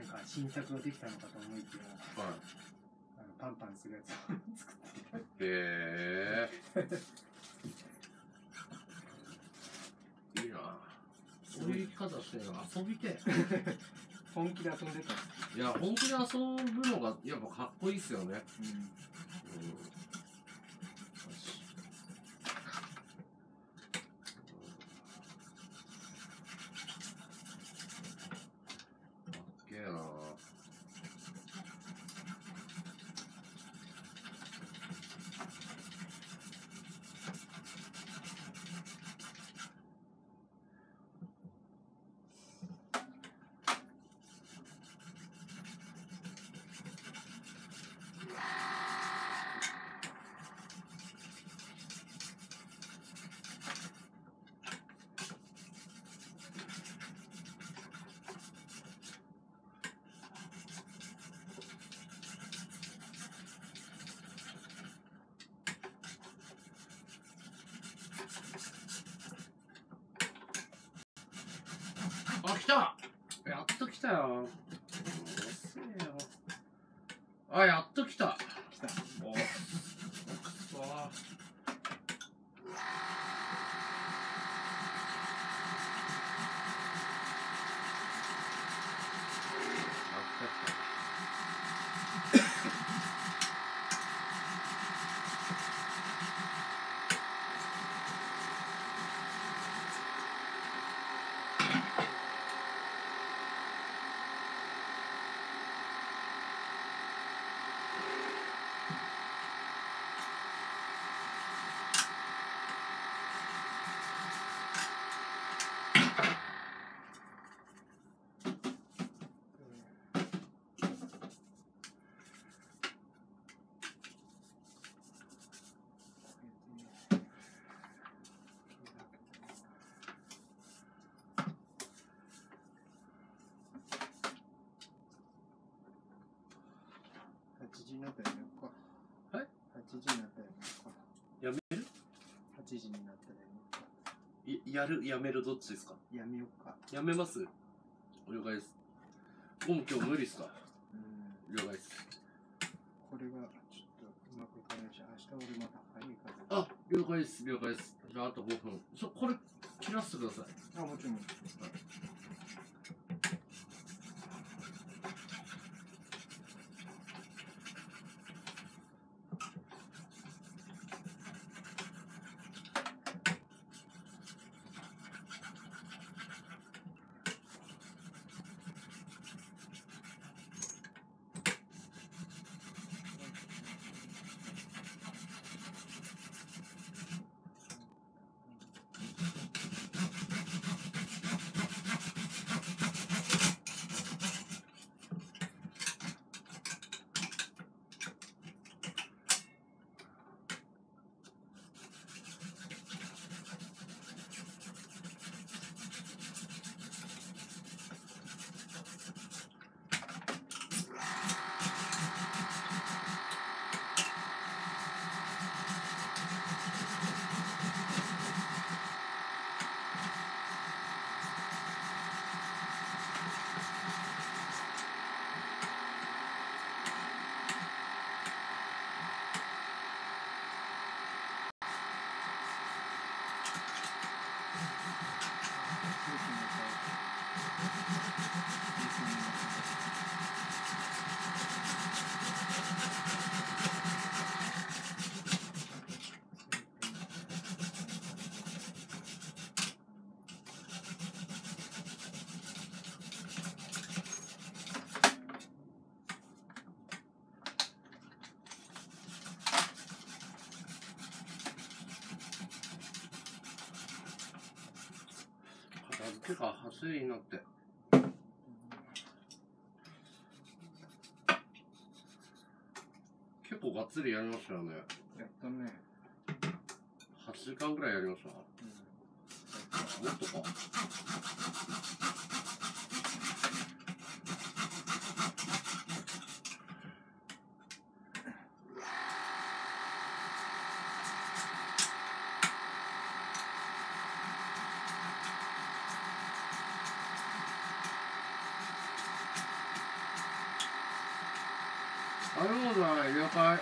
なんか新作ができたのかと思いきや、はい、あのパンパンするやつを作ってへえいいなそういう生き方してるの遊びて本気で遊んでた。いや本気で遊ぶのがやっぱかっこいいっすよね。うん。うん、かっけえな。あ、来た！やっと来たよ。あ、やっと来た。来た。お。くそ。はちじになったらやめようか。はいはちじになったらやめようか。やめるはちじになったらやめようか。やるやめるどっちですか。やめようか。やめます。了解です。もう今日無理ですか。うん了解です。これはちょっとうまくいかないし明日俺また早いから。あ了解です了解です。じゃああとごふんそこれ切らせてください。あもちろんもちろん、はいてか、暑いなって。結構がっつりやりましたよね。やったね。はちじかんぐらいやりました。うん、もっとか。あれもだね、了解。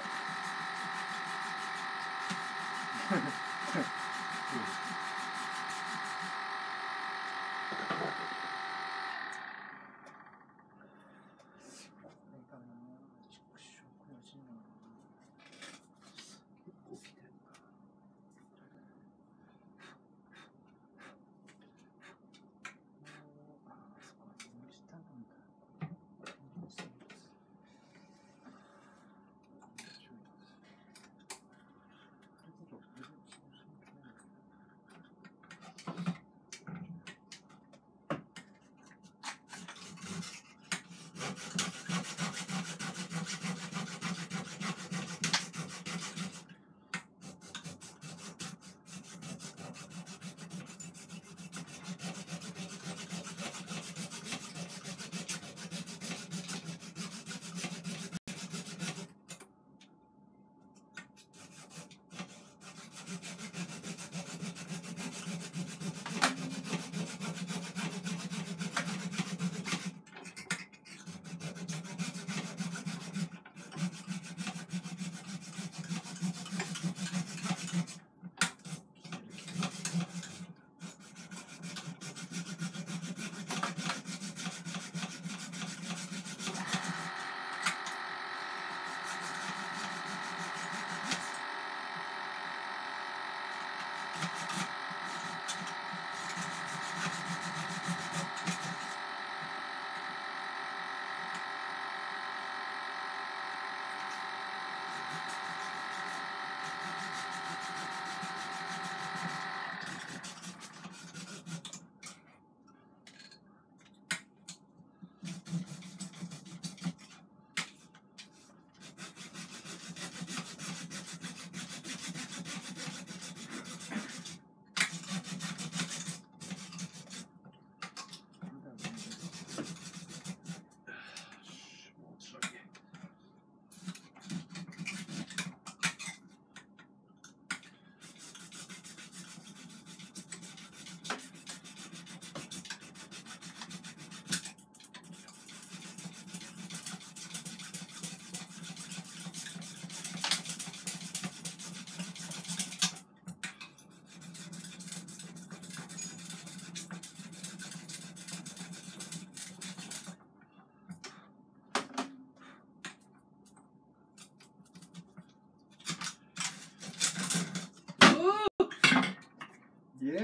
イエ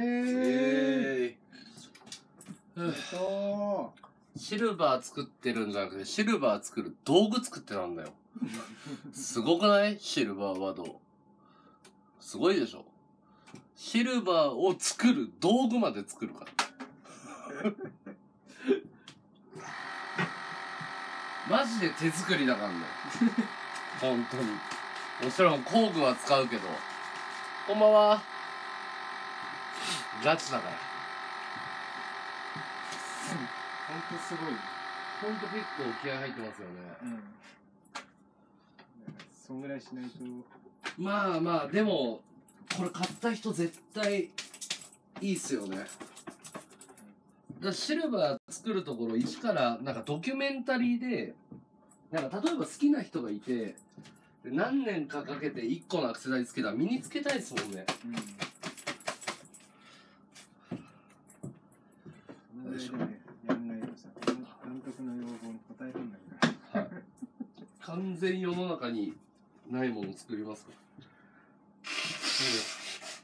ーイ。シルバー作ってるんじゃなくて、シルバー作る道具作ってなんだよ。すごくない？シルバーワード。すごいでしょ。シルバーを作る道具まで作るから。マジで手作りだからね。本当に。もちろん工具は使うけど。こんばんは。ガチだから。本当すごい。本当結構気合入ってますよね。うん。そんぐらいしないと。まあまあでもこれ買った人絶対いいっすよね。だシルバー作るところ一からなんかドキュメンタリーでなんか例えば好きな人がいて何年かかけていっこのアクセサリーつけたら身につけたいっすもんね。うん、完全世の中にないものを作りますか。す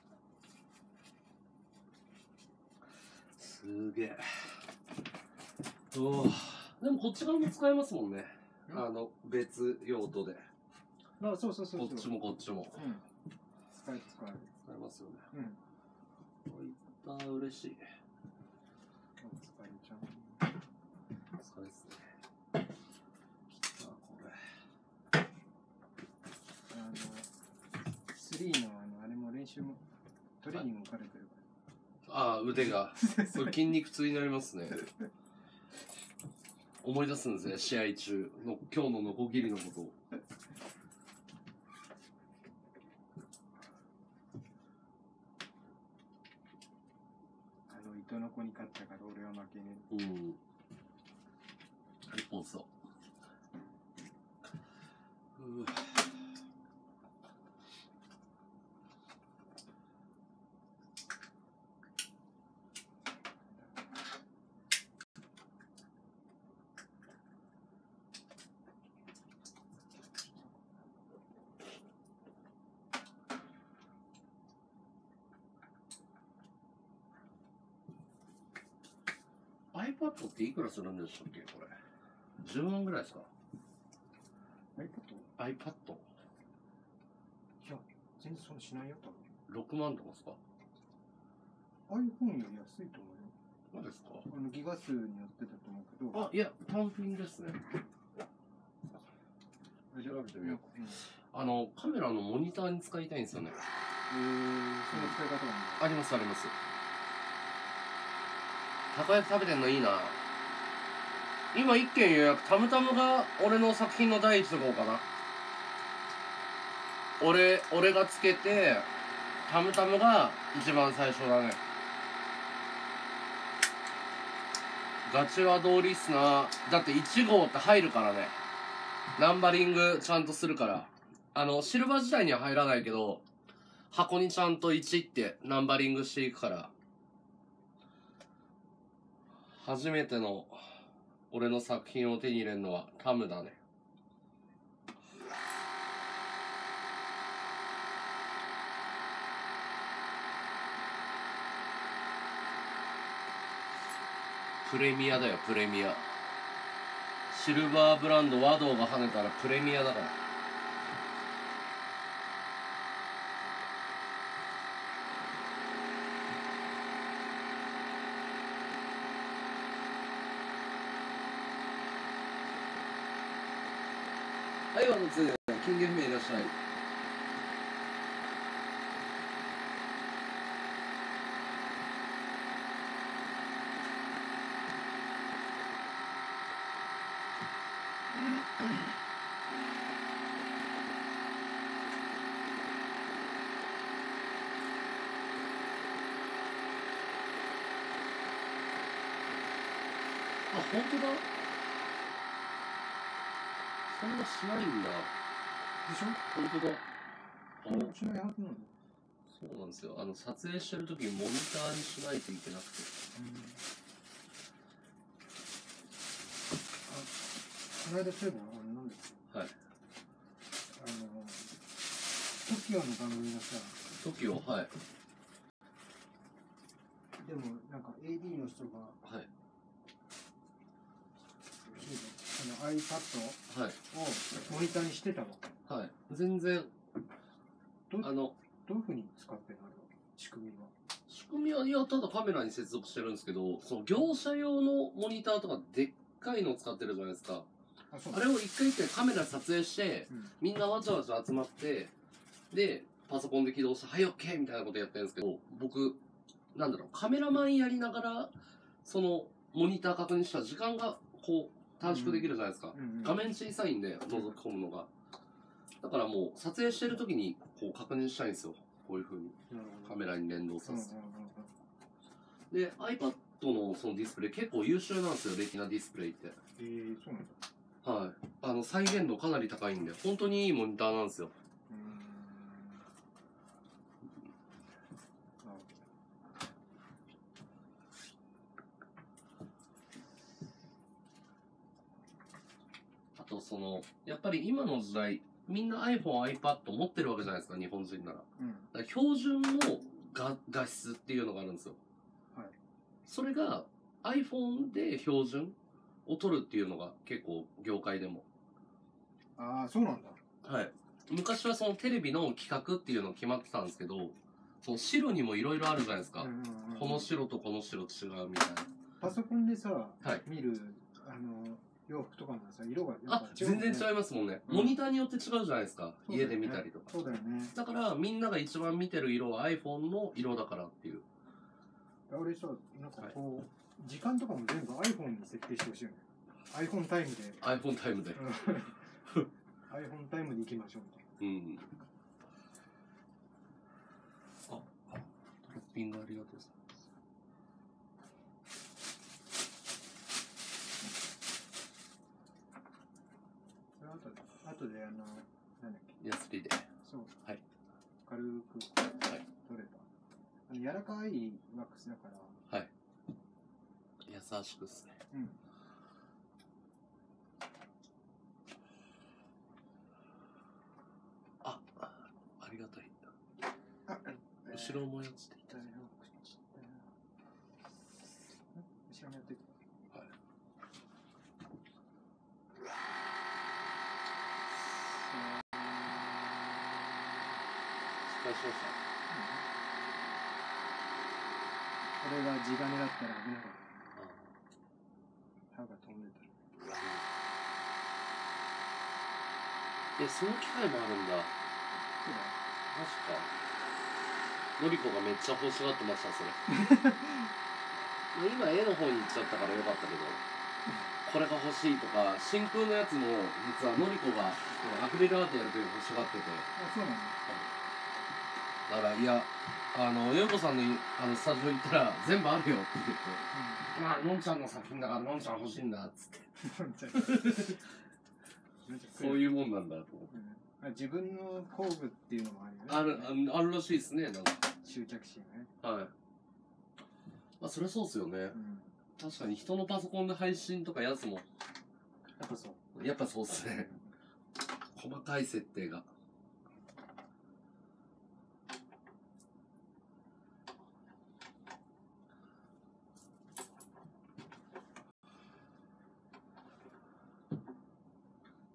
げえ。おでもこっち側も使えますもんね。あの別用途で。あ、そうそうそうそう。こっちもこっちも。うん、使え使え使えますよね。うん。これ嬉しい。使えちゃう。使えですね。スリーのあのあれも練習もトレーニングも兼ねてるから。ああ、腕がそう筋肉痛になりますね。思い出すんですね、試合中の今日のノコギリのことを。あの糸の子に勝ったから俺は負けねえ。うん。一本そう。iPad っていくらするんでしたっけ、これ。じゅうまんぐらいですか？ iPad?iPad。 いや、全然それしないよ、多分。ろくまんとかですか？ iPhone より安いと思うよ。そうですか？あのギガ数によってだと思うけど。あ、いや、単品ですね。調べてみよう。あの、カメラのモニターに使いたいんですよね。えー、その使い方もありますあります。たこ焼き食べてんのいいな。今一件予約、たむたむが俺の作品の第一号かな。俺、俺がつけて、たむたむが一番最初だね。ガチはどうリスナー。だっていち号って入るからね。ナンバリングちゃんとするから。あの、シルバー時代には入らないけど、箱にちゃんといちってナンバリングしていくから。初めての俺の作品を手に入れるのはタムだね。プレミアだよ、プレミア。シルバーブランド和道が跳ねたらプレミアだから。はい、ワンツー、金魚姫いらっしゃい。あ、本当だ。そんなしないんだ。でしょ？本当だ。あの、しないはずなんだ。そうなんですよ。あの、撮影してる時モニターにしないといけなくて。うん、あ、この間そういえば、あれなんだっけ？はい。あの、トキオ の番組がさ。トキオ、はい。でも、なんか エーディー の人が。はい。あの iPad をモニターにしてたの。はい、全然。あの、どういうふうに使ってるの？仕組みは。仕組みは、いや、ただカメラに接続してるんですけど、その業者用のモニターとかでっかいのを使ってるじゃないですか。あ、そうです。あれを一回一回カメラ撮影して、うん、みんなわちゃわちゃ集まって、で、パソコンで起動して、はい、OK！ みたいなことやってるんですけど、僕、なんだろう、カメラマンやりながら、その、モニター確認した時間が、こう、短縮できるじゃないですか。画面小さいんで、覗き込むのが。だからもう、撮影してる時に、こう確認したいんですよ。こういう風に。カメラに連動させて。で、iPad のそのディスプレイ、結構優秀なんですよ、レティナディスプレイって。へえ、そうなんだ。はい。あの、再現度かなり高いんで、本当にいいモニターなんですよ。そのやっぱり今の時代みんな iPhone、iPad 持ってるわけじゃないですか、日本人なら。うん、だから標準のが画質っていうのがあるんですよ。はい、それが iPhone で標準を取るっていうのが結構業界でも。ああ、そうなんだ。はい。昔はそのテレビの規格っていうの決まってたんですけど、その白にもいろいろあるじゃないですか。この白とこの白違うみたいな。パソコンでさ、はい、見るあの洋服とかもさ、色が、ね、あ、全然違いますもんね。うん、モニターによって違うじゃないですか。ね、家で見たりとか。そうだよね。だから、みんなが一番見てる色は iPhone の色だからっていう。俺さ、なんかこう、はい、時間とかも全部 iPhone に設定してほしいよね。iPhone タイムで。iPhone タイムで。iPhone タイムで行きましょうみたいな。うん。あ、トッピングありがとうございます。あとであの何だっけ、ヤスリで、そう、はい、軽く取れば、あの柔らかいワックスだから、はい、優しくっすね。うん、あ、ありがたい。後ろもやつって言ったね。後ろもやって、解消した、うん、これが地金だったら危なかった、ね、うん、歯が飛んでたら、うん、え、その機械もあるんだ、うん、マジか。のりこがめっちゃ欲しがってましたそれ今絵の方に行っちゃったからよかったけど、これが欲しいとか、真空のやつも実はのりこがアクリルアートやるというのを欲しがってて、あ、そうなんだ。だから、いや、あのゆうこさんのあのスタジオ行ったら全部あるよって言って、まあのんちゃんの作品だからのんちゃん欲しいんだっつってそういうもんなんだと思って、うん、自分の工具っていうのもあるよね。ある、あるらしいですね、なんか集客心ね。はい、まあそれそうっすよね、うん、確かに人のパソコンで配信とかやつもやっぱそうやっぱそうっすね細かい設定が。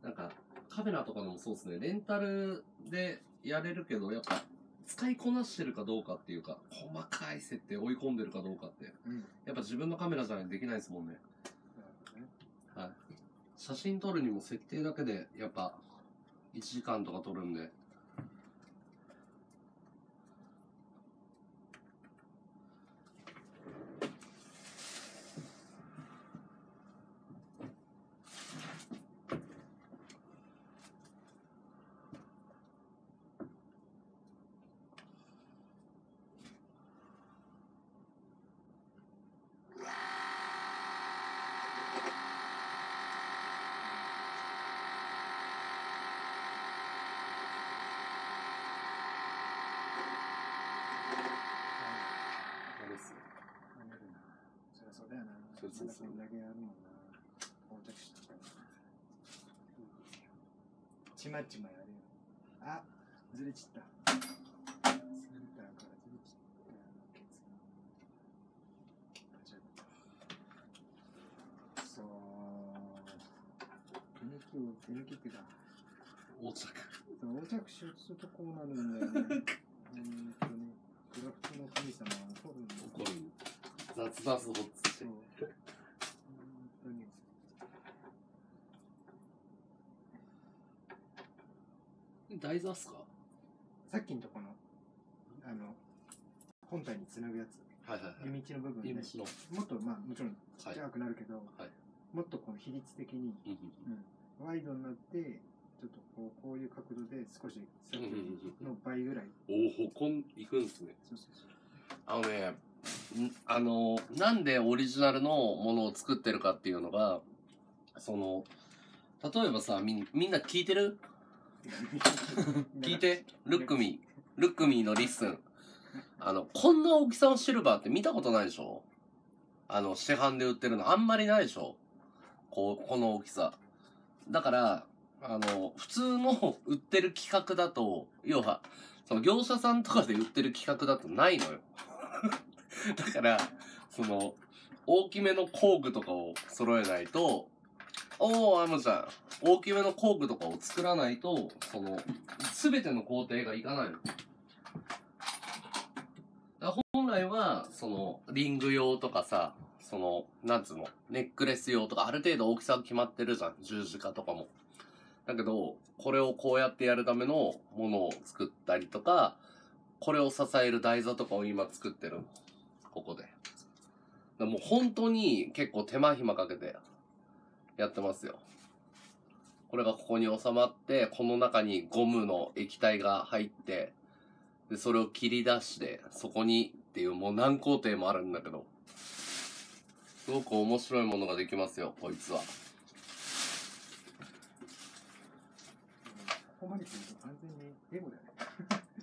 なんかカメラとかでもそうっすね、レンタルでやれるけどやっぱ使いこなしてるかどうかっていうか、細かい設定追い込んでるかどうかって、うん、やっぱ自分のカメラじゃないとできないですもんね。はい、写真撮るにも設定だけでやっぱいちじかんとか撮るんで、そうそう、ちまちまやるよ。あ、ずれちった、センターからずれちった。そう、手抜きを手抜きってか横着横着しようするとこうなるんだよねうんとね、グラフの神様は怒るんだよ、怒る、雑だぞって台座っすか、さっきのとこのあの本体につなぐやつ、弓道の部分で、もっと、まあもちろんちっちゃくなるけど、はいはい、もっとこう比率的に、うん、ワイドになってちょっとこうこういう角度で少しさっきの倍ぐらい、おお、こんいくんですね。そうそうそう、あのね、あのなんでオリジナルのものを作ってるかっていうのが、その例えばさ、み、みんな聞いてる聞いて、ルックミー、ルックミーのリッスン、あのこんな大きさのシルバーって見たことないでしょ、あの市販で売ってるのあんまりないでしょ、こうこの大きさだから、あの普通の売ってる規格だと、要はその業者さんとかで売ってる規格だとないのよだからその大きめの工具とかを揃えないと、おお、あのちゃん大きめの工具とかを作らないと、その全ての工程がいかないの。だから本来はそのリング用とかさ、そのなんつうのネックレス用とかある程度大きさが決まってるじゃん、十字架とかも。だけどこれをこうやってやるためのものを作ったりとか、これを支える台座とかを今作ってる、ここで。だからもう本当に結構手間暇かけてやってますよ。これがここに収まって、この中にゴムの液体が入って、でそれを切り出して、そこにっていう、もう何工程もあるんだけど、すごく面白いものができますよこいつは。ここまで来ると完全にエゴ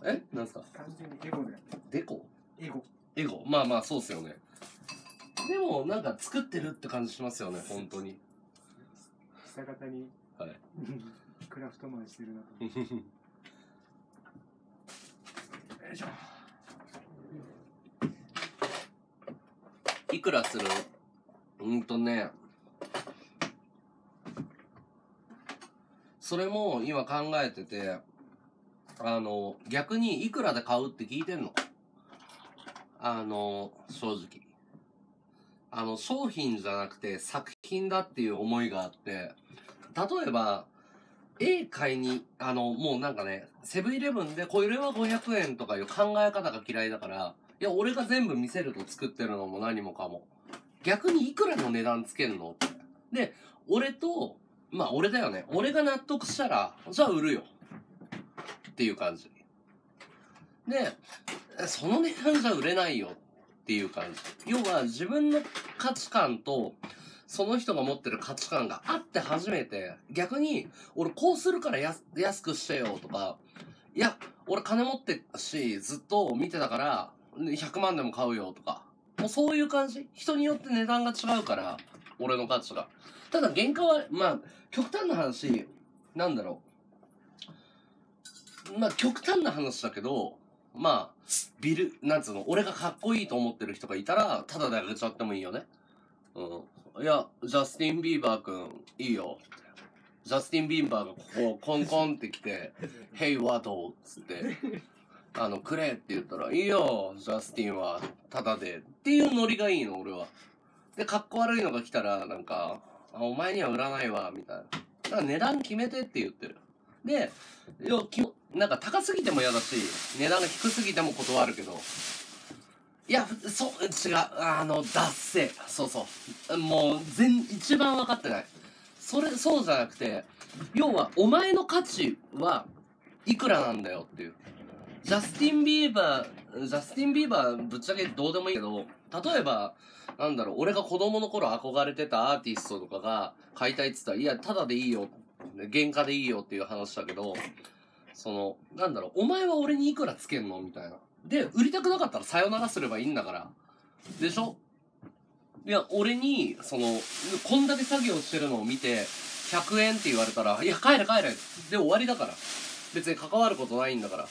だよねえ、なんすか、完全にエゴだよね。デコエゴエゴ、まあまあそうっすよね。でもなんか作ってるって感じしますよね、本当に久方に、はい、クラフトマンしてるなと思ってよいしょ。いくらする？うんとね、それも今考えてて、あの、逆にいくらで買うって聞いてんの？あの、正直。あの、商品じゃなくて作品だっていう思いがあって、例えば、絵買いに、あの、もうなんかね、セブンイレブンでこれはごひゃくえんとかいう考え方が嫌いだから、いや、俺が全部見せると作ってるのも何もかも。逆にいくらの値段つけるの？で、俺と、まあ俺だよね。俺が納得したら、じゃあ売るよ。っていう感じ。で、その値段じゃ売れないよっていう感じ。要は自分の価値観と、その人が持ってる価値観があって初めて、逆に、俺こうするから 安, 安くしてよとか、いや、俺金持ってたし、ずっと見てたから、ひゃくまんでも買うよとか。もうそういう感じ。人によって値段が違うから、俺の価値が。ただ原価は、まあ、極端な話、なんだろう。まあ、極端な話だけど、まあ、ビル、なんつうの、俺がかっこいいと思ってる人がいたら、ただであげちゃってもいいよね。うん。いや、ジャスティン・ビーバー君、いいよ。ジャスティン・ビーバーがここ、コンコンって来て、ヘイワードつって、あの、くれって言ったら、いいよ、ジャスティンは、ただで。っていうノリがいいの、俺は。で、かっこ悪いのが来たら、なんか、あ、お前には売らないわ、みたいな。だから値段決めてって言ってる。で、要なんか高すぎても嫌だし、値段が低すぎても断るけど。いや、そう、違う、あの、ダッセー。そうそう。もう、全、一番分かってない。それ、そうじゃなくて、要は、お前の価値はいくらなんだよっていう。ジャスティン・ビーバー、ジャスティン・ビーバーぶっちゃけどうでもいいけど、例えば、なんだろう、俺が子供の頃憧れてたアーティストとかが買いたいって言ったら、いや、ただでいいよ、原価でいいよっていう話だけど、その、なんだろう、お前は俺にいくらつけんのみたいな。で、売りたくなかったらさよならすればいいんだから。でしょ？いや、俺に、その、こんだけ作業してるのを見て、ひゃくえんって言われたら、いや、帰れ帰れで終わりだから。別に関わることないんだから。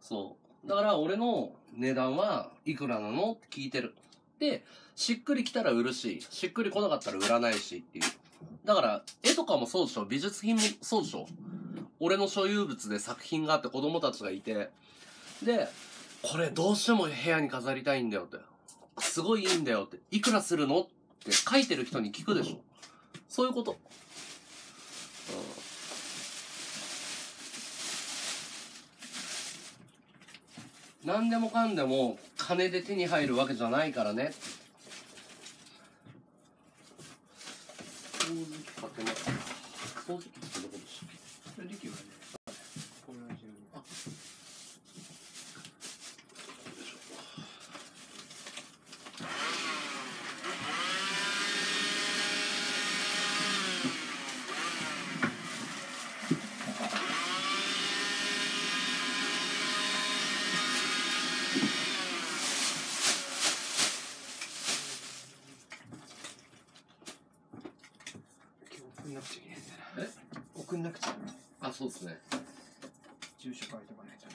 そう。だから俺の値段はいくらなのって聞いてる。で、しっくりきたら売るし、しっくり来なかったら売らないしっていう。だから、絵とかもそうでしょ、美術品もそうでしょ。俺の所有物で作品があって子供たちがいて。で、これどうしても部屋に飾りたいんだよって。すごいいいんだよって。いくらするのって書いてる人に聞くでしょ。そういうこと。うん何でもかんでも金で手に入るわけじゃないからね。そうですね。住所書いてもらえちゃや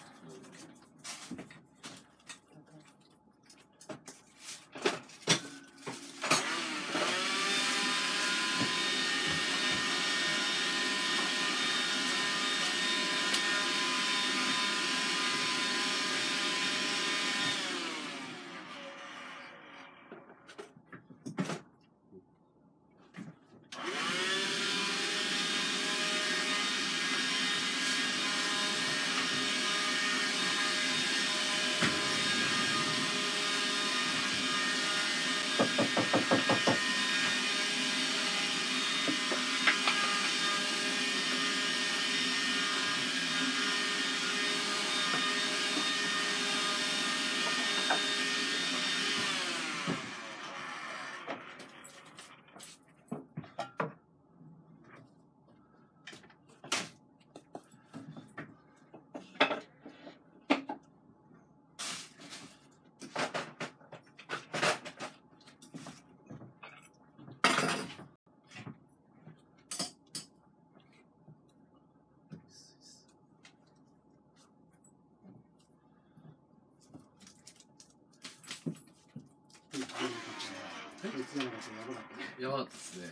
ばかったですね。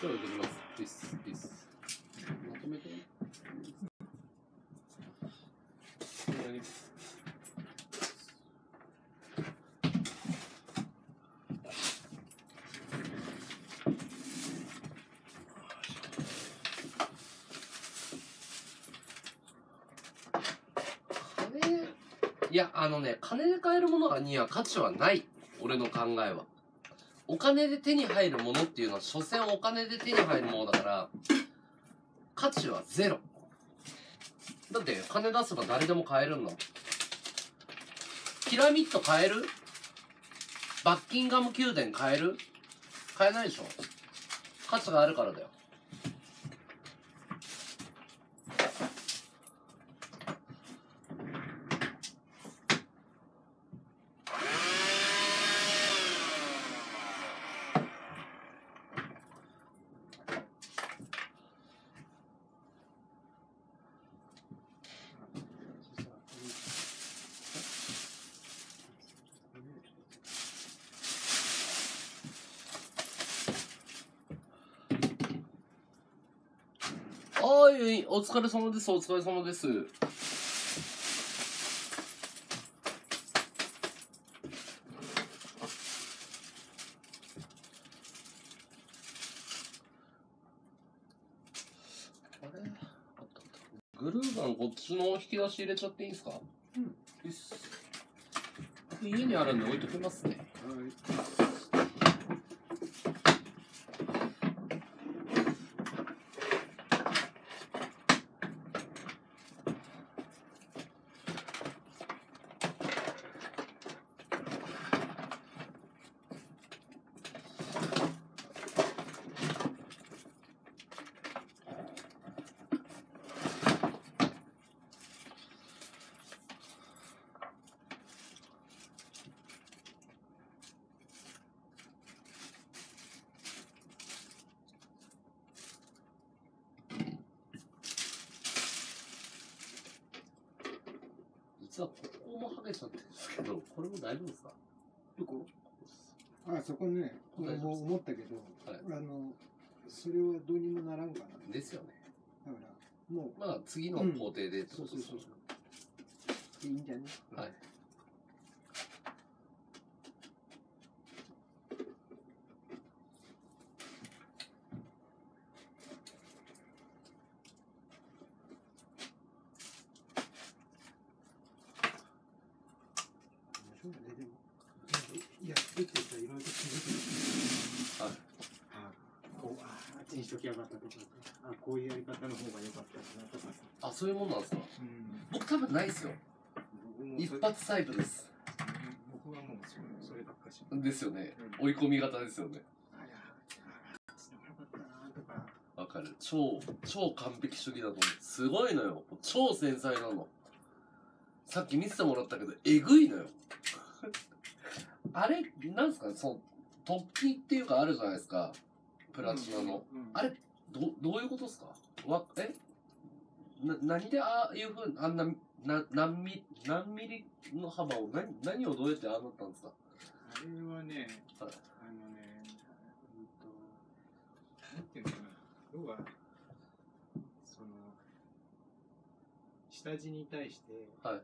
そうできます。ピースピース。まとめて。いや、あのね、金で買えるものには価値はない。俺の考えは、お金で手に入るものっていうのは所詮お金で手に入るものだから、価値はゼロだって。金出せば誰でも買えるんだ。ピラミッド買える？バッキンガム宮殿買える？買えないでしょ。価値があるからだよ。お疲れ様です。お疲れ様です。あれ、グルーガンこっちの引き出し入れちゃっていいですか？うん。家にあるんで置いときますね。はい。ここも剥げちゃってるんですけど、これも大丈夫ですか？どこ？あ、そこね、これも思ったけど、はい、あのそれはどうにもならんかな。ですよね。だからもうまあ次の工程で、うん、そうそうそうそう。いいんじゃね。はい。そういうもんなんですか。僕多分ないですよ。一発タイプです。僕はもうそればっかし。ですよね。追い込み型ですよね。わかる。超超完璧主義だと思う。すごいのよ。超繊細なの。さっき見せてもらったけどえぐいのよ。あれなんですかね。その突起っていうかあるじゃないですか。プラチナの。あれどどういうことですか。わえ？な何でああいうふうにあんなな何ミ何ミリの幅を何何をどうやってああなったんですか。あれはね、はい、あのね、うんとなんていうのかな、要はその下地に対して彫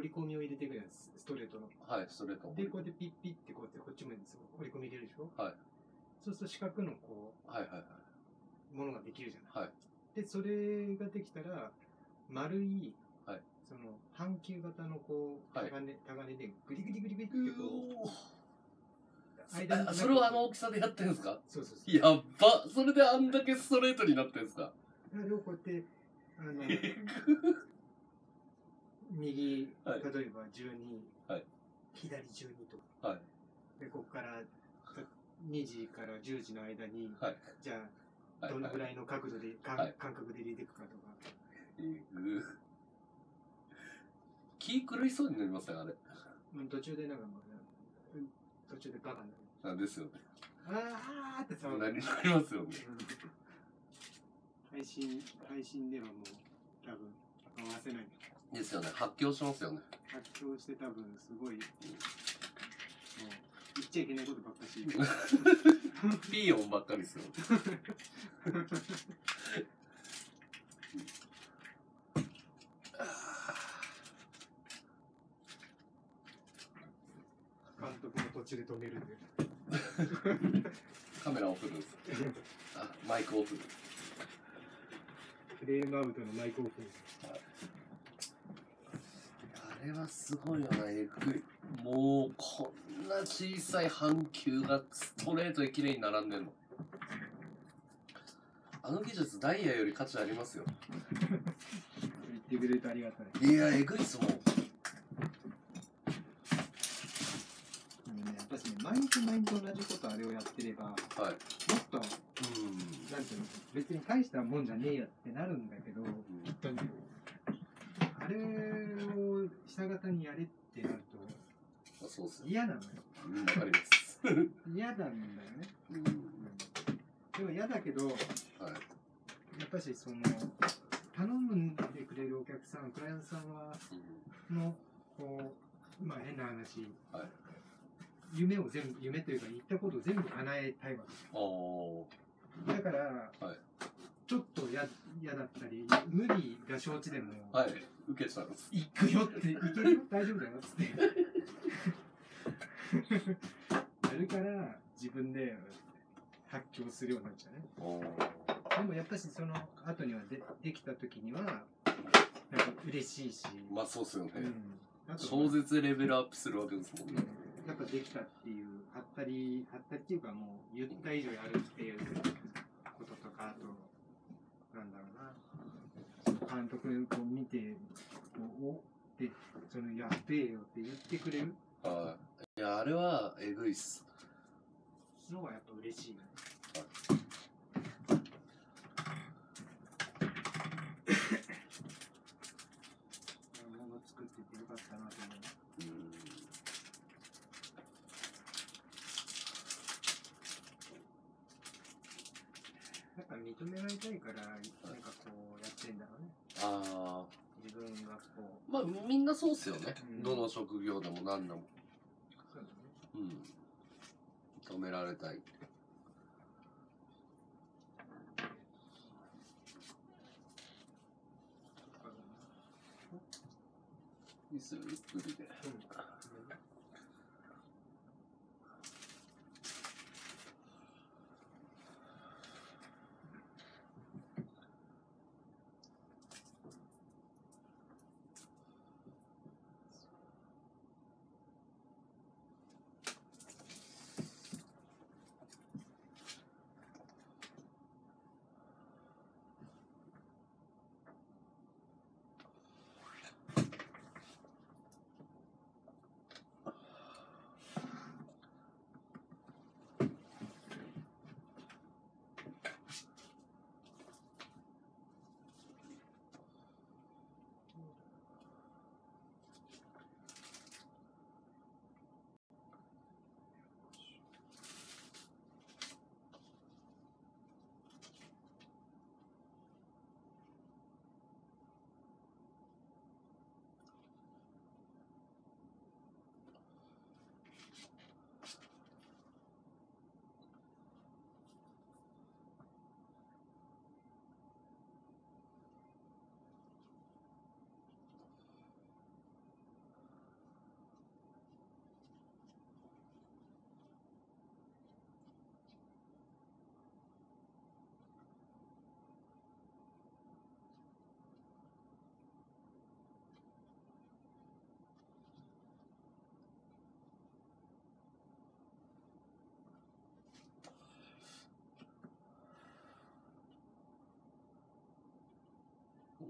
り込みを入れていくやつ、ストレートの、はい、ストレートでこうやってピッピッてこうやってこっちも彫り込み入れるでしょ。はい。そうすると四角のこう、はいはいはい、ものができるじゃない。はい。でそれができたら丸い、はい、その半球型のこうタガネ、タガネでグリグリグリグリってこう間に、それをあの大きさでやってるんですか。そうそうそう。やっばそれであんだけストレートになってるんですか。あれをこうやってあの右例えばじゅうに、はい、左じゅうにと、はい、でここからにじからじゅうじの間に、はい、じゃあどのぐらいの角度で、はい、感覚で入れていくかとか。えぐ。気狂いそうになりますよ、あれ。うん、途中でなんか、途中でバカになる。なんですよね。あーって騒ぐ。なりますよね。配信、配信ではもう、多分、合わせない。ですよね、発狂しますよね。発狂して多分、すごい、もう、一ちゃいけないことばっかりピー音ばっかりですよ監督の途中で止めるんでカメラを振るんです。あ、マイクを振る。フレームアウトのマイクを振る。あれはすごいよな、えぐい。もうこんな小さい半球がストレートで綺麗に並んでるの。あの技術、ダイヤより価値ありますよ。言ってくれてありがたい。いや、えぐいっすもん。私ね、毎日毎日同じことあれをやってれば、はい、もっと、うん、なんていうの、別に大したもんじゃねえやってなるんだけど、うん、あれを下方にやれってなると、そうそう嫌なのよ。わかります。嫌なんだよね。うん、でも嫌だけど、はい、やっぱしその頼んでくれるお客さん、クライアントさんは、うん、のこう、まあ変な話。はい、夢を全部、夢というか言ったことを全部叶えたいわけだから、はい、ちょっと嫌だったり無理が承知でも、はい、受けちゃう行くよって行けるよ大丈夫だよっつってやるから自分で発狂するようになっちゃうね。でもやっぱしその後には で, できた時にはなんか嬉しいし、まあそうっすよね、うん、超絶レベルアップするわけですもんね。やっぱできたっていう、はったり、はったりっていうかもう言った以上やるっていうこととか、あと、なんだろうな、監督を見て、おって、そのやっべえよって言ってくれる。ああ、いや、あれはえぐいっす。のがやっぱ嬉しいな。もの作っててよかったなと思う。認められたいから、なんかこうやってんだろうね。ああ、自分がこう。まあ、みんなそうっすよね。うん、どの職業でも何でも。そうですね。うん。認められたい。いいっすよ、ゆっくりで。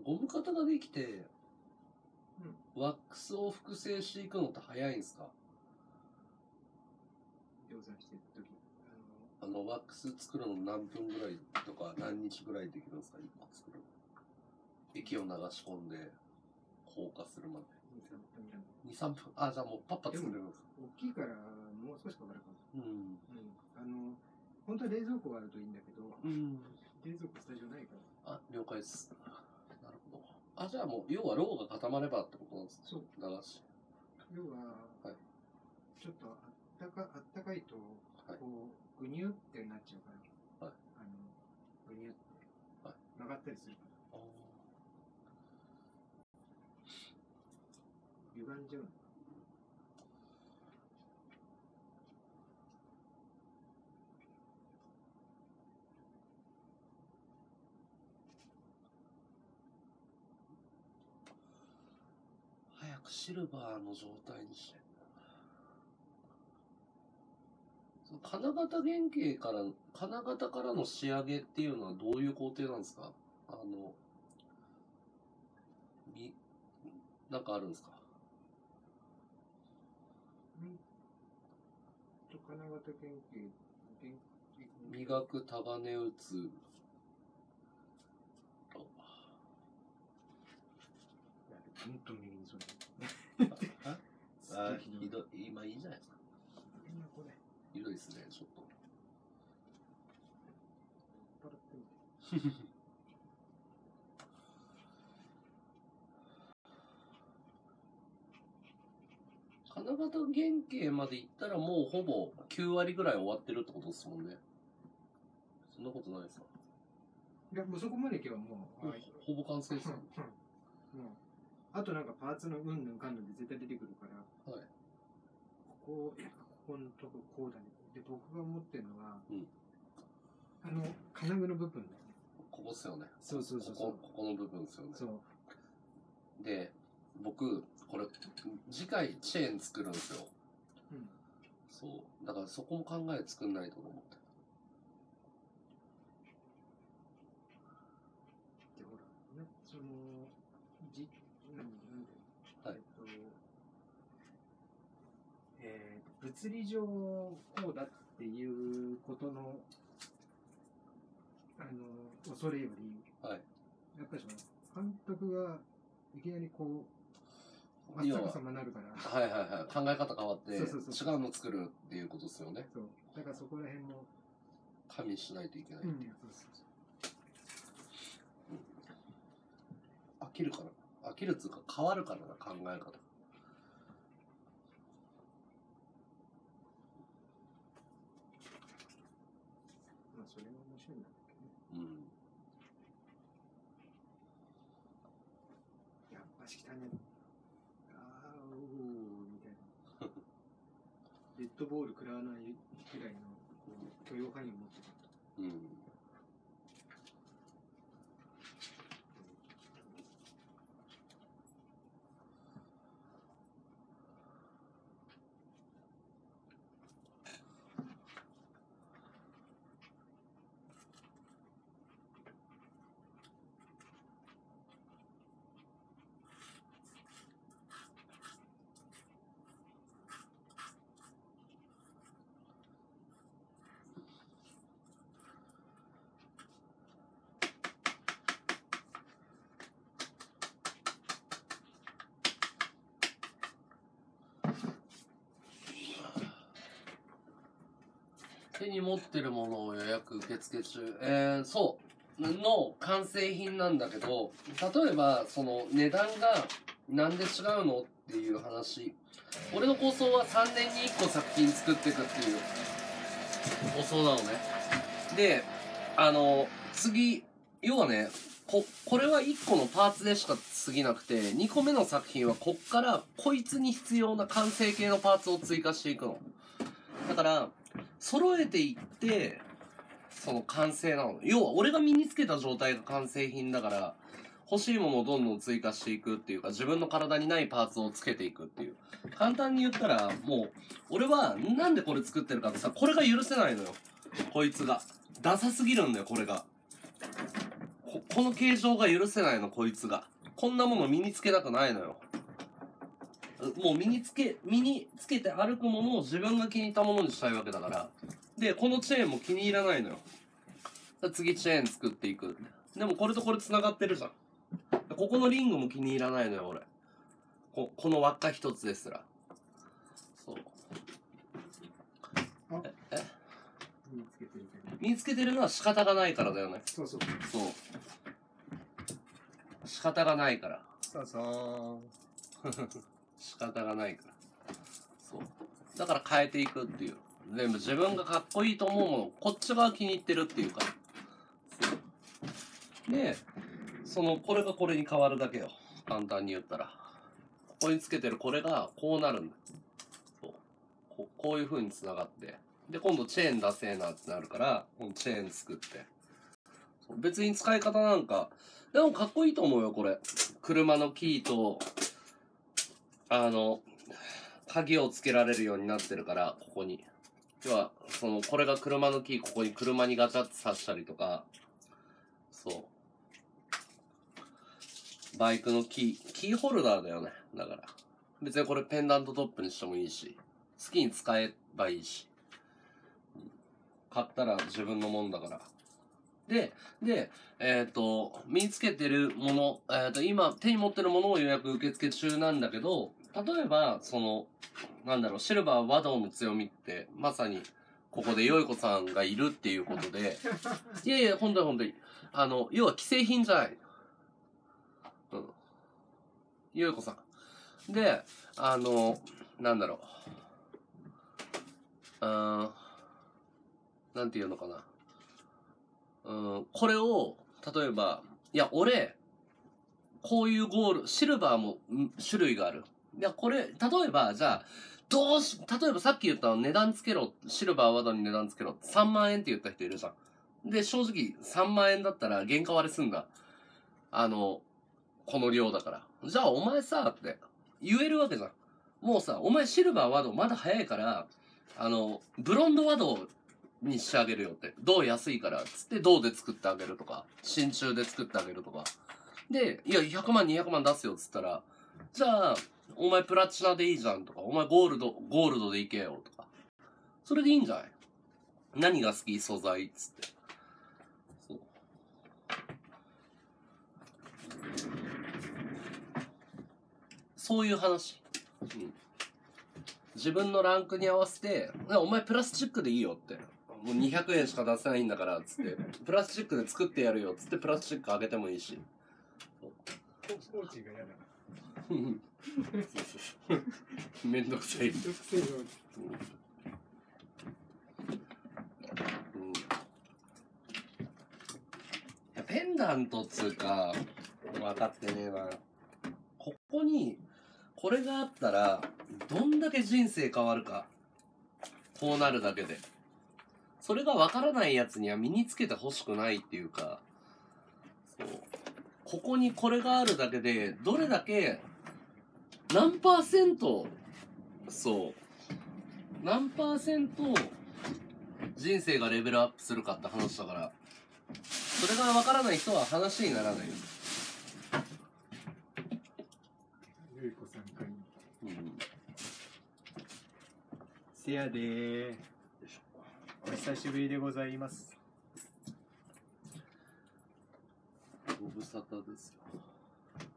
ゴム型ができて、うん、ワックスを複製していくのって早いんですか？量産していくとき、あのワックス作るの何分ぐらいとか何日ぐらいできるんですか？いっこ作るの。液を流し込んで硬化するまで。に、さんぷん。あ、じゃあもうパッパ作れるんですか？大きいからもう少しかかるかも。うん。うん。あの本当は冷蔵庫があるといいんだけど、うん、冷蔵庫スタジオないから。あ、了解です。あ、じゃあもう、要はローが固まればってことなんですね。そう。流し。要は、はい、ちょっとあったかあったかいとこうぐにゅってなっちゃうから、はい、あのぐにゅって曲がったりするから、はい、歪んじゃうの。早くシルバーの状態にして。金型原型から、金型からの仕上げっていうのはどういう工程なんですか？あの、み、なんかあるんですか？んと、金型原型、原型磨く、束ね打つ。ほんと右にそれ。ああ、ひどい。今いいじゃないですか。これひどいですね、ちょっと。金型原型までいったらもうほぼきゅうわりぐらい終わってるってことですもんね。そんなことないですか？いや、もうそこまでいけばもう、はい、ほぼ完成ですよ。うん、あとなんかパーツのうんぬんかんぬんで絶対出てくるから、はい、ここ、ここのとここうだね。で、僕が思ってるのは、うん、あの金具の部分だよね。ここっすよね。そうそうそうそう。ここ、ここの部分ですよね。そう。で、僕これ次回チェーン作るんですよ。うん。そう。だからそこも考え作んないと思って。で、ほらね、そのじ、なんなんで、はい。えっとえー、物理上こうだっていうことの、あの恐れより、はい、やっぱりその監督がいきなりこうあったかさまになるから、はいはいはい、考え方変わって違うの作るっていうことですよね。そう、だからそこら辺も加味しないといけないっていう。飽きるから飽きるっていうか変わるからな、考え方。それが面白いんだけどね。うん。やっぱし汚い。ああ、おおみたいな。デッドボール食らわないくらいの許容範囲を持ってた。うん。手に持ってるものを予約受付中、えー、そうの完成品なんだけど、例えばその値段がなんで違うのっていう話。俺の構想はさんねんにいっこ作品作っていくっていう構想なのね。で、あの次要はね、 こ, これはいっこのパーツでしか過ぎなくて、にこめの作品はこっからこいつに必要な完成形のパーツを追加していくのだから、揃えていって、その完成なの。要は、俺が身につけた状態が完成品だから、欲しいものをどんどん追加していくっていうか、自分の体にないパーツをつけていくっていう。簡単に言ったら、もう、俺は、なんでこれ作ってるかってさ、これが許せないのよ。こいつが。ダサすぎるんだよ、これが。こ、この形状が許せないの、こいつが。こんなもの身につけたくないのよ。もう身につけ、身につけて歩くものを自分が気に入ったものにしたいわけだから。で、このチェーンも気に入らないのよ。次チェーン作っていく。でもこれとこれ繋がってるじゃん。ここのリングも気に入らないのよ、俺。こ、この輪っか一つですら。そう。え、え？身につけてるけど。身につけてるのは仕方がないからだよね。そうそう。そう。仕方がないから。そうそう。仕方がないから。そう。だから変えていくっていう。全部自分がかっこいいと思うもの、こっち側気に入ってるっていうか。で、その、これがこれに変わるだけよ。簡単に言ったら。ここにつけてるこれがこうなるんだ。そう。こう、こういう風に繋がって。で、今度チェーン出せえなってなるから、このチェーン作って。別に使い方なんか、でもかっこいいと思うよ、これ。車のキーと、あの、鍵をつけられるようになってるから、ここに。要は、その、これが車のキー、ここに車にガチャって刺したりとか、そう。バイクのキー、キーホルダーだよね。だから。別にこれペンダントトップにしてもいいし、好きに使えばいいし。買ったら自分のもんだから。で、で、えっと、身につけてるもの、えっと、今、手に持ってるものを予約受付中なんだけど、例えば、その、なんだろう、シルバー和道の強みって、まさに、ここでよいこさんがいるっていうことで、いやいや、ほんとにほんとに、あの、要は既製品じゃない。うん。よいこさん。で、あの、なんだろう、うーん、なんていうのかな。うん、これを、例えば、いや、俺、こういうゴール、シルバーも種類がある。いや、これ、例えば、じゃあ、どうし、例えばさっき言ったの値段つけろ、シルバーワードに値段つけろ、さんまんえんって言った人いるじゃん。で、正直、さんまんえんだったら、原価割れすんだ。あの、この量だから。じゃあ、お前さ、って、言えるわけじゃん。もうさ、お前シルバーワードまだ早いから、あの、ブロンドワードを、にしてあげるよって。銅安いから、つって銅で作ってあげるとか、真鍮で作ってあげるとか。で、いや、ひゃくまん、にひゃくまん出すよっつったら、じゃあ、お前プラチナでいいじゃんとか、お前ゴールド、ゴールドでいけよとか。それでいいんじゃない？何が好き？素材っつって。そう。そういう話。うん。自分のランクに合わせて、お前プラスチックでいいよって。もうにひゃくえんしか出せないんだから、つって。プラスチックで作ってやるよ、つってプラスチックあげてもいいし。コーチが嫌だな。めんどくさい。めんどくさいよ。うん。ペンダントっつうか、分かってねえな。ここに、これがあったら、どんだけ人生変わるか。こうなるだけで。それが分からないやつには身につけてほしくないっていうか、そう、ここにこれがあるだけで、どれだけ、何パーセント、そう、何パーセント人生がレベルアップするかって話だから、それが分からない人は話にならない。ゆいこさんかい。うん。せやでー。お久しぶりでございます。ご無沙汰です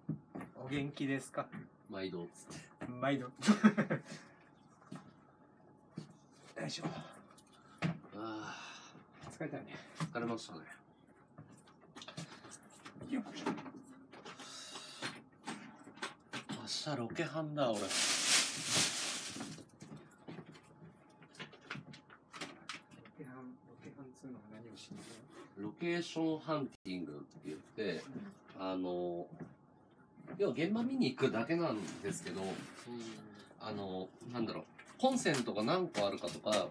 よ。お元気ですか？毎度っつって。毎度。よいしょ。ああ、疲れたね。疲れましたね。よっしょ。明日ロケハンだ、俺。ロケーションハンティングって言って、あの、要は現場見に行くだけなんですけど、あの、なんだろう、コンセントが何個あるかとか、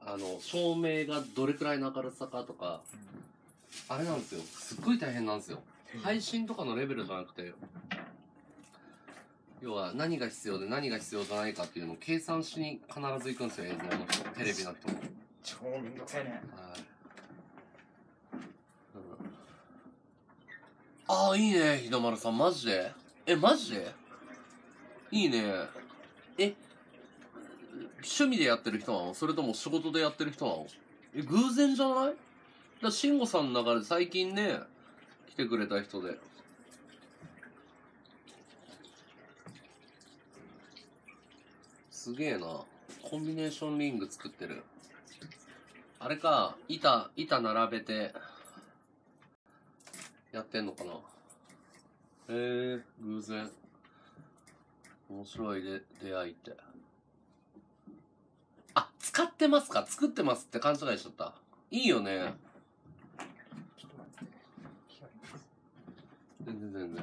あの、照明がどれくらいの明るさかとか、あれなんですよ。すっごい大変なんですよ。配信とかのレベルじゃなくて、要は何が必要で何が必要じゃないかっていうのを計算しに必ず行くんですよ、映像の人、テレビの人も。超めんどくさいね。ああ、いいね、日の丸さん、マジでえ、マジでいいね。え、趣味でやってる人なの？それとも仕事でやってる人なの？え、偶然じゃない？だ、慎吾さんの中で最近ね、来てくれた人で。すげえな。コンビネーションリング作ってる。あれか、板、板並べて、やってんのかな。えー、偶然。面白いで、出会いって。使ってますか作ってますって勘違いしちゃった。いいよね。全然全然。こ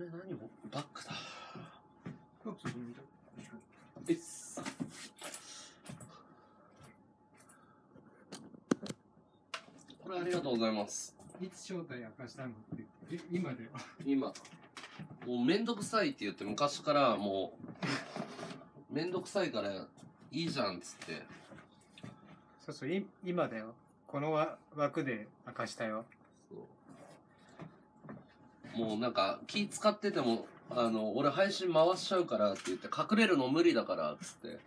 れ何もバッグだ。えっす。これありがとうございます。いつ正体明かしたのってえ今では今。もうめんどくさいって言って昔からもうめんどくさいからいいじゃんっつって。そうそうい今だよ。このわ枠で明かしたよ。そうもうなんか気使っててもあの俺配信回しちゃうからって言って隠れるの無理だからっつって。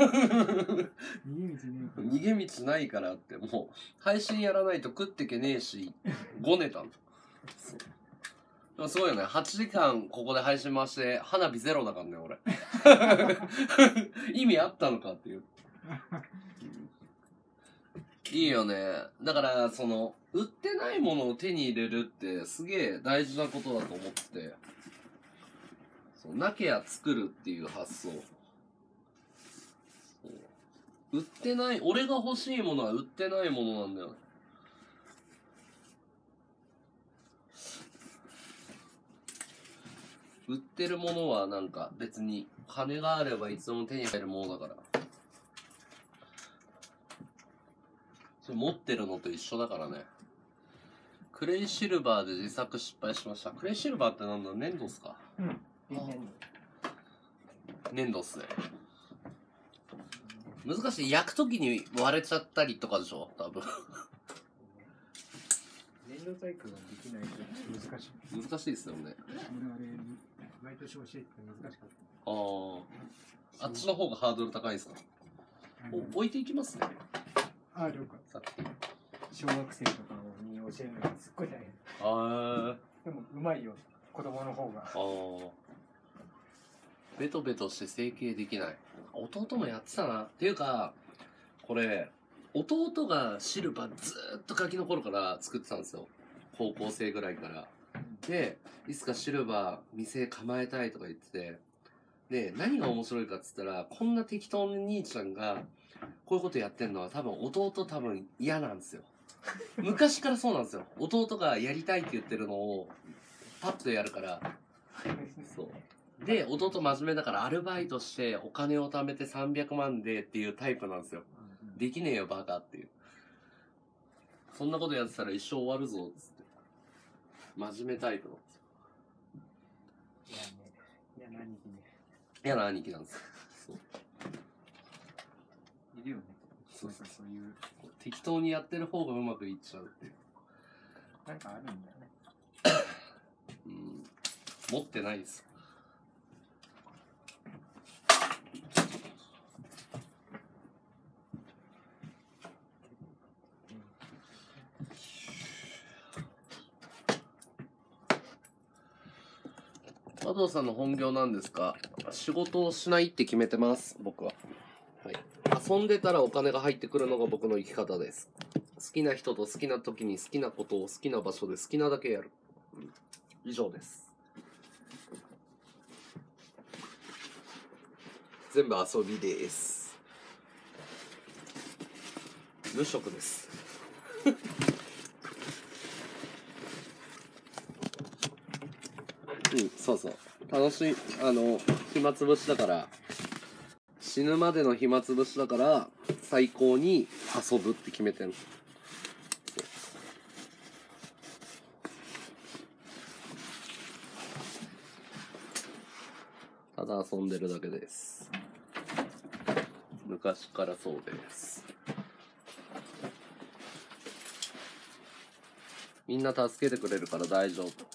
逃げ道ね。逃げ道ないからってもう配信やらないと食ってけねえしごねたの。そうすごいよね。はちじかんここで配信回して花火ゼロだからね俺。意味あったのかっていういいよね。だからその売ってないものを手に入れるってすげえ大事なことだと思ってて、そうなきゃ作るっていう発想。そう売ってない俺が欲しいものは売ってないものなんだよね。売ってるものはなんか別に金があればいつでも手に入るものだからそれ持ってるのと一緒だからね。クレイシルバーで自作失敗しました。クレイシルバーってなんだ粘土っすか。うん粘土っすね。難しい。焼くときに割れちゃったりとかでしょ多分。粘土細工ができないと難しい難しいですよね。毎年教えて難しかった。ああ、あっちの方がハードル高いですか。お置いていきますね。ああ、了解。さっき小学生とかに教えるのがすっごい大変。ああ。でもうまいよ子供の方が。ああ。ベトベトして成形できない。弟もやってたな。っていうかこれ弟がシルバーずーっとガキの頃から作ってたんですよ。高校生ぐらいから。で、いつかシルバー店構えたいとか言ってて、で、何が面白いかっつったら、こんな適当な兄ちゃんが、こういうことやってんのは多分弟多分嫌なんですよ。昔からそうなんですよ。弟がやりたいって言ってるのを、パッとやるから。そう。で、弟真面目だからアルバイトしてお金を貯めてさんびゃくまんでっていうタイプなんですよ。できねえよバカっていう。そんなことやってたら一生終わるぞっつって。真面目タイプの嫌な兄貴ね。嫌な兄貴なんですよ。そういるよね。そうそうそういう適当にやってる方がうまくいっちゃうっていうなんかあるんだよね。うん持ってないですよ。加藤さんの本業なんですか。仕事をしないって決めてます僕は、はい、遊んでたらお金が入ってくるのが僕の生き方です。好きな人と好きな時に好きなことを好きな場所で好きなだけやる。以上です。全部遊びです。無職ですうん、そうそう楽しいあの暇つぶしだから死ぬまでの暇つぶしだから最高に遊ぶって決めてる。ただ遊んでるだけです。昔からそうです。みんな助けてくれるから大丈夫。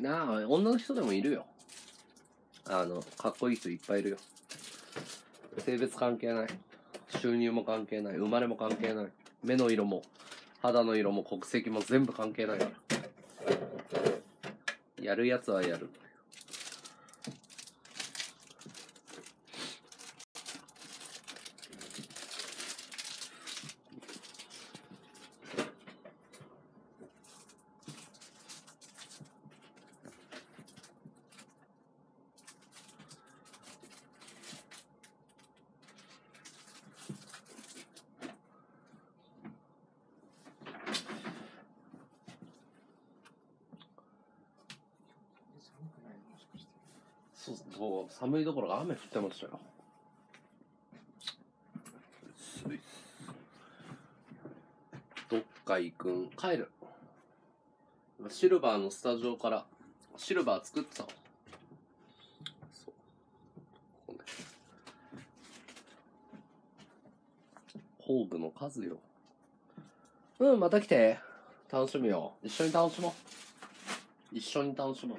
なあ、女の人でもいるよ。あの、かっこいい人いっぱいいるよ。性別関係ない。収入も関係ない。生まれも関係ない。目の色も、肌の色も、国籍も全部関係ないから。やるやつはやる。そ, そう、寒いどころか雨降ってましたよ。どっか行くん、帰る。シルバーのスタジオからシルバー作ってたの。そうここ、ね、工具の数よ。うん、また来て。楽しみよ。一緒に楽しもう。一緒に楽しもう。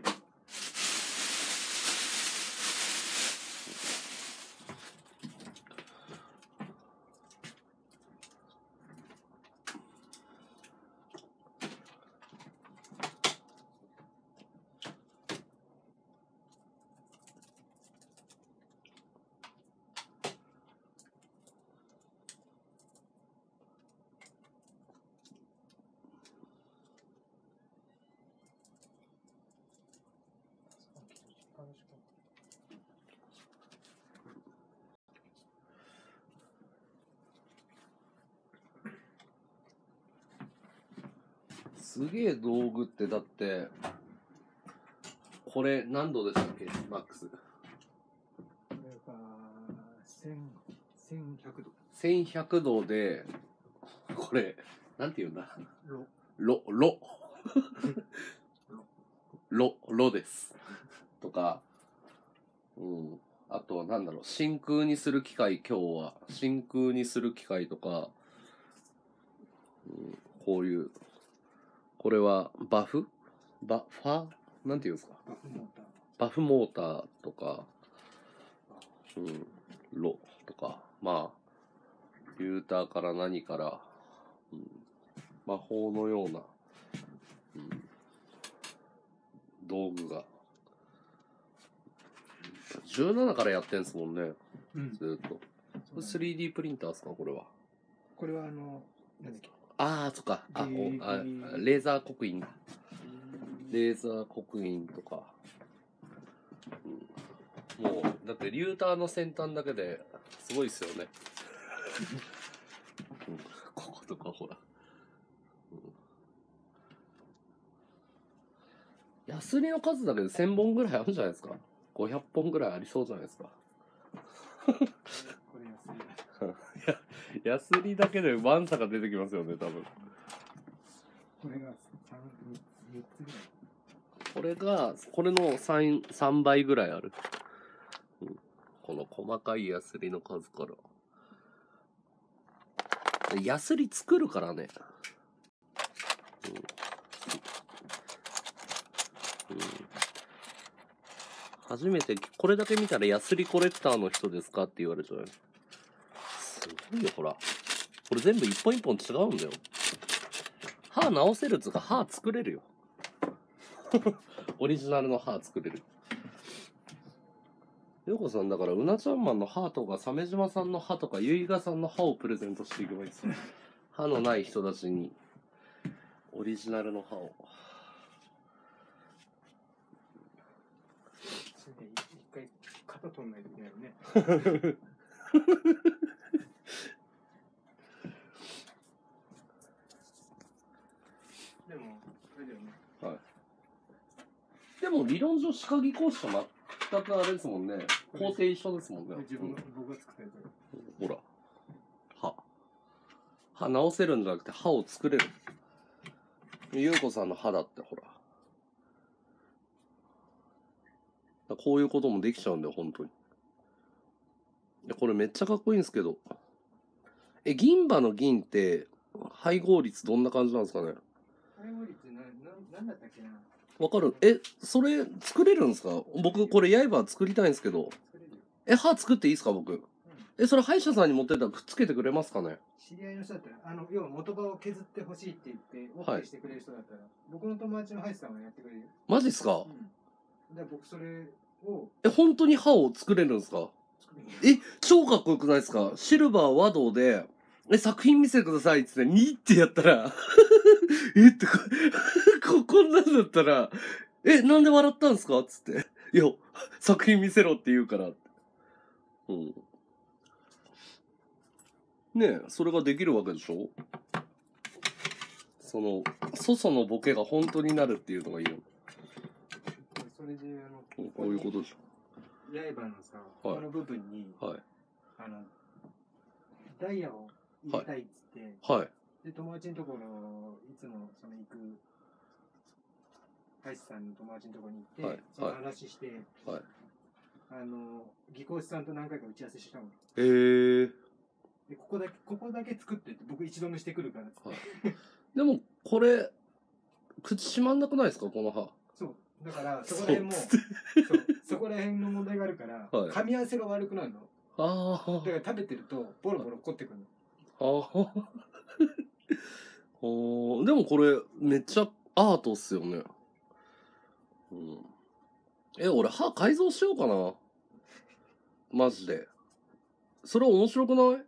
すげえ道具ってだってこれ何度でしたっけマックス？これはせんひゃくど。せんひゃくどでこれなんていうんだ？ロロロロロですとか、うん、あとは何だろう、真空にする機械、今日は真空にする機械とか、うん、こういう。これはバフバファなんていうんですか、バフモーターとか、うん、ロとか、まあフィルターから何から、うん、魔法のような、うん、道具がじゅうななからやってんすもんね、うん、ずっと。スリーディー プリンターですかこれは。これはあの何だっけ、ああ、そっか。あ、お、あ、レーザー刻印。レーザー刻印とか。うん、もう、だってリューターの先端だけですごいっすよね。うん、こことかほら。うん、ヤスリの数だけでせんぼんぐらいあるじゃないですか。ごひゃっぽんぐらいありそうじゃないですか。これヤスリだ。ヤスリだけでワンサが出てきますよね、多分。これがみっつぐらい。これが、これの 3, 3倍ぐらいある、うん。この細かいヤスリの数から。ヤスリ作るからね。うんうん、初めて、これだけ見たらヤスリコレクターの人ですかって言われちゃう。いいよ、ほら。これ全部一本一本違うんだよ。歯直せるっつうか、歯作れるよ。オリジナルの歯作れる。ようこさんだから、うなちゃんマンの歯とか、鮫島さんの歯とか、ゆいがさんの歯をプレゼントしていけばいいですよ。歯のない人たちに、オリジナルの歯を。一回、肩取んないといけないよね。でもあれだよね、はい、でも理論上歯科技工士と全くあれですもんね、工程一緒ですもんね。自分の、僕が作ったやつ、ほら、歯歯直せるんじゃなくて歯を作れる。ゆうこさんの歯だってほら、こういうこともできちゃうんだよ本当に。これめっちゃかっこいいんですけど。え、銀歯の銀って配合率どんな感じなんですかね。配合率な、なんだったっけな。わかる。え、それ作れるんですか。僕これ刃作りたいんですけど。え、歯作っていいですか僕、うん。え、それ歯医者さんに持ってったらくっつけてくれますかね。知り合いの人だったら、あの要は元歯を削ってほしいって言ってオッケーしてくれる人だったら、はい、僕の友達の歯医者さんはやってくれる。マジっすか。うん、で僕それを。え、本当に歯を作れるんですか。え、超かっこよくないですか。シルバー和道で、え、作品見せてくださいっつって、にってやったら、えってこ、こんなんだったら、え、なんで笑ったんですかっつって。いや、作品見せろって言うから。うん。ねえ、それができるわけでしょ。その、粗相のボケが本当になるっていうのがいいよ。こういうことでしょ。刃のさ、この部分に、はい、あのダイヤを入れたいっつって、はい、で友達のところいつもその行く大志さんの友達のところに行って、はい、その話して、はい、あの技工士さんと何回か打ち合わせしたもん。えー、でここだけここだけ作ってって僕一度もしてくるからっつって、はい、でもこれ口閉まんなくないですか、この歯。そうだからそこら辺も そ, そこら辺の問題があるから、はい、噛み合わせが悪くなるの。ああ、だから食べてるとボロボロこってくるの。ああおでもこれめっちゃアートっすよね、うん、え俺歯改造しようかなマジで。それ面白くない？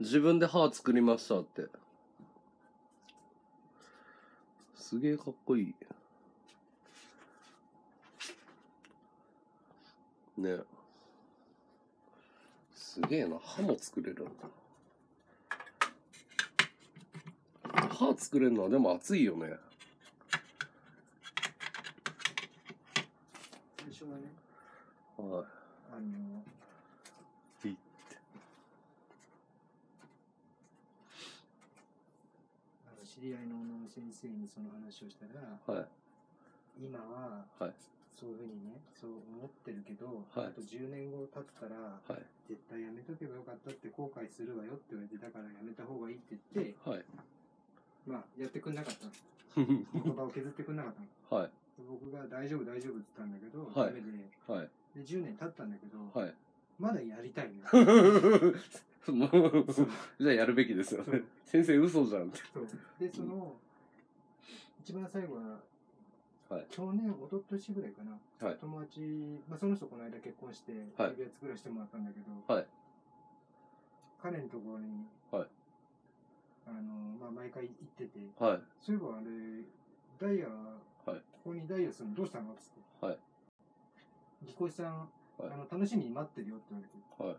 自分で歯作りましたって、すげえかっこいいね。すげえな、歯も作れるんだ。歯作れるのはでも熱いよね。最初はね、はい、あのピッて知り合いの小野先生にその話をしたら、はい、今は、はいそういうふうにね、そう思ってるけど、はい、あとじゅうねんご経ったら、はい、絶対やめとけばよかったって後悔するわよって言われて、だからやめた方がいいって言って、はい、まあやってくんなかった言葉を削ってくんなかった、はい、僕が大丈夫大丈夫って言ったんだけど、はい、ダメで、はい、でじゅうねん経ったんだけど、はい、まだやりたいねじゃあやるべきですよね先生嘘じゃんって。そうでその一番最後ははい、去年、おととしぐらいかな、はい、友達、まあ、その人この間結婚して、はい、指輪作らせてもらったんだけど、はい、彼のところに、はいあのまあ、毎回行ってて、はい、そういえばあれ、ダイヤ、はい、ここにダイヤするのどうしたのって言って、技工士さん、はい、あの、楽しみに待ってるよって言われて、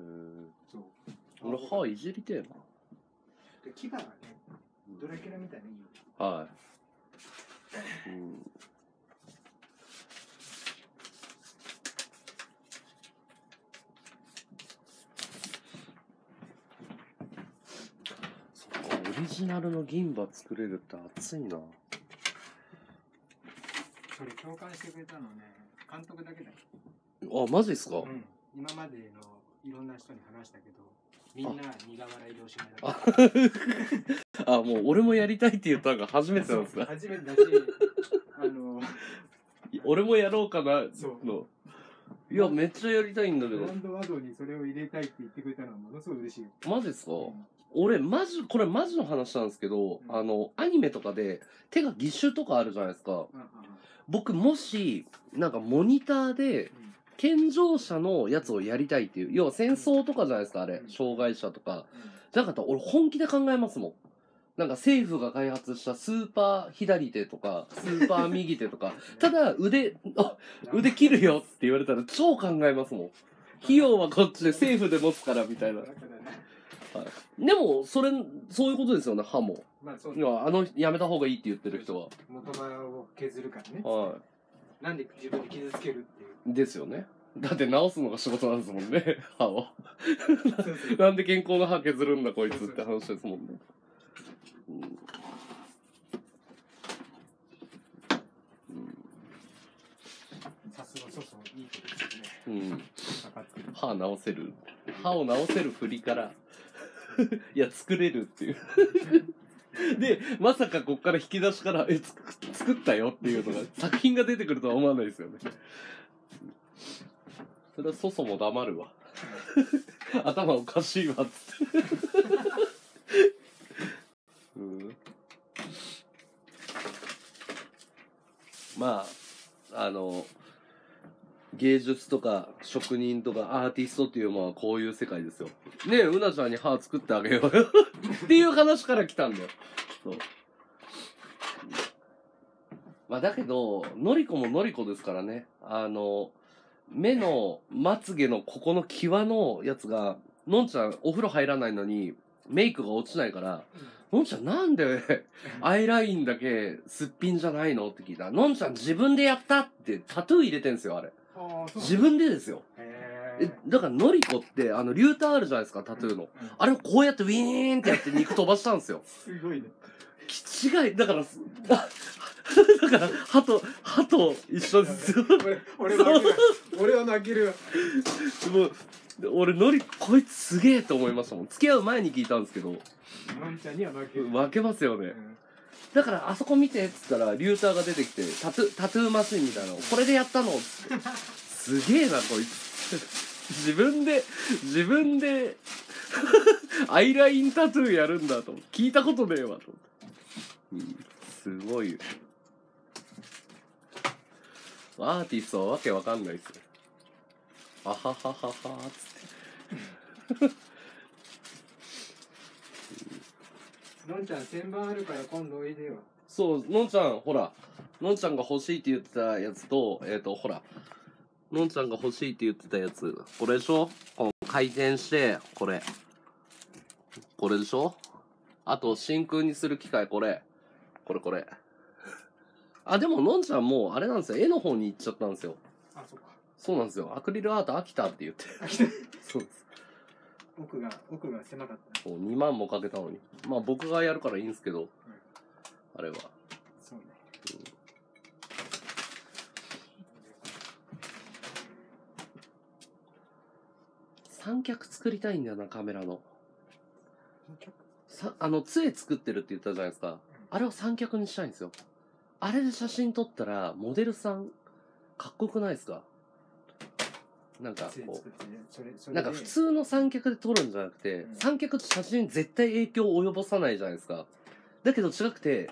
はい、へぇ、そう俺、歯いじりてぇな。牙がね、ドラキュラみたいでいいよ。はいうん、そっかオリジナルの銀歯作れるって熱いな。それ共感してくれたのね監督だけだよ。あマジですか、うん、今までのいろんな人に話したけどみんな苦笑いでおしまいだったあ、もう俺もやりたいって言ったのが初めてなんですか。初めてだし、あの俺もやろうかなの。いや、めっちゃやりたいんだけど。ブランドワードにそれを入れたいって言ってくれたのはものすごい嬉しい。マジですか、うん、俺マジ、これマジの話なんですけど、うん、あの、アニメとかで手が義手とかあるじゃないですか。うんうん、僕もし、なんかモニターで健常者のやつをやりたいっていう、要は戦争とかじゃないですか、あれ。うん、障害者とか。うん、じゃなかったら俺本気で考えますもん。なんか政府が開発したスーパー左手とか、スーパー右手とか、ただ腕、あ、腕切るよって言われたら超考えますもん。費用はこっちで政府で持つからみたいな。はい、でも、それ、そういうことですよね、歯も。まあそうです。あの、やめた方がいいって言ってる人は。元歯を削るからね。はい。なんで自分で傷つけるっていう。ですよね。だって直すのが仕事なんですもんね、歯を。なんで健康の歯削るんだこいつって話ですもんね。うんうん、さすがそうそういいことですね、うん、歯直せる歯を直せる振りからいや作れるっていうでまさかこっから引き出しからえ作ったよっていうのが作品が出てくるとは思わないですよね。それはそそも黙るわ頭おかしいわっつってうん、まああの芸術とか職人とかアーティストっていうのはこういう世界ですよね。えうなちゃんに歯作ってあげようよっていう話から来たんだよ。そうまあだけどのりこものりこですからね。あの目のまつげのここの際のやつがのんちゃんお風呂入らないのにメイクが落ちないから、のんちゃんなんでアイラインだけすっぴんじゃないのって聞いた。のんちゃん自分でやったってタトゥー入れてんすよ、あれ。自分でですよ。え、だからノリコってあのリューターあるじゃないですか、タトゥーの。あれをこうやってウィーンってやって肉飛ばしたんですよ。すごいね。気違いだからだから歯と歯と一緒ですよ。俺は泣ける。俺は泣ける。もう俺ノリこいつすげえと思いましたもん。付き合う前に聞いたんですけど。ワンちゃんには負ける。負けますよね。うん、だからあそこ見てっつったらリューターが出てきてタトゥタトゥーマシンみたいなのこれでやったの。すげえなこいつ。自分で自分でアイラインタトゥーやるんだと聞いたことねえわと。うん、すごい。アーティストはわけわかんないっすよ。あははははーっつって。のんちゃん千番あるから今度おいでよ。そう、のんちゃんほら、のんちゃんが欲しいって言ってたやつと、えっとほら、のんちゃんが欲しいって言ってたやつ、これでしょ？こう回転してこれ、これでしょ？あと真空にする機械これ、これこれ。あ、でも、のんちゃんもう、あれなんですよ。絵の方に行っちゃったんですよ。あ、そうか。そうなんですよ。アクリルアート飽きたって言って。飽きたそうです。奥が、奥が狭かった。そう、にまんもかけたのに。まあ、僕がやるからいいんですけど、うん、あれは。そうね。うん、三脚作りたいんだよな、カメラの。三脚さあの、杖作ってるって言ったじゃないですか。うん、あれを三脚にしたいんですよ。あれで写真撮ったら、モデルさん、かっこよくないですか？なんかこう、なんか普通の三脚で撮るんじゃなくて、三脚って写真に絶対影響を及ぼさないじゃないですか。だけど違くて、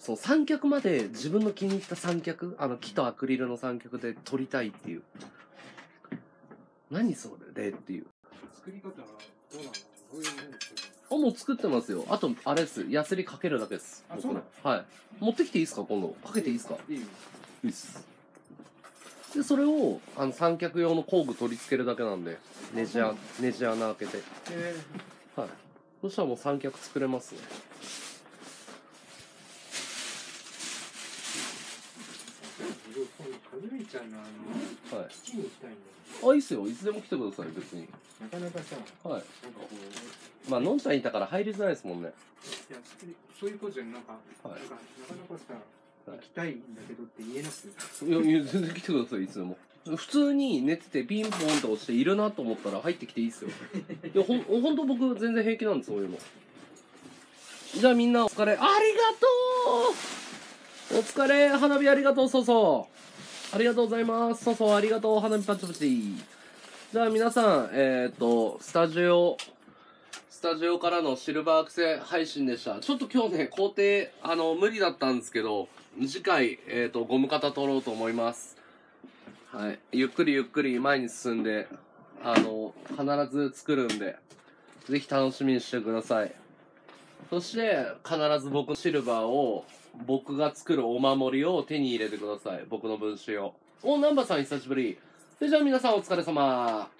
そう、三脚まで自分の気に入った三脚、あの木とアクリルの三脚で撮りたいっていう。何それっていう。作り方はどうなの？どういうものですか？あ、もう作ってますよ。あと、あれです。ヤスリかけるだけです。あ、そうなの？はい。持ってきていいですか今度。かけていいですか？いいっす。で、それを、あの、三脚用の工具取り付けるだけなんで、ネジ穴、ネジ穴開けて。えー、はい。そしたらもう三脚作れますね。はじめちゃんのあの、はい。聞きに行きたいんだけど。あ、いいっすよ。いつでも来てください、別に。なかなかさ、はい。なんかこう、まあ、のんちゃんいたから入りづらいですもんね。いや、そういうことじゃなんか、はい、なんかなかなかさ、行きたいんだけどって言えなくて。いや、全然来てください、いつでも。普通に寝ててピンポンと押しているなと思ったら入ってきていいっすよ。いや、ほん、ほんと僕全然平気なんです、そういうの。じゃあみんなお疲れ。ありがとうお疲れ花火ありがとう、そうそうありがとうございます、そうそうありがとう、花火パチパチ。じゃあ皆さん、えーっと、スタジオ、スタジオからのシルバーアクセ配信でした。ちょっと今日ね、工程、あの、無理だったんですけど、次回、えっと、ゴム型取ろうと思います。はい。ゆっくりゆっくり前に進んで、あの、必ず作るんで、ぜひ楽しみにしてください。そして、必ず僕のシルバーを、僕が作るお守りを手に入れてください。僕の分身を。お、ナンバさん久しぶり。それじゃあ皆さんお疲れ様。